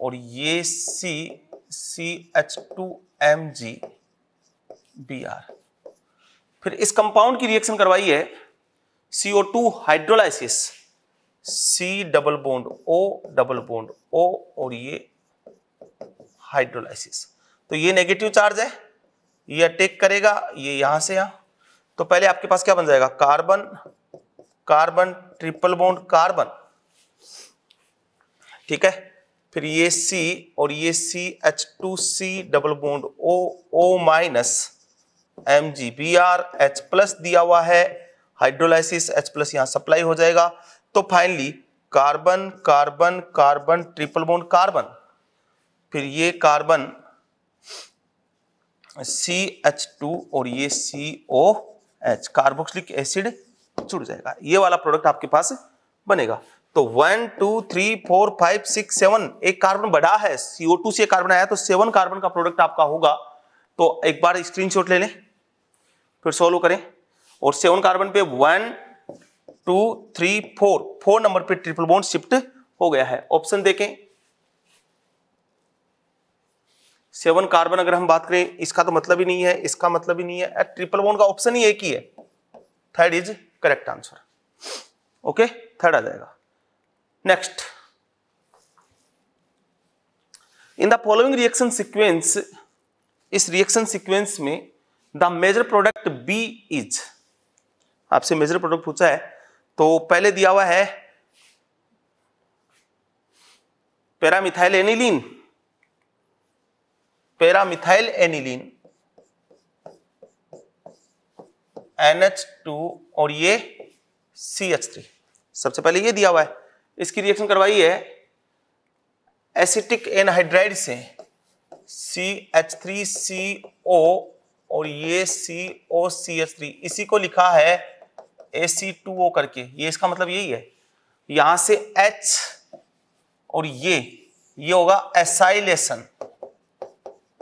और ये C C H two M G B R. फिर इस कंपाउंड की रिएक्शन करवाई है C O two hydrolysis, C double bond O double bond O और ये हाइड्रोलाइसिस। तो ये नेगेटिव चार्ज है, ये अटैक करेगा ये यहां से यहां, तो पहले आपके पास क्या बन जाएगा carbon carbon triple bond carbon, ठीक है। फिर ये C और ये C H two C double bond O O minus M G B R H plus दिया हुआ है, हाइड्रोलाइसिस H प्लस यहाँ सप्लाई हो जाएगा। तो finally carbon carbon carbon triple bond carbon, फिर ये कार्बन सी एच टू और ये C O H carboxylic acid जुड़ जाएगा, ये वाला प्रोडक्ट आपके पास बनेगा। तो one two three four five six seven, एक कार्बन बढ़ा है, सी ओ टू से कार्बन आया तो सेवन कार्बन का प्रोडक्ट आपका होगा। तो एक बार स्क्रीनशॉट ले लें फिर सोल्व करें, और सेवन कार्बन पे one two three four four नंबर पे ट्रिपल बॉन्ड शिफ्ट हो गया है। ऑप्शन देखें, सेवन कार्बन अगर हम बात करें इसका तो मतलब ही नहीं है, इसका मतलब ही नहीं है, ट्रिपल बॉन्ड का ऑप्शन ही एक ही है। Third is correct answer, okay third आ जाएगा। Next, in the following reaction sequence, इस रिएक्शन सीक्वेंस में the major product B is, आपसे मेजर प्रोडक्ट पूछा है तो पहले दिया हुआ है paramethyl aniline, paramethyl aniline N H two और ये सी एच थ्री, सबसे पहले ये दिया हुआ है। इसकी रिएक्शन करवाई है एसिटिक एनहाइड्राइड से सी एच थ्री सी ओ और ये C O C H three, इसी को लिखा है ए सी टू ओ करके, ये इसका मतलब यही है। यहां से H और ये ये होगा एसाइलेशन,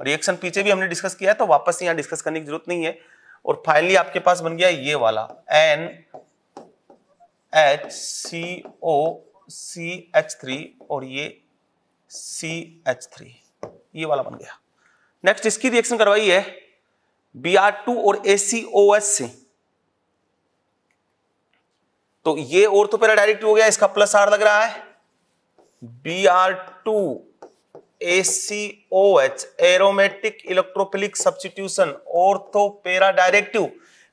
रिएक्शन पीछे भी हमने डिस्कस किया है तो वापस से यहां डिस्कस करने की जरूरत नहीं है। और फाइनली आपके पास बन गया ये वाला N H C O C H three और ये सी एच थ्री, ये वाला बन गया। नेक्स्ट, इसकी रिएक्शन करवाई है बी आर टू और ए सी ओ एच से, तो ये और तो पहले डायरेक्ट हो गया, इसका प्लस आर लग रहा है। B R two A C O H aromatic electrophilic substitution ortho para directive,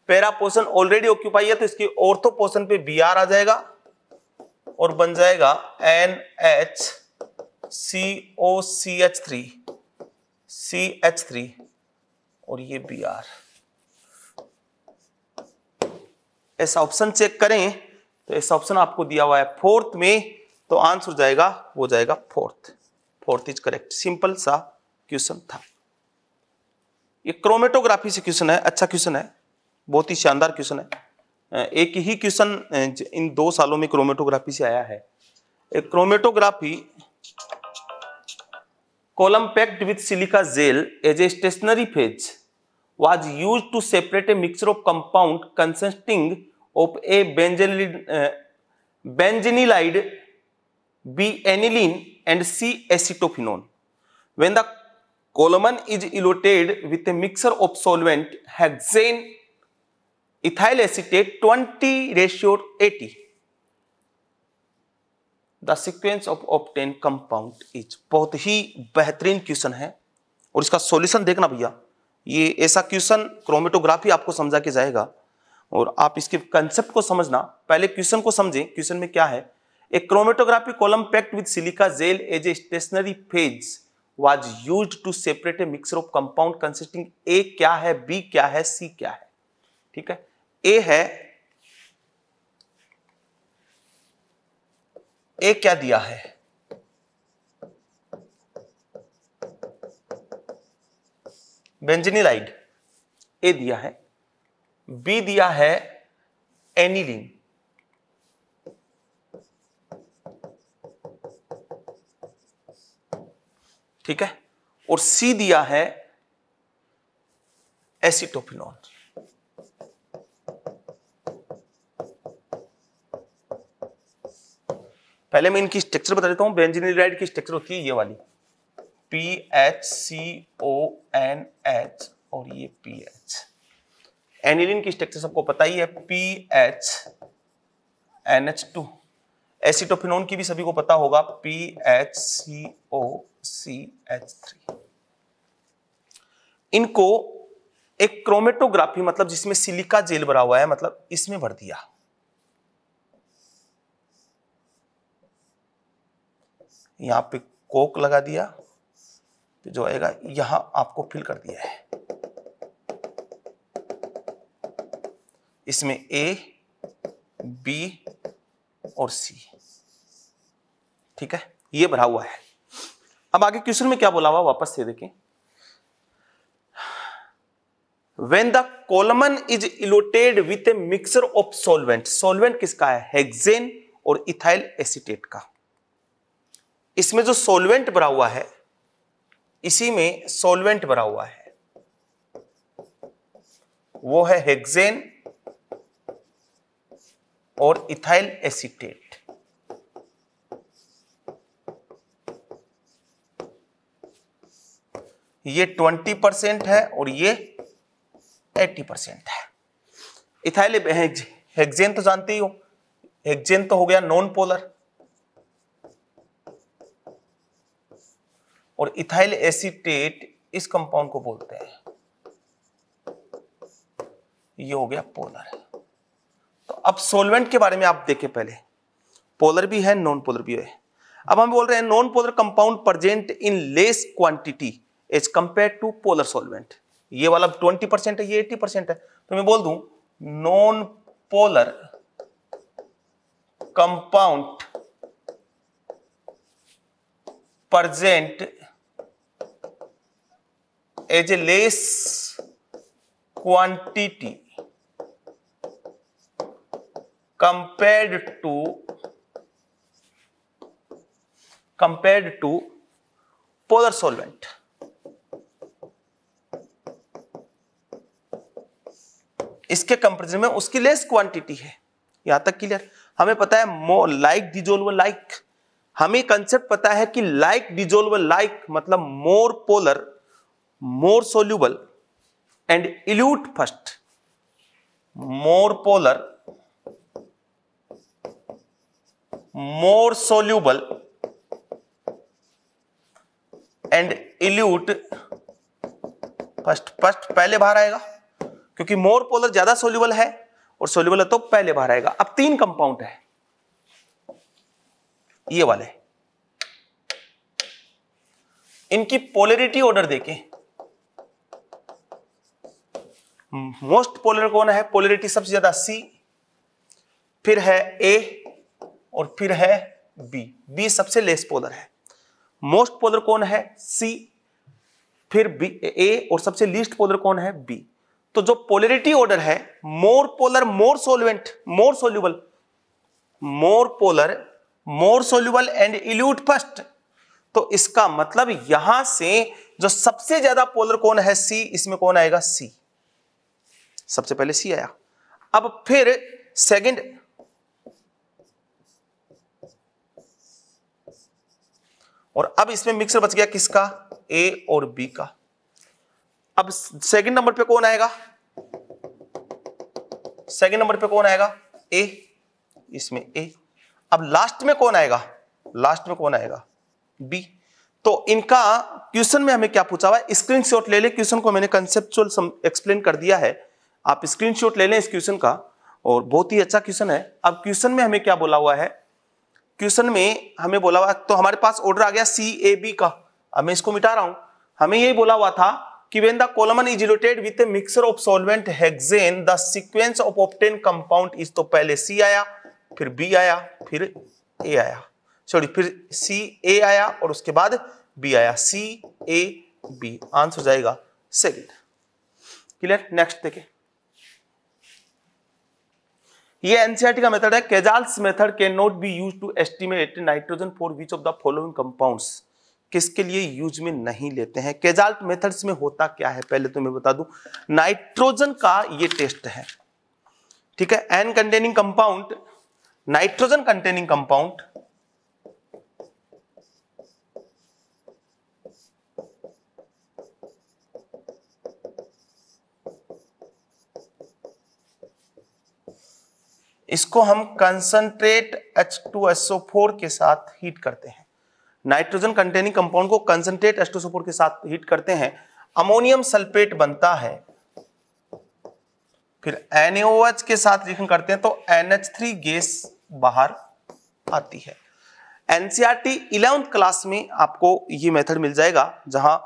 para portion already occupy है तो इसके ऑर्थो पोर्शन पे बी आर आ जाएगा और बन जाएगा N H C O C H three C H three और ये बी आर। ऐसा ऑप्शन चेक करें तो ऐसा ऑप्शन आपको दिया हुआ है फोर्थ में, तो आंसर जाएगा वो जाएगा fourth, fourth is correct. Simple सा क्वेश्चन था ये, क्रोमेटोग्राफी से क्वेश्चन है, अच्छा क्वेश्चन है, बहुत ही शानदार क्वेश्चन है। एक ही क्वेश्चन इन दो सालों में क्रोमेटोग्राफी से आया है। एक chromatography column packed with silica gel as a stationary phase was use to separate a mixture of compound consisting of A benzanilide, B aniline and C acetophenone. When the column is eluted with a mixture of solvent hexane ethyl acetate twenty ratio eighty, the sequence of obtain compound is. बहुत ही बेहतरीन question है और इसका solution देखना भैया, ये ऐसा क्वेश्चन क्रोमेटोग्राफी आपको समझा के जाएगा और आप इसके कंसेप्ट को समझना, पहले क्वेश्चन को समझें। क्वेश्चन में क्या है, a chromatography column packed with silica gel as a stationary phase was used to separate a mixture of compound consisting, A क्या है, बी क्या है, सी क्या है, ठीक है। ए है, ए क्या दिया है, बेंजीनिलाइड ए दिया है, बी दिया है एनिलीन, ठीक है, और सी दिया है एसिटोफिनॉल। पहले मैं इनकी स्ट्रक्चर बता देता हूं। बेंजीनिलाइड की स्ट्रक्चर होती है ये वाली, P H C O N H और ये पी एच। एनिलीन की स्ट्रक्चर सबको पता ही है, P H N H two. Acetophenone की भी सभी को पता होगा, P H C O C H three. इनको एक क्रोमेटोग्राफी मतलब जिसमें सिलिका जेल भरा हुआ है, मतलब इसमें भर दिया। यहां पे कोक लगा दिया तो जो आएगा यहां आपको फिल कर दिया है। इसमें ए बी और सी, ठीक है, ये भरा हुआ है। अब आगे क्वेश्चन में क्या बोला हुआ वापस से देखें। When the column is illuminated with a mixture of solvent, solvent किसका है? हेक्सेन और इथाइल एसिटेट का। इसमें जो सोलवेंट भरा हुआ है, इसी में सोलवेंट भरा हुआ है, वो है हेक्सेन और इथाइल एसिटेट। ये ट्वेंटी परसेंट है और ये अस्सी परसेंट है। इथाइल हेक्सेन तो जानते ही हो, हेक्सेन तो हो गया नॉन पोलर, और इथाइल एसिटेट इस कंपाउंड को बोलते हैं, ये हो गया पोलर। तो अब सोलवेंट के बारे में आप देखें, पहले पोलर भी है नॉन पोलर भी है। अब हम बोल रहे हैं non polar compound present in less quantity as compare to polar solvent. ये वाला ट्वेंटी परसेंट है, ये अस्सी परसेंट है, तो मैं बोल दूं non polar compound present as a less quantity compared to compared to polar solvent. इसके कंपेरिजन में उसकी लेस क्वांटिटी है। यहां तक क्लियर? हमें पता है मोर लाइक डिजोल्व लाइक, हमें कंसेप्ट पता है कि लाइक डिजोल्व लाइक मतलब more polar more soluble and elute first, more polar more soluble and elute first. First पहले बाहर आएगा क्योंकि मोर पोलर ज्यादा सोल्यूबल है और सोल्यूबल है तो पहले बाहर आएगा। अब तीन कंपाउंड है ये वाले, इनकी पोलरिटी ऑर्डर देखें। मोस्ट पोलर कौन है? पोलरिटी सबसे ज्यादा सी, फिर है ए और फिर है बी। बी सबसे लेस पोलर है। मोस्ट पोलर कौन है? सी, फिर बी ए, और सबसे लीस्ट पोलर कौन है? बी। तो जो पोलरिटी ऑर्डर है more polar more solvent more soluble, more polar more soluble and elute first. तो इसका मतलब यहां से जो सबसे ज्यादा पोलर कौन है? सी। इसमें कौन आएगा? सी, सबसे पहले सी आया। अब फिर सेकंड और अब इसमें मिक्सर बच गया किसका? ए और बी का। अब सेकंड नंबर पे कौन आएगा? सेकंड नंबर पे कौन आएगा? ए, इसमें ए। अब लास्ट में कौन आएगा? लास्ट में कौन आएगा? बी। तो इनका क्वेश्चन में हमें क्या पूछा हुआ है? स्क्रीनशॉट ले लें, क्वेश्चन को मैंने कंसेप्चुअल एक्सप्लेन कर दिया है, आप स्क्रीनशॉट ले लें इस क्वेश्चन का, और बहुत ही अच्छा क्वेश्चन है। अब क्वेश्चन में हमें क्या बोला हुआ है? क्वेश्चन में हमें बोला हुआ, तो हमारे पास ऑर्डर आ गया सी ए बी का। अब मैं इसको मिटा रहा हूं। हमें यही बोला हुआ था कि when the column is eluted with a mixture of solvent hexane the sequence of obtain compound is, तो पहले सी आया, फिर बी आया, फिर ए आया, सॉरी फिर सी ए आया और उसके बाद बी आया। सी ए बी आंसर जाएगा सेकंड। क्लियर? नेक्स्ट देखें, ये एनसीईआरटी का मेथड है। Kjeldahl's method can not be used to estimate nitrogen for which of the following compounds. किसके लिए यूज में नहीं लेते हैं? केजाल्ट मेथड्स में होता क्या है पहले तो मैं बता दूं। नाइट्रोजन का ये टेस्ट है, ठीक है, N containing compound, nitrogen containing compound इसको हम concentrate H two S O four के साथ हीट करते हैं। नाइट्रोजन कंटेनिंग कंपाउंड को concentrate H two S O four के साथ हीट करते हैं, अमोनियम सल्फेट बनता है। फिर एन ए ओ एच के साथ रिएक्शन करते हैं तो एन एच थ्री गैस बाहर आती है। N C E R T eleventh class में आपको ये मेथड मिल जाएगा, जहां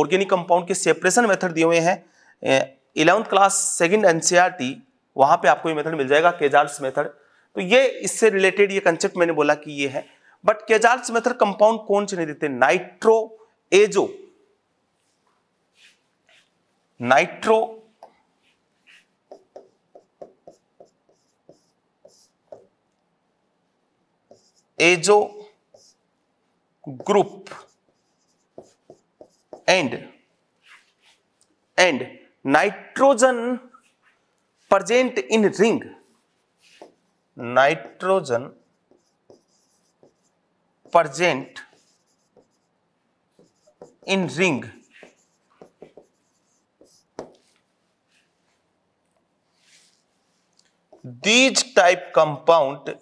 ऑर्गेनिक कंपाउंड के सेपरेशन मेथड दिए हुए हैं। Eleventh class second N C E R T, वहां पे आपको ये मेथड मिल जाएगा, केजार्स मेथड। तो ये इससे रिलेटेड ये कंसेप्ट मैंने बोला कि ये है, बट केजार्स मेथड कंपाउंड कौन से नहीं देते, nitro azo, nitro azo group and nitrogen present in ring. Nitrogen present in ring these type compound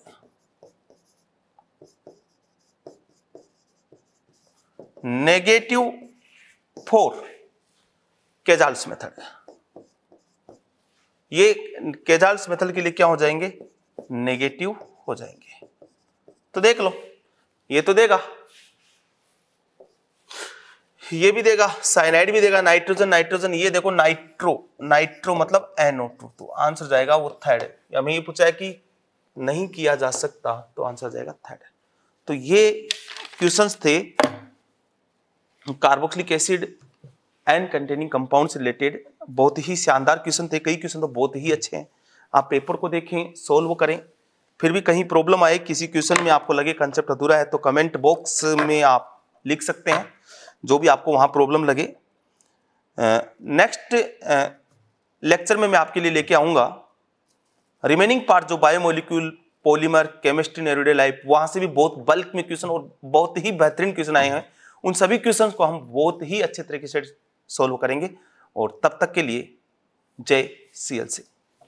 negative for Kjeldahl's method. ये केजाल्स मेथड के लिए क्या हो जाएंगे, नेगेटिव हो जाएंगे। तो देख लो, ये तो देगा, ये भी देगा, साइनाइड भी देगा, नाइट्रोजन नाइट्रोजन, ये देखो नाइट्रो, नाइट्रो मतलब एन ओ टू। तो आंसर जाएगा वो थर्ड। हमें ये पूछा है कि नहीं किया जा सकता, तो आंसर जाएगा थर्ड। तो ये क्वेश्चंस थे carboxylic acid and containing compound से रिलेटेड। बहुत ही शानदार क्वेश्चन थे, कई क्वेश्चन तो बहुत ही अच्छे हैं। आप पेपर को देखें, सोल्व करें, फिर भी कहीं प्रॉब्लम आए, किसी क्वेश्चन में आपको लगे कंसेप्ट अधूरा है तो कमेंट बॉक्स में आप लिख सकते हैं, जो भी आपको वहाँ प्रॉब्लम लगे। नेक्स्ट लेक्चर में मैं आपके लिए लेके आऊँगा रिमेनिंग पार्ट, जो biomolecule, polymer, chemistry in everyday life, वहाँ से भी बहुत बल्क में क्वेश्चन और बहुत ही बेहतरीन क्वेश्चन आए हैं। उन सभी क्वेश्चंस को हम बहुत ही अच्छे तरीके से सॉल्व करेंगे। और तब तक के लिए जय सी एल।